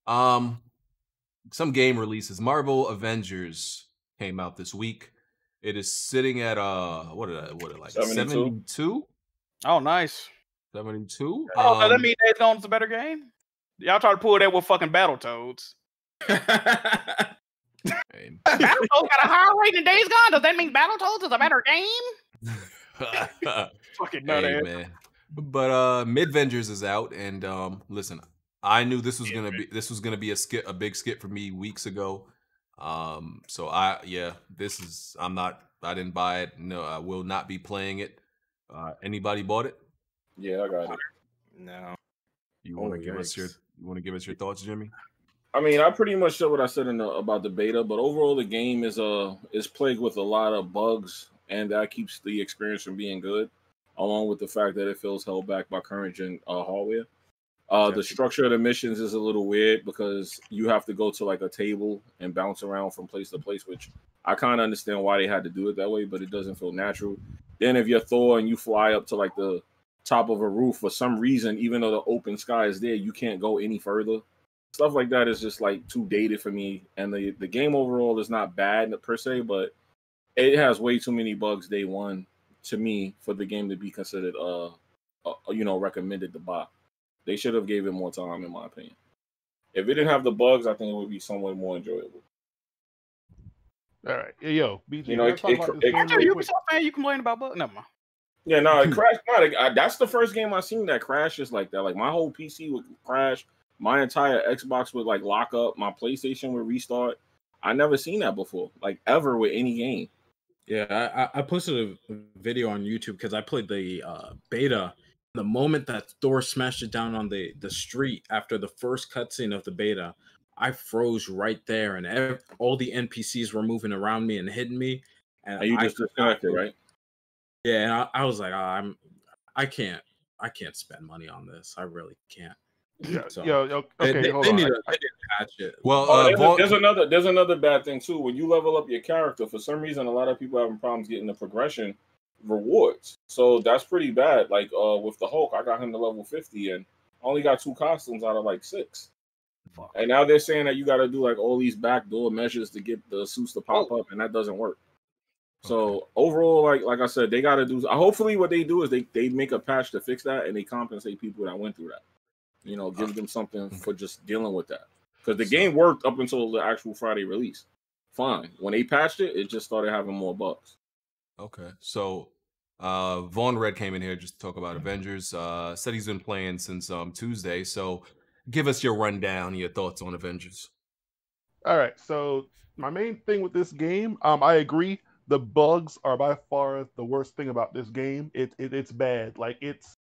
Um, some game releases. Marvel Avengers came out this week. It is sitting at uh, what did I, what did I like seventy-two? Oh, nice, seventy-two. Oh, um, does that mean Days Gone is a better game? Y'all try to pull that with fucking Battletoads. Battletoads got a higher rating than Days Gone. Does that mean Battletoads is a better game? Fucking nut hey, man. But uh, Midvengers is out, and um, listen. I knew this was yeah, gonna man. be this was gonna be a skit a big skit for me weeks ago, um. So I yeah, this is I'm not I didn't buy it. No, I will not be playing it. Uh, anybody bought it? Yeah, I got it. No. You want to oh, give yikes. us your you want to give us your thoughts, Jimmy? I mean, I pretty much said what I said in the, about the beta, but overall the game is uh is plagued with a lot of bugs, and that keeps the experience from being good, along with the fact that it feels held back by current gen uh, hardware. Uh, the structure of the missions is a little weird because you have to go to like a table and bounce around from place to place, which I kind of understand why they had to do it that way, but it doesn't feel natural. Then if you're Thor and you fly up to like the top of a roof for some reason, even though the open sky is there, you can't go any further. Stuff like that is just like too dated for me. And the, the game overall is not bad per se, but it has way too many bugs day one to me for the game to be considered, uh, uh you know, recommended to buy. They should have gave it more time, in my opinion. If it didn't have the bugs, I think it would be somewhat more enjoyable. All right, yo, B G, you know, it, it, about it, it, you fan, you complain about bugs? Never mind. Yeah, no, it crashed. Not, I, that's the first game I seen that crashes like that. Like my whole P C would crash, my entire Xbox would like lock up, my PlayStation would restart. I never seen that before, like ever with any game. Yeah, I, I posted a video on YouTube because I played the uh, beta. The moment that Thor smashed it down on the, the street after the first cutscene of the beta, I froze right there, and ev all the N P Cs were moving around me and hitting me. And Are you I, just disconnected, right? Yeah, and I, I was like, oh, I'm, I can't, I can't spend money on this. I really can't. Yeah, so, yo, yo, okay, they, they, hold they on. Need to patch it. Well, oh, uh, there's, there's another, there's another bad thing too. When you level up your character, for some reason, a lot of people are having problems getting the progression rewards, so that's pretty bad. Like uh with the Hulk, I got him to level fifty and only got two costumes out of like six. Fuck. And now they're saying that you got to do like all these backdoor measures to get the suits to pop oh. up, and that doesn't work. So okay. overall, like like I said, they got to do. Hopefully, what they do is they they make a patch to fix that, and they compensate people that went through that. You know, give them something for just dealing with that, because the so. game worked up until the actual Friday release. Fine. When they patched it, it just started having more bugs. Okay, so uh, Vaughn Red came in here just to talk about Avengers. Uh, said he's been playing since um, Tuesday. So give us your rundown, your thoughts on Avengers. All right, so my main thing with this game, um, I agree. The bugs are by far the worst thing about this game. It, it it's bad. Like it's,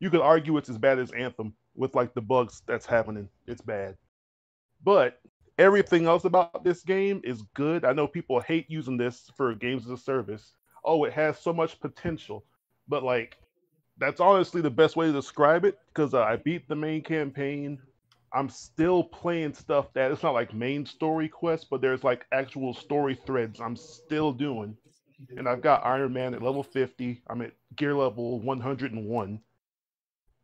you could argue it's as bad as Anthem with like the bugs that's happening. It's bad, but everything else about this game is good. I know people hate using this for games as a service. Oh, it has so much potential. But, like, that's honestly the best way to describe it, because uh, I beat the main campaign. I'm still playing stuff that it's not like main story quests, but there's, like, actual story threads I'm still doing. And I've got Iron Man at level fifty. I'm at gear level one hundred and one.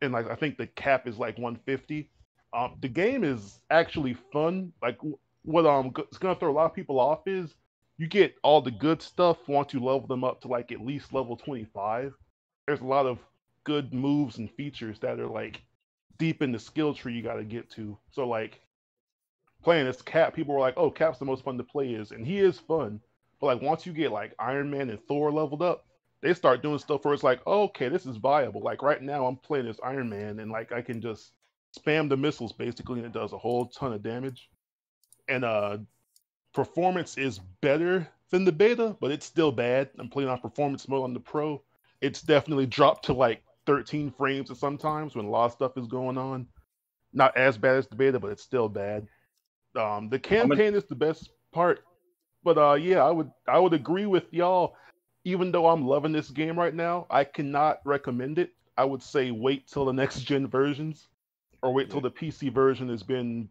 and like I think the cap is like one fifty. Um, the game is actually fun. Like what um it's gonna throw a lot of people off is you get all the good stuff once you level them up to like at least level twenty-five. There's a lot of good moves and features that are like deep in the skill tree you got to get to. So like playing as Cap, people were like, "Oh, Cap's the most fun to play is," and he is fun. But like once you get like Iron Man and Thor leveled up, they start doing stuff where it's like, oh, okay, this is viable. Like right now, I'm playing as Iron Man, and like I can just spam the missiles basically, and it does a whole ton of damage. And uh, performance is better than the beta, but it's still bad. I'm playing on performance mode on the pro. It's definitely dropped to like thirteen frames at sometimes when a lot of stuff is going on. Not as bad as the beta, but it's still bad. Um, the campaign is the best part, but uh, yeah, I would I would agree with y'all. Even though I'm loving this game right now, I cannot recommend it. I would say wait till the next gen versions, or wait yeah. till the P C version has been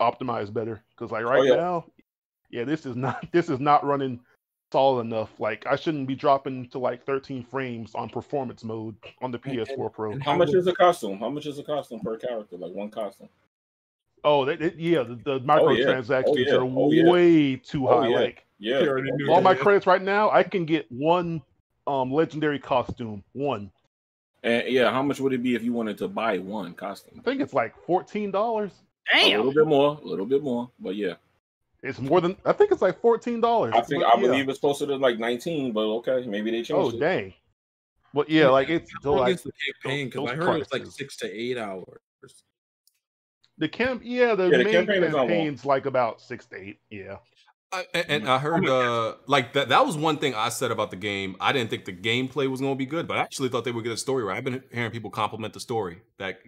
optimized better. Because like right oh, yeah. now, yeah, this is not this is not running solid enough. Like I shouldn't be dropping to like thirteen frames on performance mode on the P S four Pro. And how much is a costume? How much is a costume per character? Like one costume. Oh, they, they, yeah, the, the microtransactions oh, yeah. Oh, yeah. are oh, yeah. way too high. Oh, yeah. Like, yeah, all my credits right now, I can get one um, legendary costume. One. And yeah, how much would it be if you wanted to buy one costume? I think it's like fourteen dollars. Damn, a little bit more, a little bit more, but yeah, it's more than. I think it's like fourteen dollars. I think but, I yeah. believe it's closer to like nineteen, but okay, maybe they changed. Oh it. Dang. But yeah, like it's still like the campaign because I heard it's like six to eight hours. The camp, yeah, the, yeah, the main campaign campaign's like about six to eight, yeah. I, and I heard uh, like that that was one thing I said about the game. I didn't think the gameplay was going to be good, but I actually thought they would get a story right. I've been hearing people compliment the story that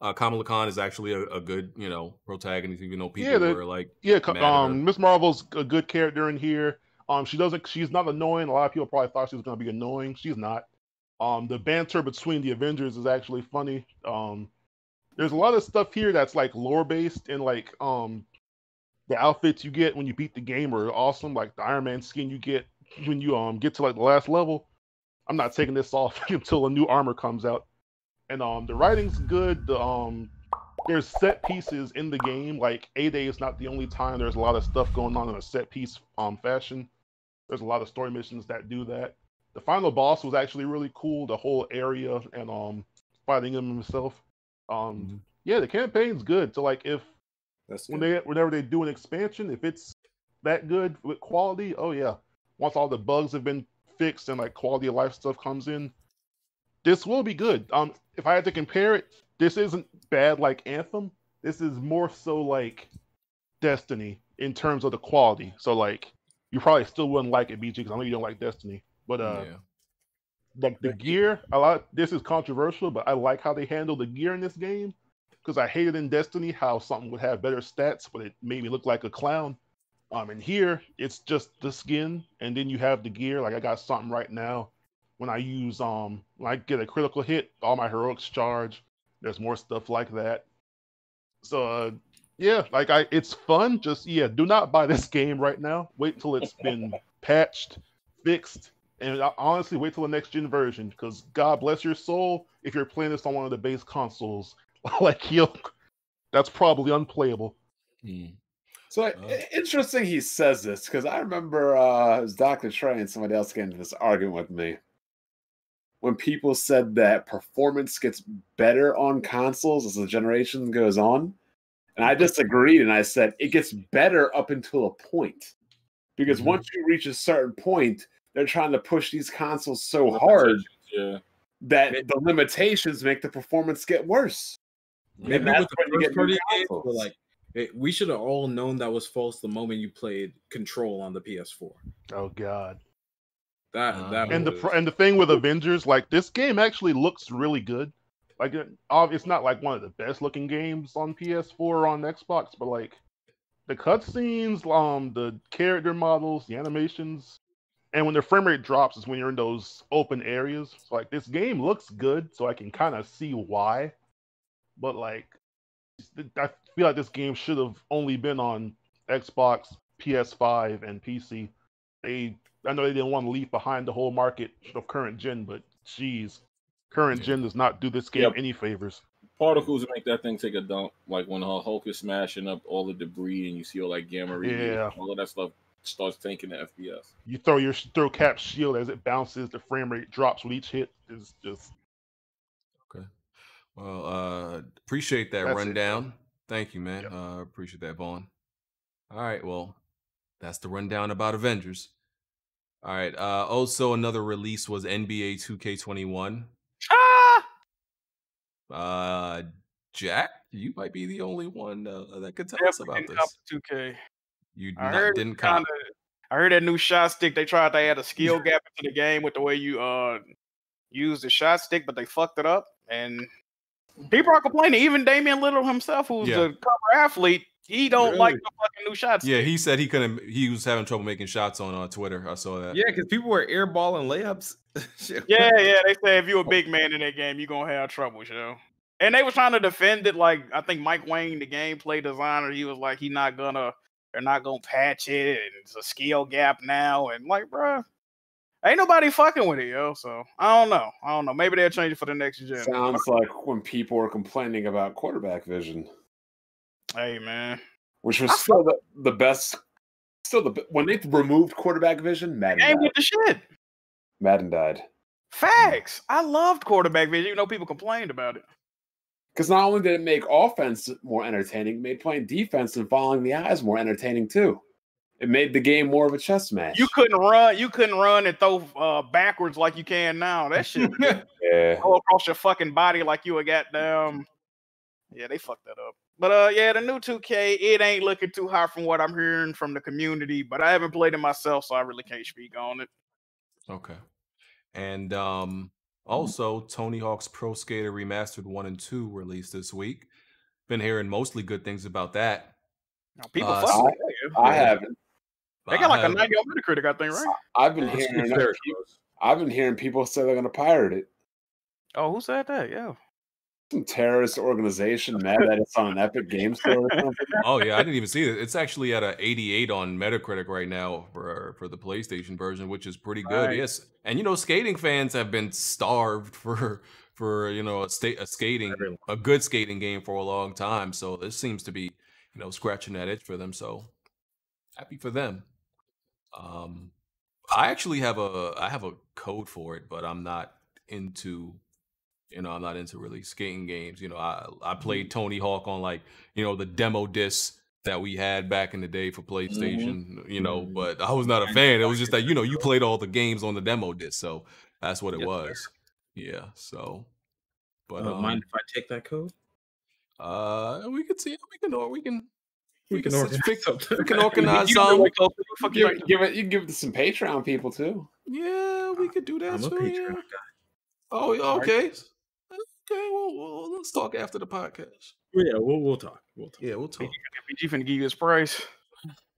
uh, Kamala Khan is actually a, a good, you know, protagonist, even though people yeah, the, were like, yeah, um, Miz Marvel's a good character in here. Um, she doesn't, she's not annoying. A lot of people probably thought she was going to be annoying. She's not. Um, the banter between the Avengers is actually funny. Um, there's a lot of stuff here that's like lore based and like um. The outfits you get when you beat the game are awesome. Like the Iron Man skin you get when you um get to like the last level. I'm not taking this off until a new armor comes out. And um the writing's good. The, um there's set pieces in the game. Like A-Day is not the only time. There's a lot of stuff going on in a set piece um fashion. There's a lot of story missions that do that. The final boss was actually really cool. The whole area and um fighting him himself. Um yeah, the campaign's good. So like if That's when they, whenever they do an expansion, if it's that good with quality, oh yeah. Once all the bugs have been fixed and like quality of life stuff comes in, this will be good. Um, if I had to compare it, this isn't bad like Anthem. This is more so like Destiny in terms of the quality. So like you probably still wouldn't like it, B G, because I know you don't like Destiny. But uh, yeah. like the gear, a lot. This is controversial, but I like how they handle the gear in this game. Because I hated in Destiny how something would have better stats, but it made me look like a clown. Um, and here, it's just the skin, and then you have the gear. Like, I got something right now. When I use, um, when I get a critical hit, all my heroics charge. There's more stuff like that. So, uh, yeah, like, I, it's fun. Just, yeah, do not buy this game right now. Wait till it's been patched, fixed, and honestly, wait till the next-gen version. Because God bless your soul if you're playing this on one of the base consoles. Like, yo, that's probably unplayable. Mm. So uh, interesting he says this, because I remember uh, it was Doctor Trey and somebody else getting into this argument with me when people said that performance gets better on consoles as the generation goes on. And I disagreed, and I said it gets better up until a point. Because mm-hmm. once you reach a certain point, they're trying to push these consoles so hard yeah. that it, the limitations make the performance get worse. Maybe with the first party games, but like it, we should have all known that was false the moment you played Control on the P S four. Oh God, that uh, that and was... the and the thing with Avengers, like this game actually looks really good. Like, it, it's not like one of the best looking games on P S four or on Xbox, but like the cutscenes, um, the character models, the animations, and when the frame rate drops is when you're in those open areas. So like this game looks good, so I can kind of see why. But, like, I feel like this game should have only been on Xbox, P S five, and P C. They, I know they didn't want to leave behind the whole market of current gen, but, geez, Current gen does not do this game yep. any favors. Particles make that thing take a dump. Like when Hulk is smashing up all the debris and you see all that gamma radiation, yeah. all of that stuff starts tanking the F P S. You throw your throw cap shield as it bounces, the frame rate drops with each hit. It's just okay. Well, uh, appreciate that that's rundown. It. Thank you, man. Yep. Uh, appreciate that, Vaughn. All right, well, that's the rundown about Avengers. All right. Uh, also, another release was N B A two K twenty-one. Ah! Uh, Jack, you might be the only one uh, that could tell yeah, us about this. two K. You I not, heard didn't kinda, I heard that new shot stick. They tried to add a skill gap into the game with the way you uh use the shot stick, but they fucked it up. And people are complaining. Even Damian Lillard himself, who's yeah. a cover athlete, he don't really? like the fucking new shots. Yeah, he said he couldn't. He was having trouble making shots on uh, Twitter. I saw that. Yeah, because people were airballing layups. yeah, yeah. They say if you're a big man in that game, you're gonna have trouble, you know. And they were trying to defend it. Like I think Mike Wang, the gameplay designer, he was like, he not gonna, they're not gonna patch it, and it's a skill gap now. And like, bro, ain't nobody fucking with it, yo. So I don't know. I don't know. Maybe they'll change it for the next gen. Sounds like when people are complaining about quarterback vision. Hey man, which was I still the, the best. Still the when they removed quarterback vision, Madden died. With the shit. Madden died. Facts. I loved quarterback vision, even though people complained about it. Because not only did it make offense more entertaining, it made playing defense and following the eyes more entertaining too. It made the game more of a chess match. You couldn't run. You couldn't run and throw uh, backwards like you can now. That shit. yeah. Go across your fucking body like you a goddamn. Yeah, they fucked that up. But uh, yeah, the new two K, it ain't looking too hot from what I'm hearing from the community. But I haven't played it myself, so I really can't speak on it. Okay. And um, also, Tony Hawk's Pro Skater Remastered one and two released this week. Been hearing mostly good things about that. Now, people uh, fucking so I, I haven't. They got like a ninety on Metacritic, I think, right? I've been hearing. people, I've been hearing people say they're gonna pirate it. Oh, who said that? Yeah. Some terrorist organization mad that it's on an Epic Game Store or something. Oh yeah, I didn't even see it. It's actually at an eighty-eight on Metacritic right now for for the PlayStation version, which is pretty good. Right. Yes, and you know, skating fans have been starved for for you know a state a skating a good skating game for a long time. So this seems to be you know scratching that itch for them. So happy for them. Um, I actually have a I have a code for it, but I'm not into. You know, I'm not into really skating games. You know, I I played Tony Hawk on like you know the demo disc that we had back in the day for PlayStation. Mm-hmm. You know, but I was not a fan. It was just that you know you played all the games on the demo disc, so that's what it yes, was. Sir. Yeah. So, but uh, um, mind if I take that code? Uh, we can see. We can. We can. We, we can, can organize. We can organize. some. Like, oh, you, you give it. You give it to some Patreon people too. Yeah, we could do that. I'm so, a Patreon yeah. guy. Oh, okay. Okay, well, well, let's talk after the podcast. Yeah, we'll we'll talk. We'll talk. Yeah, we'll talk. P G finna give you his price.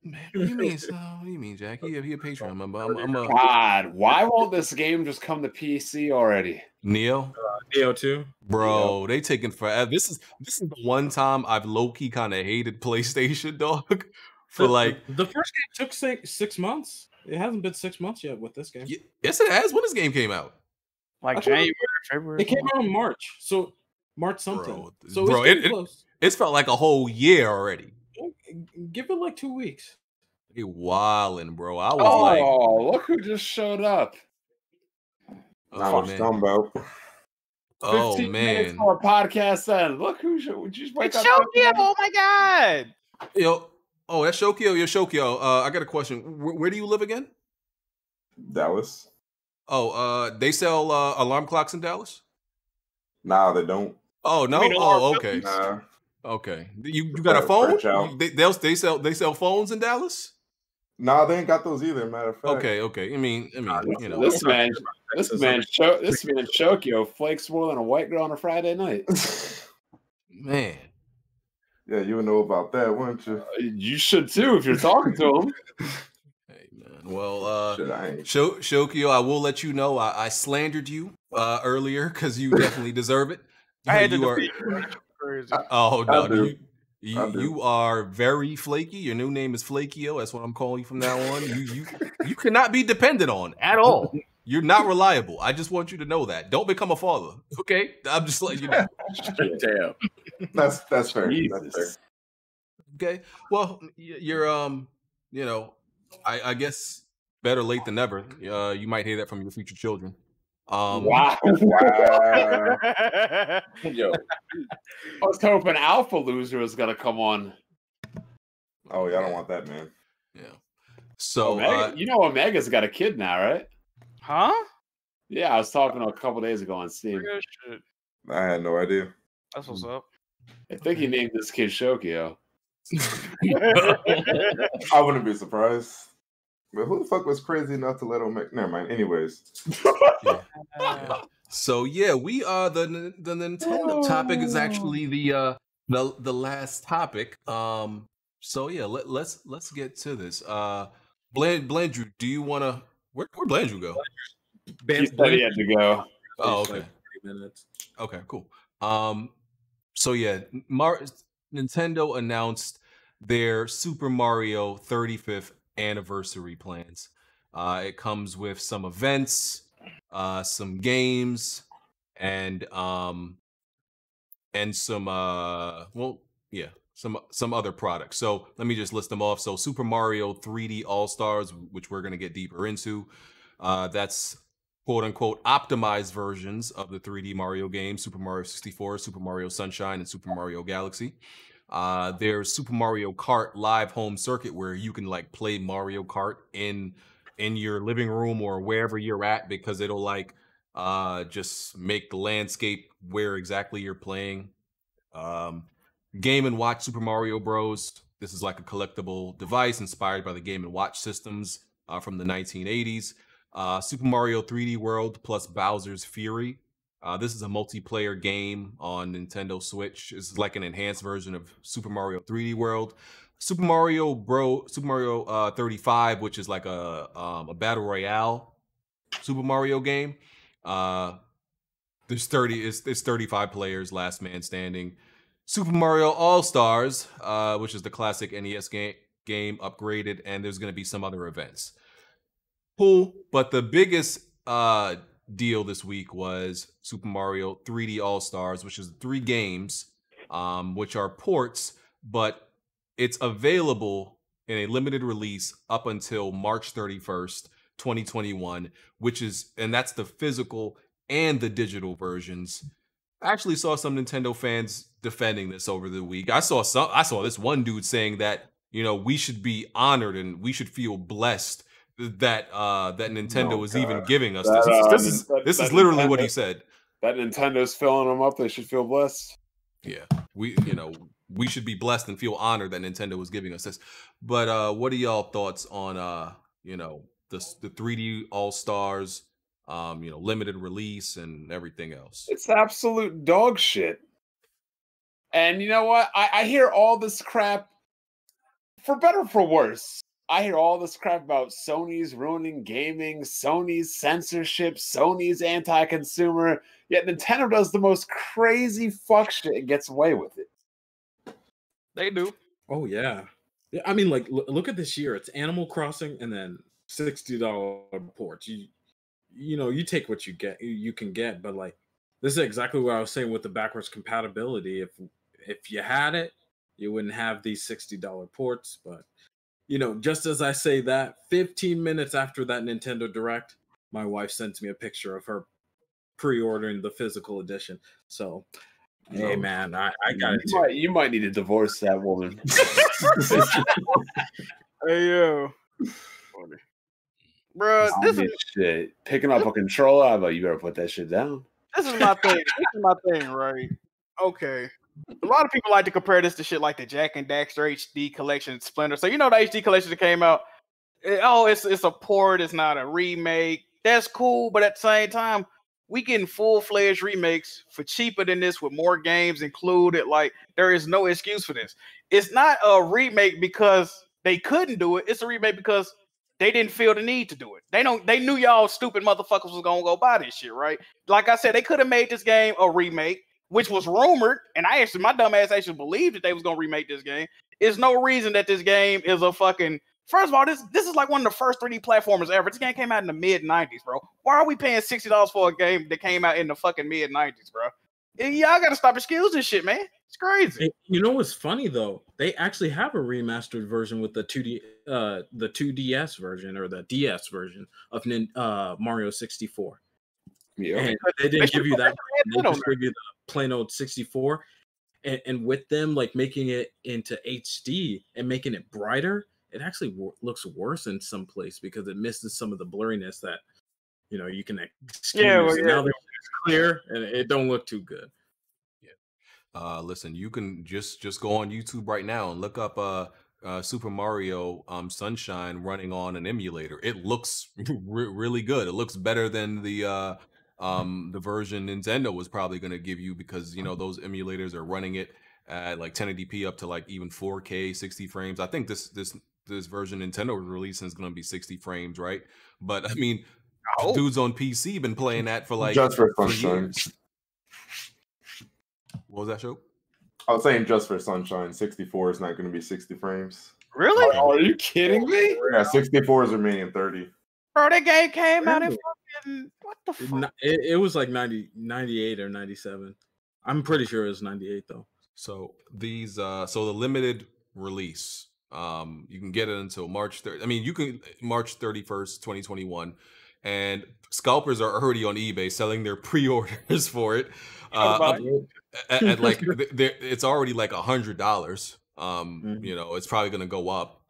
Man, what do you mean? So, what do you mean, Jack? He, he a Patreon member. I'm, I'm a... God, why won't this game just come to P C already? Neo, uh, Neo two, bro. Neo. They taking forever. This is this is the one time I've low key kind of hated PlayStation, dog. For the, like the first game took six, six months. It hasn't been six months yet with this game. Yes, it has. When this game came out. Like January, February. It came out in March, so March something. Bro, so bro, it's, it, close. It, it's felt like a whole year already. Give it like two weeks. It wildin', bro. I was oh, like, oh, look who just showed up. Oh man, Dumbo. Oh man, minutes for a podcast. Then look who should, would you wake it's up Shokio. Oh my god. Yo, oh that's Shokio. Yo, Shokio. Uh, I got a question. Where, where do you live again? Dallas. Oh, uh, they sell uh, alarm clocks in Dallas? Nah, they don't. Oh no! Oh, okay. Nah. Okay. You you got a phone? They they'll, they sell they sell phones in Dallas? Nah, they ain't got those either. Matter of fact. Okay, okay. I mean, I mean, nah, you know, this man, this man, Cho this man, Shokio flakes more than a white girl on a Friday night. Man. Yeah, you would know about that, wouldn't you? Uh, you should too if you're talking to him. Well, uh, Shokio, I will let you know I, I slandered you uh, earlier because you definitely deserve it. I had you to are, crazy. Oh no, you, you, you are very flaky. Your new name is Flakio. That's what I'm calling you from now on. you you you cannot be depended on at all. You're not reliable. I just want you to know that. Don't become a father, okay? I'm just letting you know. Damn, that's that's fair. that's fair. Okay. Well, you're um, you know, I, I guess better late than never. Uh, you might hear that from your future children. Um, wow. wow. Yo, I was hoping Alpha Loser was gonna come on. Oh yeah, I don't want that, man. Yeah. So Omega, uh, you know, Omega's got a kid now, right? Huh? Yeah, I was talking a couple days ago on Steam. I had no idea. That's what's up. I think he named this kid Shokio. I wouldn't be surprised. But who the fuck was crazy enough to let Omega? Never mind. Anyways. Yeah. Yeah. So yeah, we are the the Nintendo oh. topic is actually the uh the the last topic. Um. So yeah, let, let's let's get to this. Uh, Bland Blandrew, do you want to? Where where'd Blandrew go? He said he had to go. Oh, okay. Okay, cool. Um, so yeah, Mar Nintendo announced their Super Mario thirty-fifth anniversary plans. Uh, it comes with some events, uh, some games, and um, and some uh, well, yeah. Some some other products. So let me just list them off. So Super Mario three D All-Stars, which we're going to get deeper into. Uh, that's quote-unquote optimized versions of the three D Mario games, Super Mario sixty-four, Super Mario Sunshine, and Super Mario Galaxy. Uh, there's Super Mario Kart Live Home Circuit, where you can like play Mario Kart in, in your living room or wherever you're at, because it'll like uh, just make the landscape where exactly you're playing. Um, Game and Watch Super Mario Bros. This is like a collectible device inspired by the Game and Watch systems uh, from the nineteen eighties. Uh, Super Mario three D World plus Bowser's Fury. Uh, this is a multiplayer game on Nintendo Switch. It's like an enhanced version of Super Mario three D World. Super Mario Bro, Super Mario uh, thirty-five, which is like a, um, a Battle Royale Super Mario game. Uh, there's thirty, it's, it's thirty-five players, last man standing. Super Mario All-Stars, uh, which is the classic N E S game, game upgraded, and there's going to be some other events. Cool, but the biggest uh, deal this week was Super Mario three D All-Stars, which is three games, um, which are ports, but it's available in a limited release up until March thirty-first, twenty twenty-one, which is, and that's the physical and the digital versions. I actually saw some Nintendo fans defending this over the week. I saw some. I saw this one dude saying that, you know, we should be honored and we should feel blessed that uh, that Nintendo oh, is God. even giving us that, this. Um, this is that, this that is literally Nintendo, what he said. That Nintendo's filling them up. They should feel blessed. Yeah, we you know we should be blessed and feel honored that Nintendo was giving us this. But uh, what are y'all thoughts on uh, you know the the three D All Stars? Um, you know, limited release and everything else. It's absolute dog shit. And you know what? I, I hear all this crap, for better or for worse. I hear all this crap about Sony's ruining gaming, Sony's censorship, Sony's anti-consumer. Yet Nintendo does the most crazy fuck shit and gets away with it. They do. Oh, yeah. yeah I mean, like, look at this year. It's Animal Crossing and then sixty dollar ports. You... You know, you take what you get, you can get, but like this is exactly what I was saying with the backwards compatibility. If if you had it, you wouldn't have these sixty dollar ports. But you know, just as I say that, fifteen minutes after that Nintendo Direct, my wife sends me a picture of her pre-ordering the physical edition. So, no. hey man, I, I got it. You might, you might need to divorce that woman. Hey yo. Bro, this is shit. Picking up a controller, I thought you better put that shit down. This is my thing. This is my thing, right? Okay. A lot of people like to compare this to shit like the Jak and Daxter H D collection, Splinter. So you know the H D collection that came out. It, oh, it's it's a port. It's not a remake. That's cool, but at the same time, we getting full fledged remakes for cheaper than this with more games included. Like there is no excuse for this. It's not a remake because they couldn't do it. It's a remake because they didn't feel the need to do it. They don't. They knew y'all stupid motherfuckers was gonna go buy this shit, right? Like I said, they could have made this game a remake, which was rumored, and I actually, my dumb ass actually believed that they was gonna remake this game. There's no reason that this game is a fucking First of all, this this is like one of the first three D platformers ever. This game came out in the mid nineties, bro. Why are we paying sixty dollars for a game that came out in the fucking mid nineties, bro? Y'all got to stop excusing shit, man. It's crazy. You know what's funny, though? They actually have a remastered version with the two D, uh, the two D S version or the D S version of uh, Mario sixty-four. Yeah. And they didn't give you that. They just gave you the plain old sixty-four. And, and with them, like, making it into H D and making it brighter, it actually w- looks worse in some place because it misses some of the blurriness that, you know, you can excuse. Yeah, well, yeah. Now that it's clear and it don't look too good. Yeah. Uh, listen, you can just just go on YouTube right now and look up uh, uh, Super Mario um, Sunshine running on an emulator. It looks re- really good. It looks better than the uh, um, the version Nintendo was probably going to give you because, you know, those emulators are running it at like ten eighty p up to like even four K, sixty frames. I think this this. this version Nintendo was releasing is going to be sixty frames, right? But I mean, oh. dudes on P C been playing that for like just for Sunshine. What was that show? I was saying just for Sunshine, sixty-four is not going to be sixty frames. Really? Oh, are you kidding me? Yeah, sixty-four is remaining thirty. Bro, that game came really? out in fucking what the fuck? It, it was like ninety, ninety-eight or ninety-seven. I'm pretty sure it was ninety-eight though. So these, uh, so the limited release. Um, you can get it until March third. I mean, you can March thirty-first, twenty twenty-one, and scalpers are already on eBay selling their pre-orders for it. Uh, at, at like it's already like a hundred dollars. Um, mm-hmm. You know, it's probably gonna go up.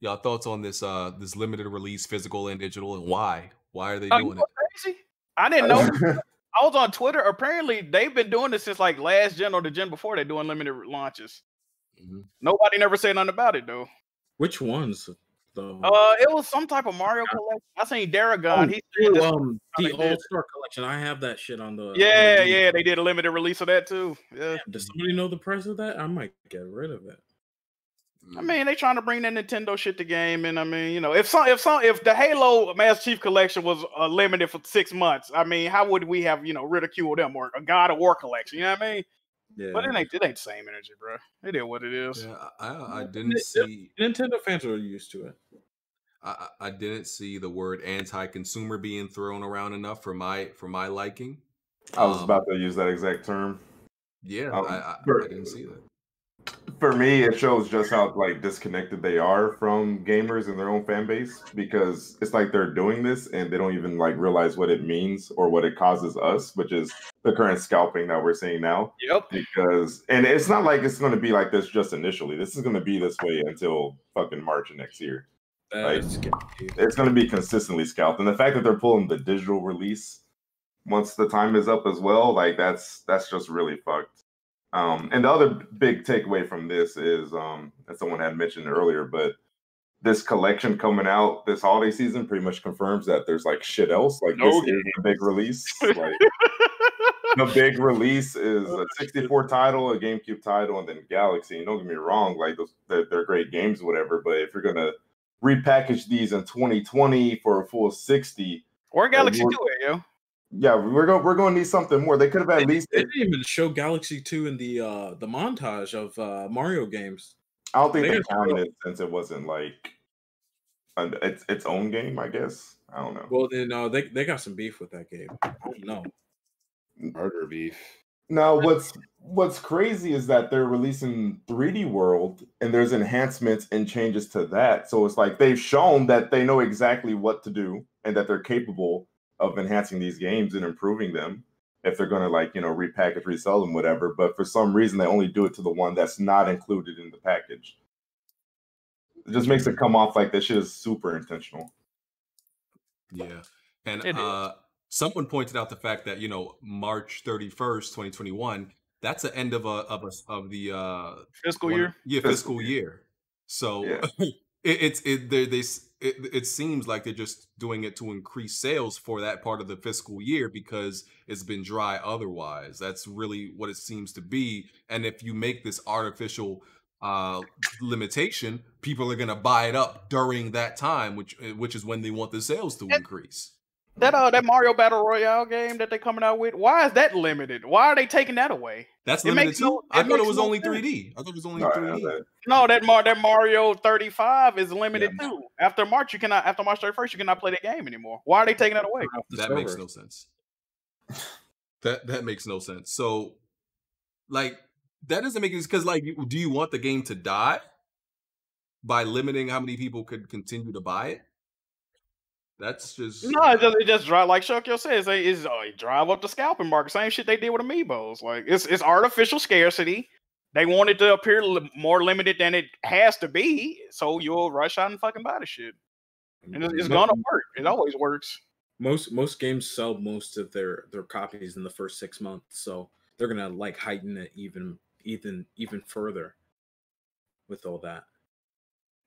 Y'all thoughts on this? Uh, this limited release, physical and digital, and why? Why are they oh, doing it? Crazy? I didn't know. I was on Twitter. Apparently, they've been doing this since like last gen or the gen before. They're doing limited launches. Mm-hmm. Nobody never said nothing about it though. Which ones though? Uh, it was some type of Mario collection. I seen Daragon. Oh, he said well, um, the All Star collection. I have that shit on the. Yeah, on the yeah, they did a limited release of that too. Yeah. yeah. Does somebody know the price of that? I might get rid of it. I mean, they trying to bring that Nintendo shit to game, and I mean, you know, if some, if some, if the Halo Master Chief Collection was uh, limited for six months, I mean, how would we have you know ridiculed them or a God of War collection? You know what I mean? Yeah. But it ain't it ain't the same energy, bro. It is what it is. Yeah, I, I didn't see Nintendo fans are used to it. I, I didn't see the word anti-consumer being thrown around enough for my for my liking. I was um, about to use that exact term. Yeah, um, I, I, for, I didn't see that. For me, it shows just how like disconnected they are from gamers and their own fan base because it's like they're doing this and they don't even like realize what it means or what it causes us, which is the current scalping that we're seeing now. Yep. Because, and it's not like it's going to be like this just initially. This is going to be this way until fucking March of next year. Like, it's going to be consistently scalped. And the fact that they're pulling the digital release once the time is up as well, like that's that's just really fucked. Um, and the other big takeaway from this is, um, as someone had mentioned earlier, but this collection coming out this holiday season pretty much confirms that there's like shit else. Like no this game. is a big release. Like, the big release is a sixty-four title, a GameCube title, and then Galaxy. And don't get me wrong, like those, they're, they're great games, or whatever. But if you're gonna repackage these in twenty twenty for a full sixty, or Galaxy Two, yo, yeah, we're gonna we're gonna need something more. They could have at they, least they didn't even show Galaxy Two in the uh, the montage of uh, Mario games. I don't think they, they counted it since it wasn't like an, its its own game. I guess I don't know. Well, then uh, they they got some beef with that game. I don't know. Burger beef. Now, what's what's crazy is that they're releasing three D World, and there's enhancements and changes to that. So it's like they've shown that they know exactly what to do, and that they're capable of enhancing these games and improving them if they're going to, like, you know, repackage, resell them, whatever. But for some reason, they only do it to the one that's not included in the package. It just makes it come off like this shit is super intentional. Yeah, and it uh. Someone pointed out the fact that, you know, March thirty-first, twenty twenty-one, that's the end of a of a, of the uh, fiscal one, year. Yeah, fiscal, fiscal year. year. So yeah. it, it's it they it, it seems like they're just doing it to increase sales for that part of the fiscal year because it's been dry otherwise. That's really what it seems to be. And if you make this artificial uh, limitation, people are going to buy it up during that time, which which is when they want the sales to increase. That uh, that Mario Battle Royale game that they're coming out with, why is that limited? Why are they taking that away? That's limited too? I thought it was only three D. I thought it was only three D. No, that Mar that Mario thirty-five is limited too. After March, you cannot. After March thirty-first, you cannot play that game anymore. Why are they taking that away? That makes no sense. That that makes no sense. So, like, that doesn't make sense because, like, do you want the game to die by limiting how many people could continue to buy it? That's just no. It just, it just drive like Shokyo says. They is uh, drive up the scalping market. Same shit they did with Amiibos. Like it's it's artificial scarcity. They want it to appear li more limited than it has to be, so you'll rush out and fucking buy the shit. And it's, it's gonna work. It always works. Most most games sell most of their their copies in the first six months, so they're gonna like heighten it even even even further with all that.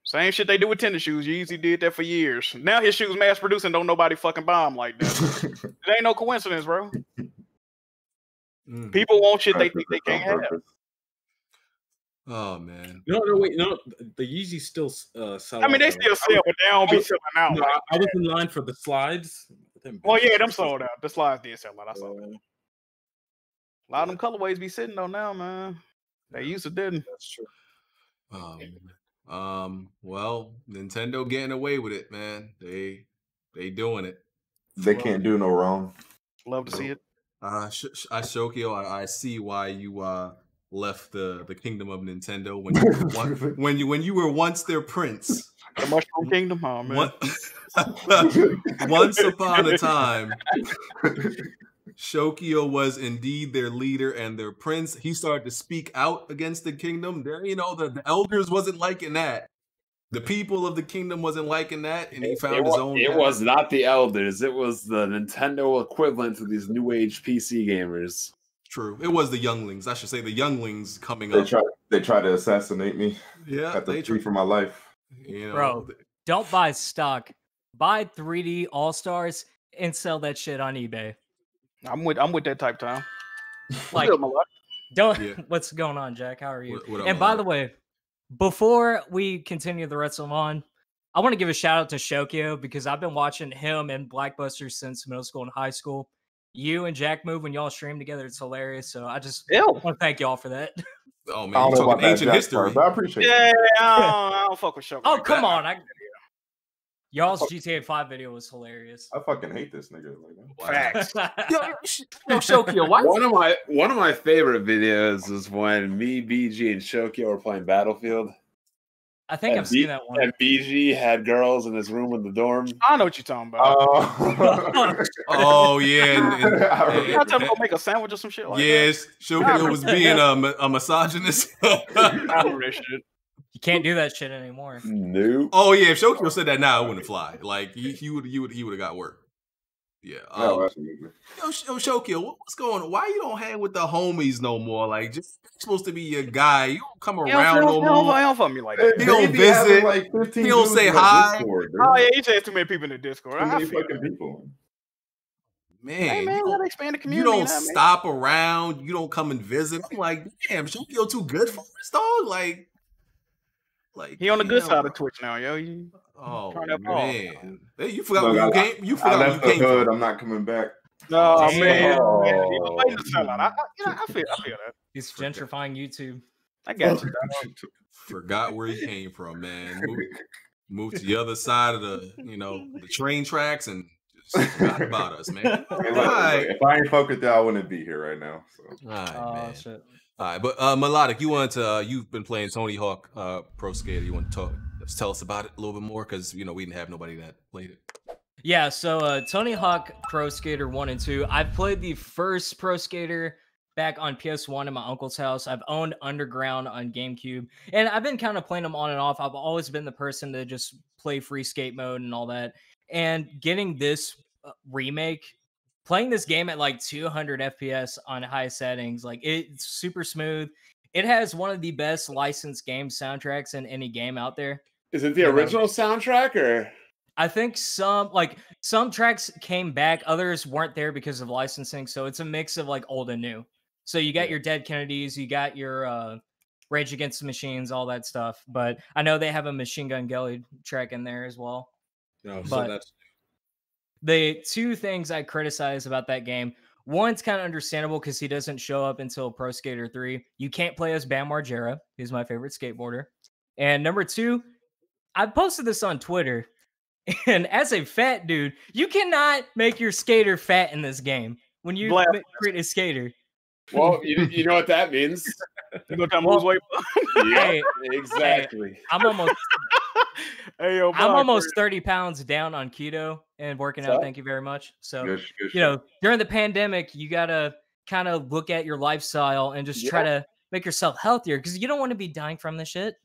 Same shit they do with tennis shoes. Yeezy did that for years. Now his shoes mass producing, don't nobody fucking buy them like that. It ain't no coincidence, bro. Mm. People want shit they think they can't have. Oh man. No, no, wait, no. The Yeezy still uh, sell. I mean, they still sell, but they don't be selling out. No, like I was in line for the slides. Well, yeah, them sold out. The slides did sell out. I saw that. A lot of them colorways be sitting though now, man. They used to didn't. That's true. Oh man. Um, well, Nintendo getting away with it, man. They they doing it. They love can't it. do no wrong. Love to see it. Uh, Sh Sh Shokyo, I, I see why you uh left the the kingdom of Nintendo when you were one, when you when you were once their prince. The Mushroom Kingdom, huh, man. One, once upon a time, Shokyo was indeed their leader and their prince. He started to speak out against the kingdom. There, you know, the, the elders wasn't liking that. The people of the kingdom wasn't liking that, and he found it, it, his own. It path. was not the elders. It was the Nintendo equivalent for these new age P C gamers. True. It was the younglings. I should say the younglings coming they up. Try, they tried to assassinate me. Yeah, at the they tree for my life. You know, bro, don't buy stock. Buy three D All Stars and sell that shit on eBay. I'm with I'm with that type time. Like, don't yeah. What's going on, Jack? How are you? What, what and I'm by on? the way, before we continue the WrestleMon, I want to give a shout out to Shokyo because I've been watching him and Blackbuster since middle school and high school. You and Jack move when y'all stream together; it's hilarious. So I just Ew. want to thank y'all for that. Oh man, you're talking ancient history. First, I appreciate. Yeah, it. I, don't, I don't fuck with Shokyo. Oh like come that. on, I. Y'all's G T A five video was hilarious. I fucking hate this nigga. Facts. Yo, yo, Shokyo, why? One of my one of my favorite videos is when me, B G, and Shokyo were playing Battlefield. I think and I've B seen that one. And B G had girls in his room in the dorm. I know what you're talking about. Oh, oh yeah. And, and, I, and, I tell him to make a sandwich or some shit like yes, that. Yes, Shokyo was being a, a misogynist. I wish it. You can't do that shit anymore. No. Oh yeah, if Shokyo said that now, nah, it wouldn't fly. Like he, he would, you would, he would have got work. Yeah. Um, no, absolutely. Yo, Shokyo, what's going on? Why you don't hang with the homies no more? Like, just you're supposed to be your guy. You don't come around don't, no don't, more. Don't fuck me like that. He don't visit. Like he don't say hi. Discord, oh yeah, he has too many people in the Discord. Too many fucking people. Man, hey, man, you don't, expand the community, you don't now, stop man. around. You don't come and visit. I'm like, damn, Shokyo too good for us, dog. Like. Like, he on the good know. side of Twitch now, yo. You, oh man, hey, you forgot Look, where I, you came. You forgot I left where you the came hood. From. I'm not coming back. No oh, man, oh. man. He was waiting to sell out. I, you know, I feel, I feel that. He's gentrifying YouTube. I got you. Forgot where he came from, man. Moved, moved to the other side of the, you know, the train tracks and just forgot about us, man. All right. If I ain't fucked with that, I wouldn't be here right now. So. All right, oh, man. Shit. All right, but uh, Melodic, you want to? Uh, you've been playing Tony Hawk uh, Pro Skater. You want to talk? Just tell us about it a little bit more, because you know we didn't have nobody that played it. Yeah, so uh, Tony Hawk Pro Skater one and two. I've played the first Pro Skater back on P S one in my uncle's house. I've owned Underground on GameCube, and I've been kind of playing them on and off. I've always been the person to just play free skate mode and all that. And getting this remake. Playing this game at like two hundred F P S on high settings, like it's super smooth. It has one of the best licensed game soundtracks in any game out there. Is it the original soundtrack or? I think some like some tracks came back, others weren't there because of licensing. So it's a mix of like old and new. So you got yeah. your Dead Kennedys, you got your uh, Rage Against the Machines, all that stuff. But I know they have a Machine Gun Kelly track in there as well. No, but, so that's. the two things I criticize about that game. One's kind of understandable because he doesn't show up until Pro Skater three. You can't play as Bam Margera, who's my favorite skateboarder. And number two, I posted this on Twitter. And as a fat dude, you cannot make your skater fat in this game when you Blast. create a skater. Well, you, you know what that means. You look, I'm almost yeah, exactly. Hey, I'm almost. Hey, yo, I'm almost thirty pounds down on keto and working so, out. Thank you very much. So, gosh, gosh, you know, during the pandemic, you got to kind of look at your lifestyle and just yeah. try to make yourself healthier because you don't want to be dying from this shit.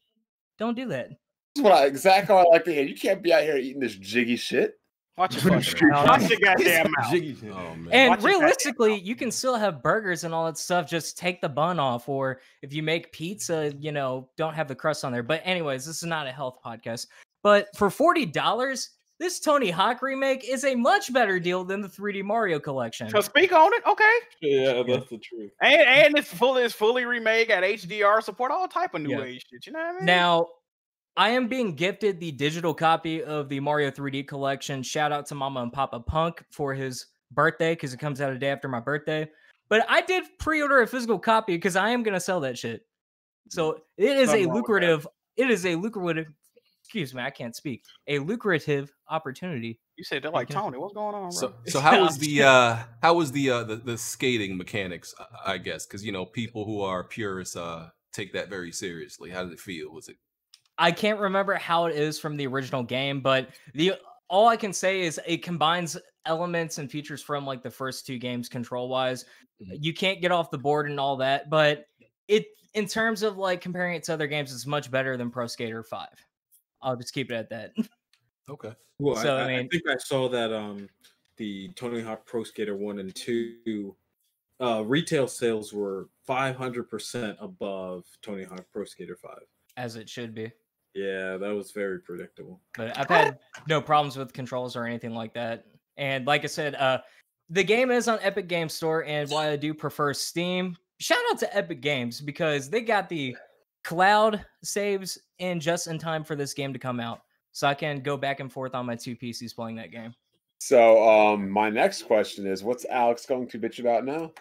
Don't do that. That's what I, exactly what I like to hear. You can't be out here eating this jiggy shit. Watch your goddamn mouth. Oh, man. And Watch realistically, you can still have burgers and all that stuff. Just take the bun off, or if you make pizza, you know, don't have the crust on there. But anyways, this is not a health podcast. But for forty dollars, this Tony Hawk remake is a much better deal than the three D Mario collection. So speak on it, okay? Yeah, that's the truth. And and it's fully it's fully remade at H D R support, all type of new yeah. age shit. You know what I mean? Now, I am being gifted the digital copy of the Mario three D collection. Shout out to Mama and Papa Punk for his birthday because it comes out a day after my birthday. But I did pre-order a physical copy because I am going to sell that shit. So it is Something a lucrative, it is a lucrative, excuse me, I can't speak, a lucrative opportunity. You said that like Tony, what's going on? Bro? So, so how was the, uh, how was the, uh, the, the skating mechanics, I guess? Because, you know, people who are purists uh, take that very seriously. How did it feel? Was it? I can't remember how it is from the original game, but the all I can say is it combines elements and features from like the first two games control-wise. You can't get off the board and all that, but it in terms of like comparing it to other games, it's much better than Pro Skater five. I'll just keep it at that. Okay. Well, so, I, I, mean, I think I saw that um, the Tony Hawk Pro Skater one and two uh, retail sales were five hundred percent above Tony Hawk Pro Skater five. As it should be. Yeah, that was very predictable. But I've had no problems with controls or anything like that. And like I said, uh, the game is on Epic Games Store, and while I do prefer Steam, shout out to Epic Games because they got the cloud saves in just in time for this game to come out. So I can go back and forth on my two P Cs playing that game. So um, my next question is, what's Alex going to bitch about now?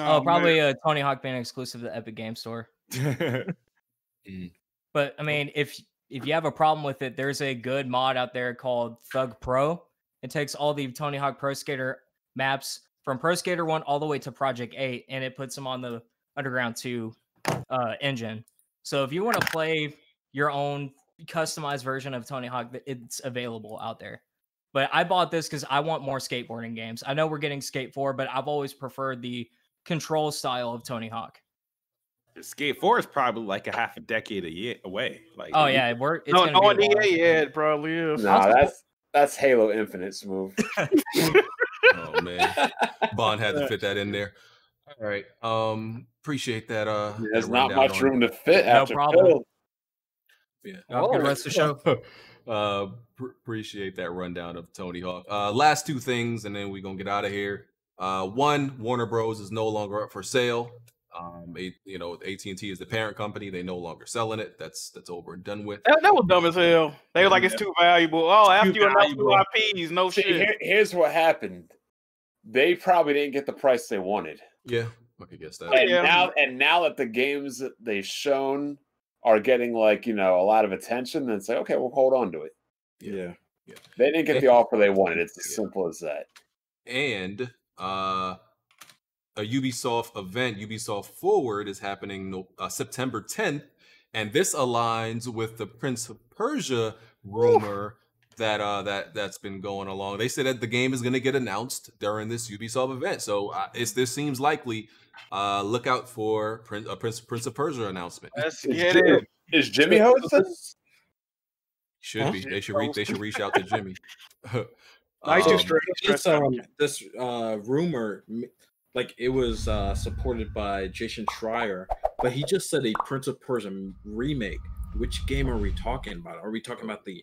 Oh, oh probably a Tony Hawk being exclusive to the Epic Games Store. mm. But I mean, if if you have a problem with it, there's a good mod out there called Thug Pro. It takes all the Tony Hawk Pro Skater maps from Pro Skater one all the way to Project eight, and it puts them on the Underground two uh, engine. So if you want to play your own customized version of Tony Hawk, it's available out there. But I bought this because I want more skateboarding games. I know we're getting Skate four, but I've always preferred the control style of Tony Hawk. Skate four is probably like a half a decade a year away. Like, oh yeah, it worked. No, no idea yet, probably is. Nah, that's that's Halo Infinite's move. Oh man, Bond had to fit that in there. All right, um, appreciate that. Uh, yeah, there's not much room it. to fit. No after problem. Phil. Yeah, oh, good rest of the show. uh, pr- appreciate that rundown of Tony Hawk. Uh, last two things, and then we're gonna get out of here. Uh, one, Warner Bros is no longer up for sale. Um, a, you know, A T and T is the parent company. They no longer selling it. That's that's over and done with. That, that was dumb as hell. They were like, it's too valuable. Oh, after you announce new I Ps, no shit. Here, here's what happened. They probably didn't get the price they wanted. Yeah, I could guess that. And yeah. now, and now that the games that they've shown are getting like you know a lot of attention, then say, like, okay, we'll hold on to it. Yeah, yeah. They didn't get the offer they wanted. It's as yeah. simple as that. And uh. A Ubisoft event, Ubisoft Forward, is happening uh, September tenth, and this aligns with the Prince of Persia rumor Ooh. that uh, that that's been going along. They said that the game is going to get announced during this Ubisoft event, so uh, it's, this seems likely. Uh, look out for Prince, uh, Prince Prince of Persia announcement. Let's get it. Is Jimmy hosting? Should huh? be. They should reach. They should reach out to Jimmy. um, I just it's, um, this uh, rumor. Like it was uh, supported by Jason Schreier, but he just said a Prince of Persia remake. Which game are we talking about? Are we talking about the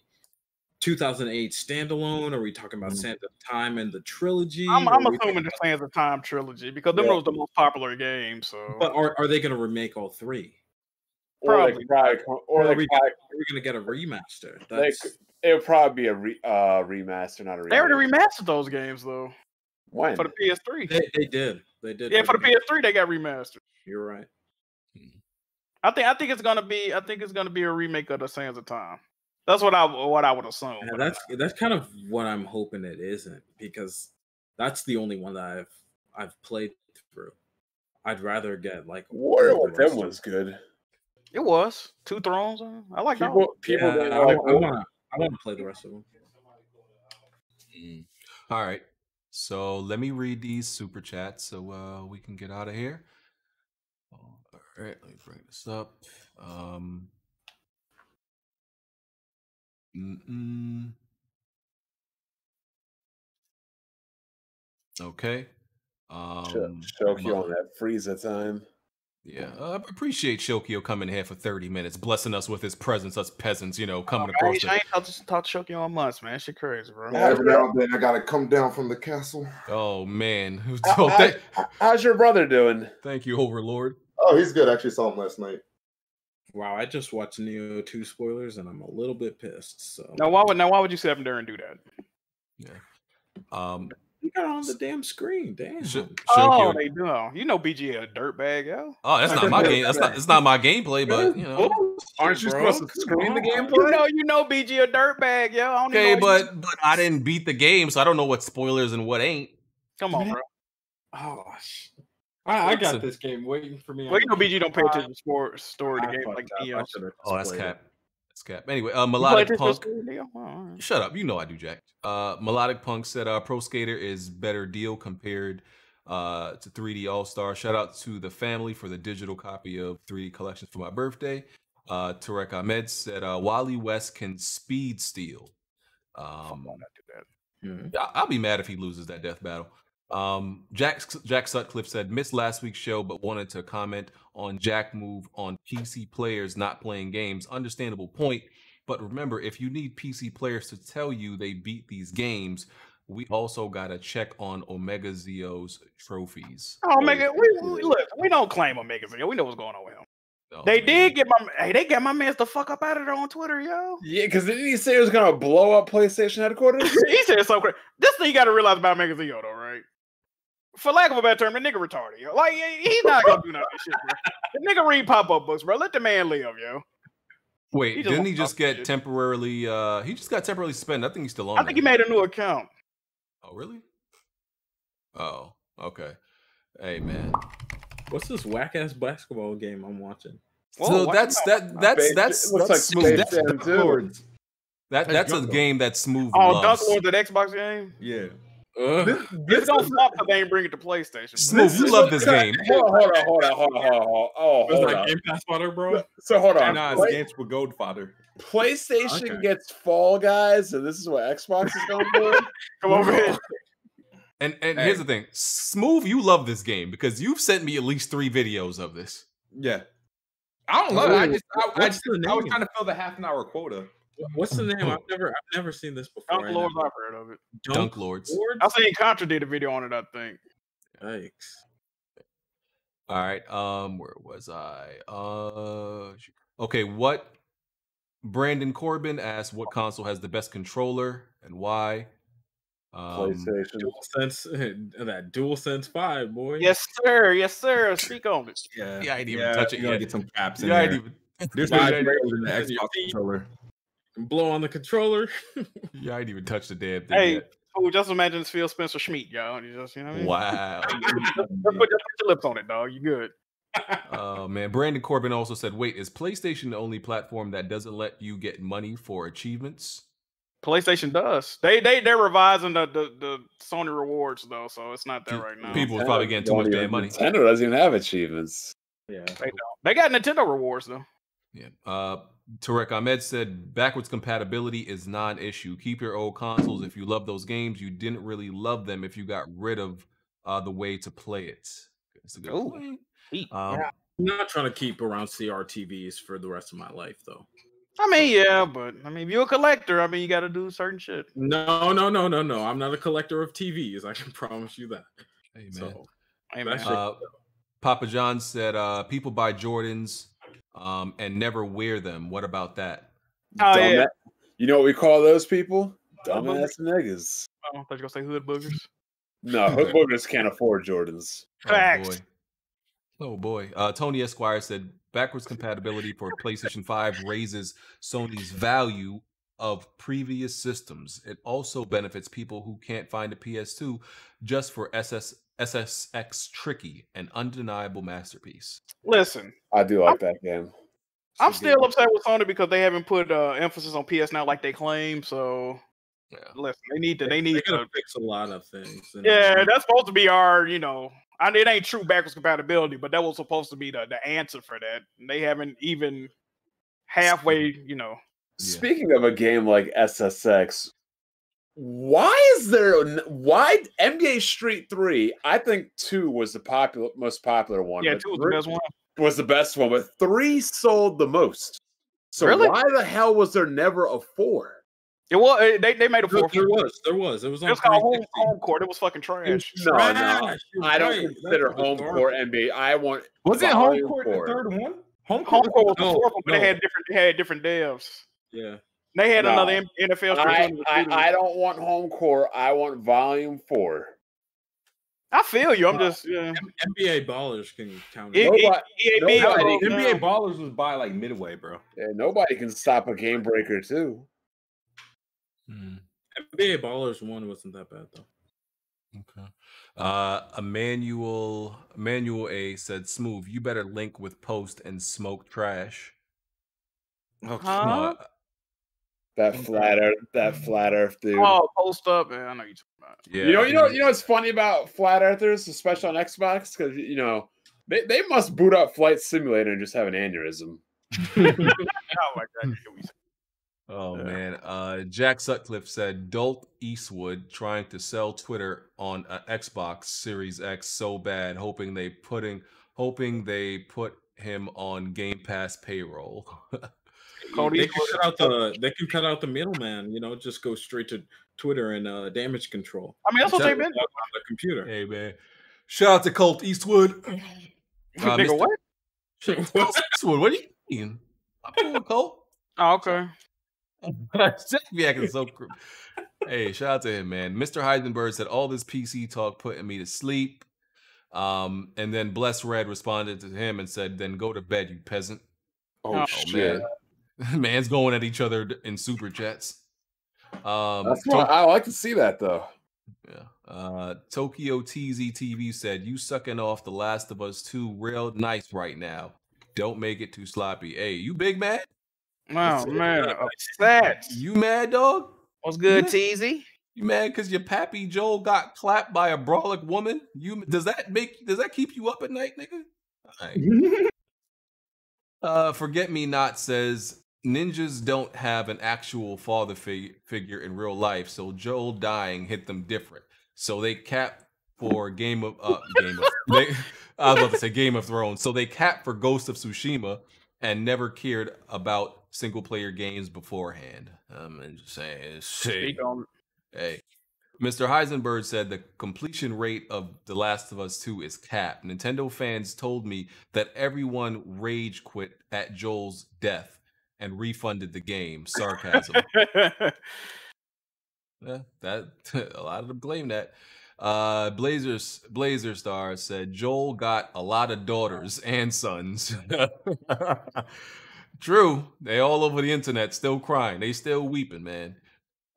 two thousand eight standalone? Are we talking about Sands of Time and the trilogy? I'm, I'm assuming the Sands of Time trilogy because them yeah. was the most popular game. So, but are are they going to remake all three? Probably. Or, they probably, or, or they are, we, probably, are we going to get a remaster? That's, they, It'll probably be a re, uh, remaster, not a remaster. They already remastered those games, though. When? For the P S three. They, they did. They did. Yeah, they for the did. P S three, they got remastered. You're right. I think I think it's gonna be I think it's gonna be a remake of the Sands of Time. That's what I what I would assume. Yeah, that's that's kind of what I'm hoping it isn't, because that's the only one that I've I've played through. I'd rather get like War of them was good. It was Two Thrones. I like people, that. One. People, yeah, I, like, I want to I want to play the rest of them. Mm. All right, so let me read these super chats so uh, we can get out of here. All right, let me bring this up. Um, mm-mm. Okay. Um, Shokio on that Frieza time. Yeah, I appreciate Shokio coming here for thirty minutes, blessing us with his presence, us peasants, you know, coming oh, across. I ain't talked to talk to Shokio on months, man. She crazy, bro. Now and then I gotta come down from the castle. Oh man, so, how, how, how's your brother doing? Thank you, Overlord. Oh, he's good. I actually saw him last night. Wow, I just watched Neo two spoilers and I'm a little bit pissed. So now why would now why would you sit up there and do that? Yeah. Um you got on the damn screen, damn. Sh oh, they do. You know B G a dirtbag, yo. Oh, that's not my game. That's not it's not my gameplay, but you know. Aren't you bro? supposed to screen the gameplay? You know, you know B G a dirtbag, yo. I don't okay, but but I didn't beat the game, so I don't know what spoilers and what ain't. Come on, bro. Oh shit. I, I got a, this game waiting for me. Well, you know, B G don't pay attention to sport, story the game like Neo. Oh, that's cap. That's cap. Anyway, uh, Melodic Punk. Right. Shut up. You know I do, Jack. Uh, Melodic Punk said, uh, Pro Skater is better deal compared uh, to three D All-Star. Shout out to the family for the digital copy of three D Collections for my birthday. Uh, Tarek Ahmed said, uh, Wally West can speed steal. Um, on, do that. Yeah. I'll be mad if he loses that death battle. Um, Jack, Jack Sutcliffe said, missed last week's show, but wanted to comment on Jack move on P C players not playing games. Understandable point. But remember, if you need P C players to tell you they beat these games, we also got to check on Omega Zeo's trophies. Oh, Omega, we, we, look, we don't claim Omega Zeo. We know what's going on with him. Oh, they man. did get my hey, they got my man's the fuck up out of there on Twitter, yo. Yeah, because didn't he say it was gonna blow up PlayStation headquarters? He said so crazy. This thing you gotta realize about Omega Zeo though, right? For lack of a better term, the nigga retarded, yo. Like, he's not gonna do none of that shit, bro. The nigga read pop-up books, bro. Let the man live, yo. Wait, he didn't he just get shit. temporarily uh he just got temporarily suspended? I think he's still on. I think he made a new account. Oh, really? Oh, okay. Hey man. What's this whack ass basketball game I'm watching? So Whoa, that's that that's that's that's, that's smooth. Like that's Lords. That that's, that's a game that's smooth. Oh, Dunk Lords, that Xbox game. Yeah. Uh, this, this don't flop because they ain't bring it to PlayStation. Smooth, you love this game. Hold on, hold on, hold on, hold on, hold on. Oh, hold on. Game Pass fodder, bro. So hold on. Nah, it's games with gold fodder. PlayStation okay. gets Fall Guys, so this is what Xbox is going for. Come over here. And and hey. here's the thing, Smooth. You love this game because you've sent me at least three videos of this. Yeah, I don't love Ooh. it. I just I, I just I was trying to fill the half an hour quota. What's the name? I've never I've never seen this before. Dunk right Lords. I've heard of it. Dunk, Dunk Lords. Lords. I seen Contra did a video on it. I think. Yikes. All right. Um, where was I? Uh, okay. What? Brandon Corbin asked, "What console has the best controller and why?" Um, PlayStation. DualSense, that DualSense five, boy. Yes, sir. Yes, sir. Speak on it. Yeah, yeah I didn't even yeah, touch it. You gotta get some caps in yeah, there. Even, There's five in the Xbox controller. Blow on the controller. Yeah, I didn't even touch the damn thing. Hey, oh, just imagine it's Phil Spencer Schmeat, y'all. You just, you know what I mean? Wow. Just put your lips on it, dog. You good. Oh, man. Brandon Corbin also said, wait, is PlayStation the only platform that doesn't let you get money for achievements? PlayStation does. They they they're revising the, the the Sony rewards though, so it's not there right now. People are probably getting too much damn money. Nintendo doesn't even have achievements. Yeah, they don't. They got Nintendo rewards though. Yeah. Uh, Tarek Ahmed said backwards compatibility is non-issue. Keep your old consoles if you love those games. You didn't really love them if you got rid of uh the way to play it. That's a good Ooh. point. Um, I'm not trying to keep around C R T Vs for the rest of my life though. I mean, yeah, but I mean, if you're a collector, I mean, you got to do certain shit. No, no, no, no, no. I'm not a collector of T Vs. I can promise you that. Amen. So, Amen. Uh, Papa John said, uh, people buy Jordans um, and never wear them. What about that? Oh, dumb yeah. You know what we call those people? Dumbass niggas. Oh, I thought you were going to say hood boogers. No, hood boogers can't afford Jordans. Facts. Oh boy. Oh boy. Uh, Tony Esquire said backwards compatibility for PlayStation five raises Sony's value of previous systems. It also benefits people who can't find a P S two just for S S S S X Tricky, an undeniable masterpiece. Listen, I do like I'm, that game. I'm so still good. upset with Sony because they haven't put uh, emphasis on P S now like they claim. So yeah. listen, they need to. They need They're to fix a lot of things. Yeah, that's supposed to be our. You know, I mean, it ain't true backwards compatibility, but that was supposed to be the the answer for that. And they haven't even halfway. You know. Yeah. Speaking of a game like S S X, why is there why N B A Street three? I think two was the popular most popular one. Yeah, two was the best one. Was the best one, but three sold the most. So really? Why the hell was there never a four? It was they they made a four. There was there was it was on it was called home, home court. It was fucking trash. No, trash. no, I don't consider home court N B A. I want was it home court four. the third one? Home court, home court was no, the fourth one, but no. they had different they had different devs. Yeah, they had no. another N F L. I, I, I don't want home court. I want volume four. I feel you. I'm just yeah. N B A Ballers can count. It, nobody, it, nobody, nobody, can, N B A Ballers was by like midway, bro. Yeah, nobody can stop a game breaker too. Mm. N B A Ballers one wasn't that bad though. Okay. Uh, Emmanuel Emmanuel A said, "Smooth, you better link with Post and smoke trash." Oh, huh? That flat earth, that flat earth dude. Oh, Post Up, man. I know you're talking about. Yeah. You know, you know, you know what's funny about flat earthers, especially on Xbox, because you know they, they must boot up Flight Simulator and just have an aneurysm. Oh my god. Oh yeah. man. Uh, Jack Sutcliffe said Dolt Eastwood trying to sell Twitter on an Xbox Series X so bad, hoping they putting hoping they put him on Game Pass payroll. Cody, they, can cut out the, they can cut out the middleman, you know, just go straight to Twitter and uh, damage control. I mean, that's what they've been doing on the computer. Hey, man. Shout out to Colt Eastwood. Uh, Nigga, what? Colt Eastwood, what are you doing? I'm cool, Colt. Oh, okay. so Hey, shout out to him, man. Mister Heisenberg said, all this P C talk putting me to sleep. Um, and then Bless Red responded to him and said, then go to bed, you peasant. Oh, oh shit. Man. Man's going at each other in super chats. Um, That's what, I like to see that though. Yeah. Uh, Tokyo T Z T V said, "You sucking off The Last of Us two real nice right now. Don't make it too sloppy." Hey, you big mad? Wow, man, upset. You mad, dog? What's good, T Z? You mad because your pappy Joel got clapped by a brolic woman? You does that make does that keep you up at night, nigga? All right. uh, Forget Me Not says, ninjas don't have an actual father fig figure in real life, so Joel dying hit them different. So they cap for Game of uh, Game of they, I was about to say Game of Thrones. So they cap for Ghost of Tsushima and never cared about single player games beforehand. I'm um, just saying. Hey. hey, Mister Heisenberg said the completion rate of The Last of Us two is capped. Nintendo fans told me that everyone rage quit at Joel's death and refunded the game. Sarcasm. yeah, that a lot of them claim that. Uh, Blazers Blazer Star said Joel got a lot of daughters and sons. True, they all over the internet still crying. They still weeping, man.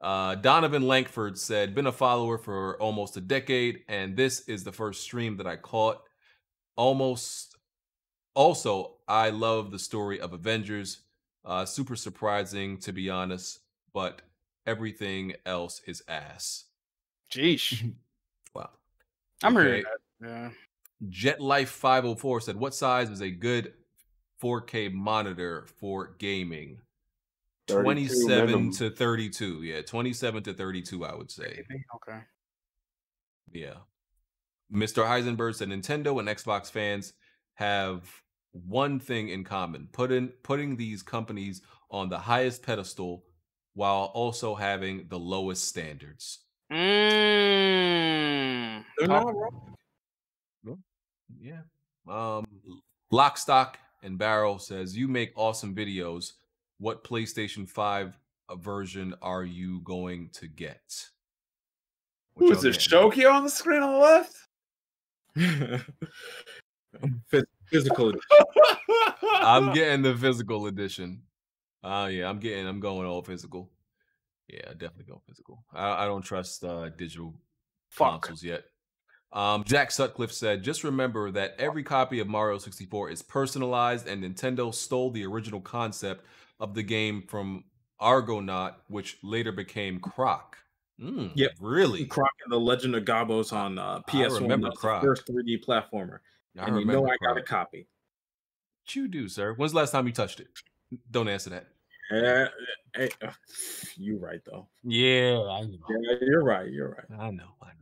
Uh, Donovan Lankford said, been a follower for almost a decade, and this is the first stream that I caught. Almost. Also, I love the story of Avengers. Uh, super surprising, to be honest, but everything else is ass. Jeez. Wow. I'm okay. hearing that. Yeah. Jet Life five oh four said, what size is a good four K monitor for gaming? twenty-seven minimum. to thirty-two. Yeah, twenty-seven to thirty-two, I would say. Okay. Yeah. Mister Heisenberg said, Nintendo and Xbox fans have one thing in common, putting putting these companies on the highest pedestal while also having the lowest standards. Mm. They're not wrong. Yeah. Um, Lock, Stock, and Barrel says, you make awesome videos. What PlayStation five version are you going to get? Who is this, Shokyo on the screen on the left? Physical edition. I'm getting the physical edition. Uh yeah, I'm getting. I'm going all physical. Yeah, I definitely go physical. I, I don't trust uh, digital Fuck. consoles yet. Um, Jack Sutcliffe said, "Just remember that every copy of Mario sixty-four is personalized, and Nintendo stole the original concept of the game from Argonaut, which later became Croc." Mm, yep, really. Croc and the Legend of Gobbos on uh, P S one. I remember Croc. The first three D platformer. I and remember you know Croc. I got a copy. What you do, sir? When's the last time you touched it? Don't answer that. Uh, hey, uh, you're right, though. Yeah, I know. Yeah, you're right. You're right. I know. I know.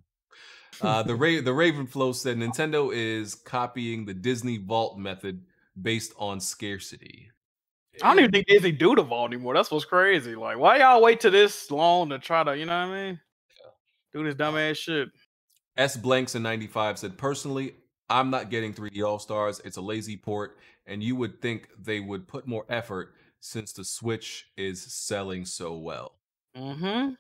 Uh, the Ra the Ravenflow said Nintendo is copying the Disney Vault method based on scarcity. I don't even think Disney do the Vault anymore. That's what's crazy. Like, why y'all wait till this long to try to, you know what I mean? Do this dumb ass shit. S Blanks in ninety-five said, personally, I'm not getting three D All-Stars. It's a lazy port, and you would think they would put more effort since the Switch is selling so well. Mm-hmm.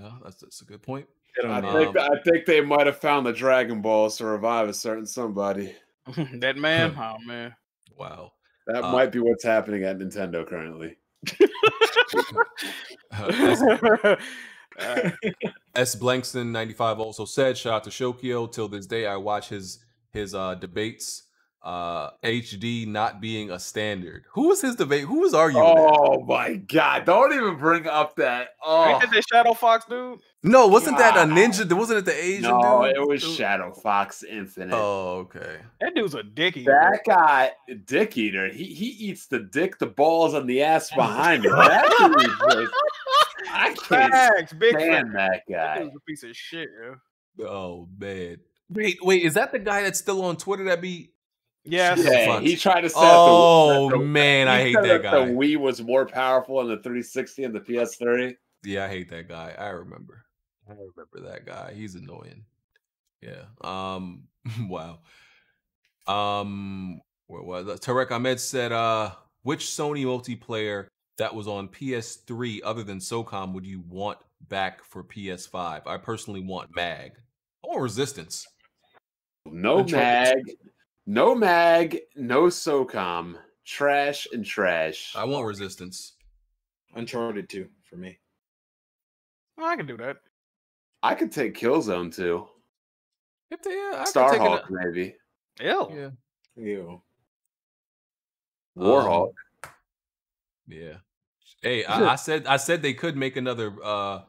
Yeah, that's, that's a good point. I think, I think they might have found the Dragon Balls to revive a certain somebody. That man? Oh, man. Wow. That uh, might be what's happening at Nintendo currently. uh, S. S. Blankson ninety-five also said, shout out to Shokyo. Till this day, I watch his his uh, debates. Uh, H D not being a standard. Who was his debate? Who was arguing? Oh that? my god! Don't even bring up that. Oh, ain't that Shadow Fox dude? No, wasn't god. that a ninja? Wasn't it the Asian no, dude? No, it was dude. Shadow Fox Infinite. Oh, okay. That dude's a dick eater. That guy, dick eater. He he eats the dick, the balls, and the ass behind him. That dude is just, I can't Facts, stand big that guy. That dude's a piece of shit. Yo. Oh man. Wait, wait. Is that the guy that's still on Twitter? That be. Yes. Yeah, he tried to say oh the, the, man, I hate that, that guy. The Wii was more powerful in the three sixty and the P S three. Yeah, I hate that guy. I remember. I remember that guy. He's annoying. Yeah. Um. Wow. Um. Where was that? Tarek Ahmed said, "Uh, which Sony multiplayer that was on P S three other than SOCOM would you want back for P S five? I personally want MAG or Resistance. No MAG." No MAG, no SOCOM, trash and trash. I want Resistance. Uncharted two for me. Well, I can do that. I could take Killzone two. If they, yeah, I Starhawk, could take it maybe. Ew. Yeah. Ew. Warhawk. Um, yeah. Hey, I, I said I said they could make another uh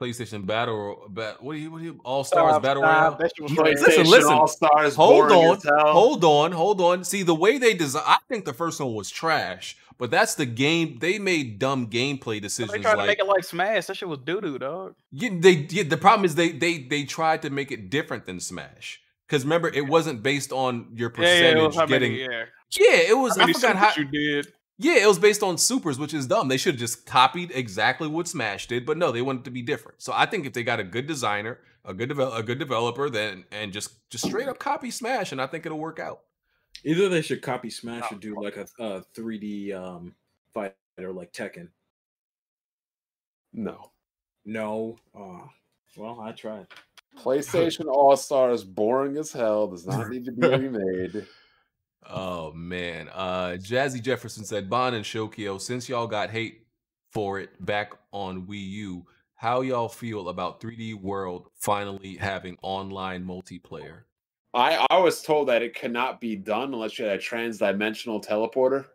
PlayStation Battle, bat, what do you, what do you, All Stars oh, Battle Royale? Listen, listen, All Stars. Hold on, hold on, hold on. See the way they design. I think the first one was trash, but that's the game. They made dumb gameplay decisions. They tried like, to make it like Smash. That shit was doo doo, dog. Yeah, they. Yeah, the problem is they they they tried to make it different than Smash because remember it wasn't based on your percentage yeah, yeah, getting. Many, yeah. yeah, it was. How I forgot how you did. Yeah, it was based on supers, which is dumb. They should have just copied exactly what Smash did, but no, they wanted it to be different. So I think if they got a good designer, a good devel a good developer, then and just just straight up copy Smash, and I think it'll work out. Either they should copy Smash oh. or do like a, a three D um, fighter like Tekken. No, no. Uh, well, I tried. PlayStation All Stars, boring as hell. Does not need to be remade. Oh man, uh Jazzy Jefferson said, Bon and Shokyo, since y'all got hate for it back on Wii U, how y'all feel about three D World finally having online multiplayer? I, I was told that it cannot be done unless you had a transdimensional teleporter.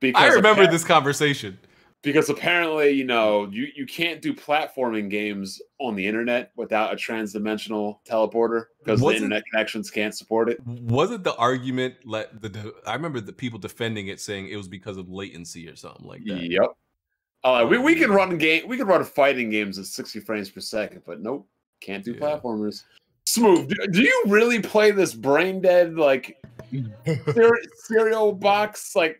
Because I remember this conversation. Because apparently, you know, you, you can't do platforming games on the internet without a transdimensional teleporter because the internet connections can't support it. Wasn't the argument let the I remember the people defending it saying it was because of latency or something like that. Yep. Uh, we we can run game we can run fighting games at sixty frames per second, but nope, can't do yeah. platformers. Smooth. Do, do you really play this brain dead like cereal, cereal box like?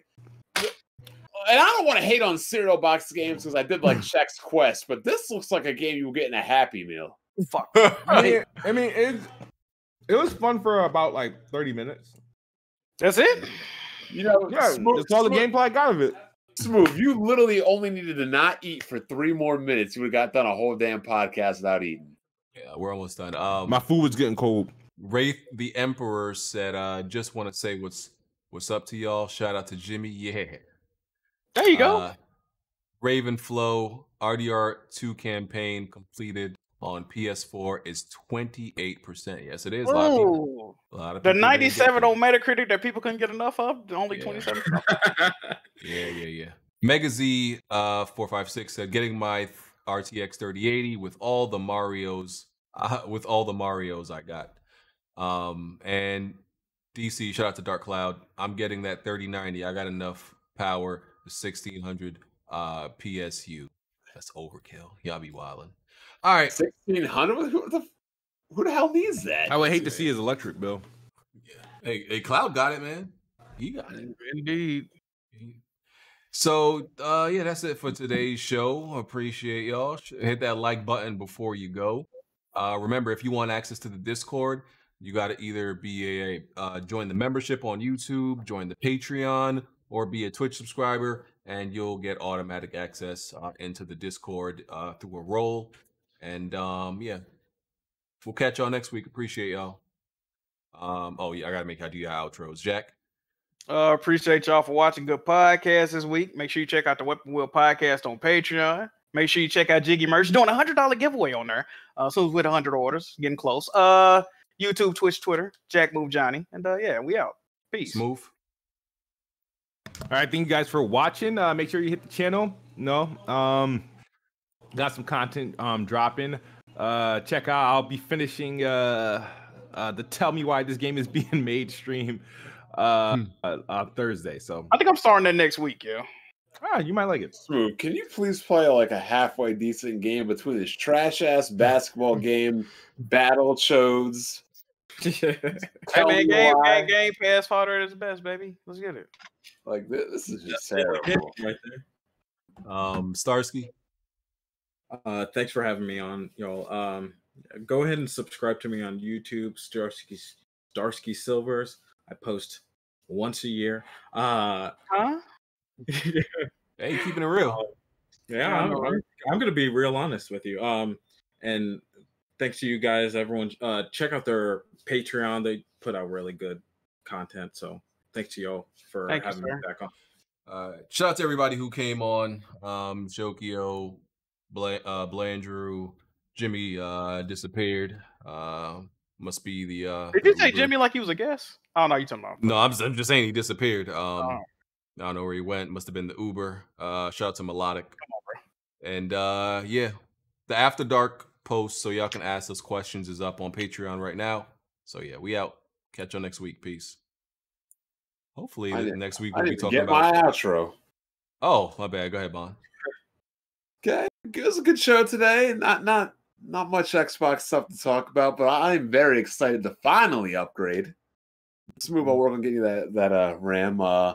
And I don't want to hate on cereal box games because I did like Chex Quest, but this looks like a game you get in a Happy Meal. Fuck. I mean, I mean it's, it was fun for about like thirty minutes. That's it? You know, yeah, smooth, that's all smooth. the gameplay I got of it. Smooth, you literally only needed to not eat for three more minutes. You would have got done a whole damn podcast without eating. Yeah, we're almost done. Um, My food was getting cold. Wraith the Emperor said, "I uh, just want to say what's what's up to y'all. Shout out to Jimmy. Yeah, there you go." Uh, Ravenflow R D R two campaign completed on P S four is twenty-eight percent. Yes, it is. A lot of people, a lot of the ninety-seven on Metacritic that people couldn't get enough of. Only twenty-seven. Yeah, yeah, yeah. Mega Z uh, four five six said, "Getting my R T X thirty eighty with all the Marios." Uh, with all the Marios I got. Um, and D C, shout out to Dark Cloud. I'm getting that thirty ninety. I got enough power for sixteen hundred uh, P S U. That's overkill. Y'all be wildin'. All right. sixteen hundred? Who the, who the hell needs that? I would hate to see his electric bill. Yeah. Hey, hey, Cloud got it, man. He got it. Indeed. So, uh, yeah, that's it for today's show. Appreciate y'all. Hit that like button before you go. Uh, remember, if you want access to the Discord, you got to either be a uh, join the membership on YouTube, join the Patreon, or be a Twitch subscriber, and you'll get automatic access uh, into the Discord uh, through a role. And um, yeah, we'll catch y'all next week. Appreciate y'all. Um, oh yeah, I gotta make I do your outros, Jack. Uh, appreciate y'all for watching. Good podcast this week. Make sure you check out the Weapon Wheel podcast on Patreon. Make sure you check out Jiggy Merch. Doing a one hundred dollar giveaway on there. Uh, so it's with one hundred orders. Getting close. Uh, YouTube, Twitch, Twitter. Jack Move Johnny. And uh, yeah, we out. Peace. Smooth. All right. Thank you guys for watching. Uh, make sure you hit the channel. No. Um, got some content um, dropping. Uh, check out. I'll be finishing uh, uh, the Tell Me Why This Game Is Being Made stream uh, hmm. uh, uh, Thursday. So I think I'm starting that next week, yo. Ah, you might like it. Smooth, can you please play like a halfway decent game between this trash ass basketball game, Battle Chodes? Hey, man, game, man, game pass fodder is the best, baby. Let's get it. Like this, this is just terrible right there. Um, Starsky, uh, thanks for having me on, y'all. Um, go ahead and subscribe to me on YouTube, Starsky Starsky Silvers. I post once a year. Uh, huh. Hey, keeping it real. Yeah, I'm, I'm, I'm gonna be real honest with you. Um, and thanks to you guys, everyone. Uh, check out their Patreon. They put out really good content. So thanks to y'all for Thank having you, me back on. Uh, shout out to everybody who came on. Um, Shokio, Bla uh, Blandrew, Jimmy uh, disappeared. Uh, must be the. Uh, Did you say Jimmy like he was a guest? Oh no, you talking about? No, I'm, I'm just saying he disappeared. Um. Oh. I don't know where he went. Must have been the Uber. Uh, shout out to Melodic. And uh, yeah, the After Dark post, so y'all can ask us questions, is up on Patreon right now. So yeah, we out. Catch y'all next week. Peace. Hopefully next week we'll be talking about my outro. Oh, my bad. Go ahead, Bon. Okay, it was a good show today. Not not not much Xbox stuff to talk about, but I'm very excited to finally upgrade. Let's move on. We're gonna get you that that uh, RAM. Uh,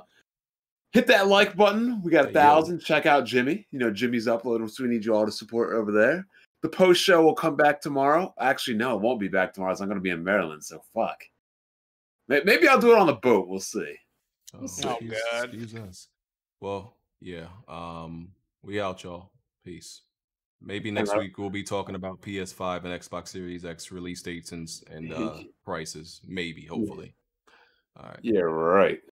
Hit that like button. We got a thousand. Check out Jimmy. You know, Jimmy's uploading, so we need you all to support over there. The post show will come back tomorrow. Actually, no, it won't be back tomorrow. So I'm going to be in Maryland, so fuck. Maybe I'll do it on the boat. We'll see. We'll see. Oh, Jesus, God. Jesus. Well, yeah. Um, we out, y'all. Peace. Maybe next Hello. week we'll be talking about P S five and Xbox Series X release dates and, and uh, prices. Maybe, hopefully. All right. Yeah, right.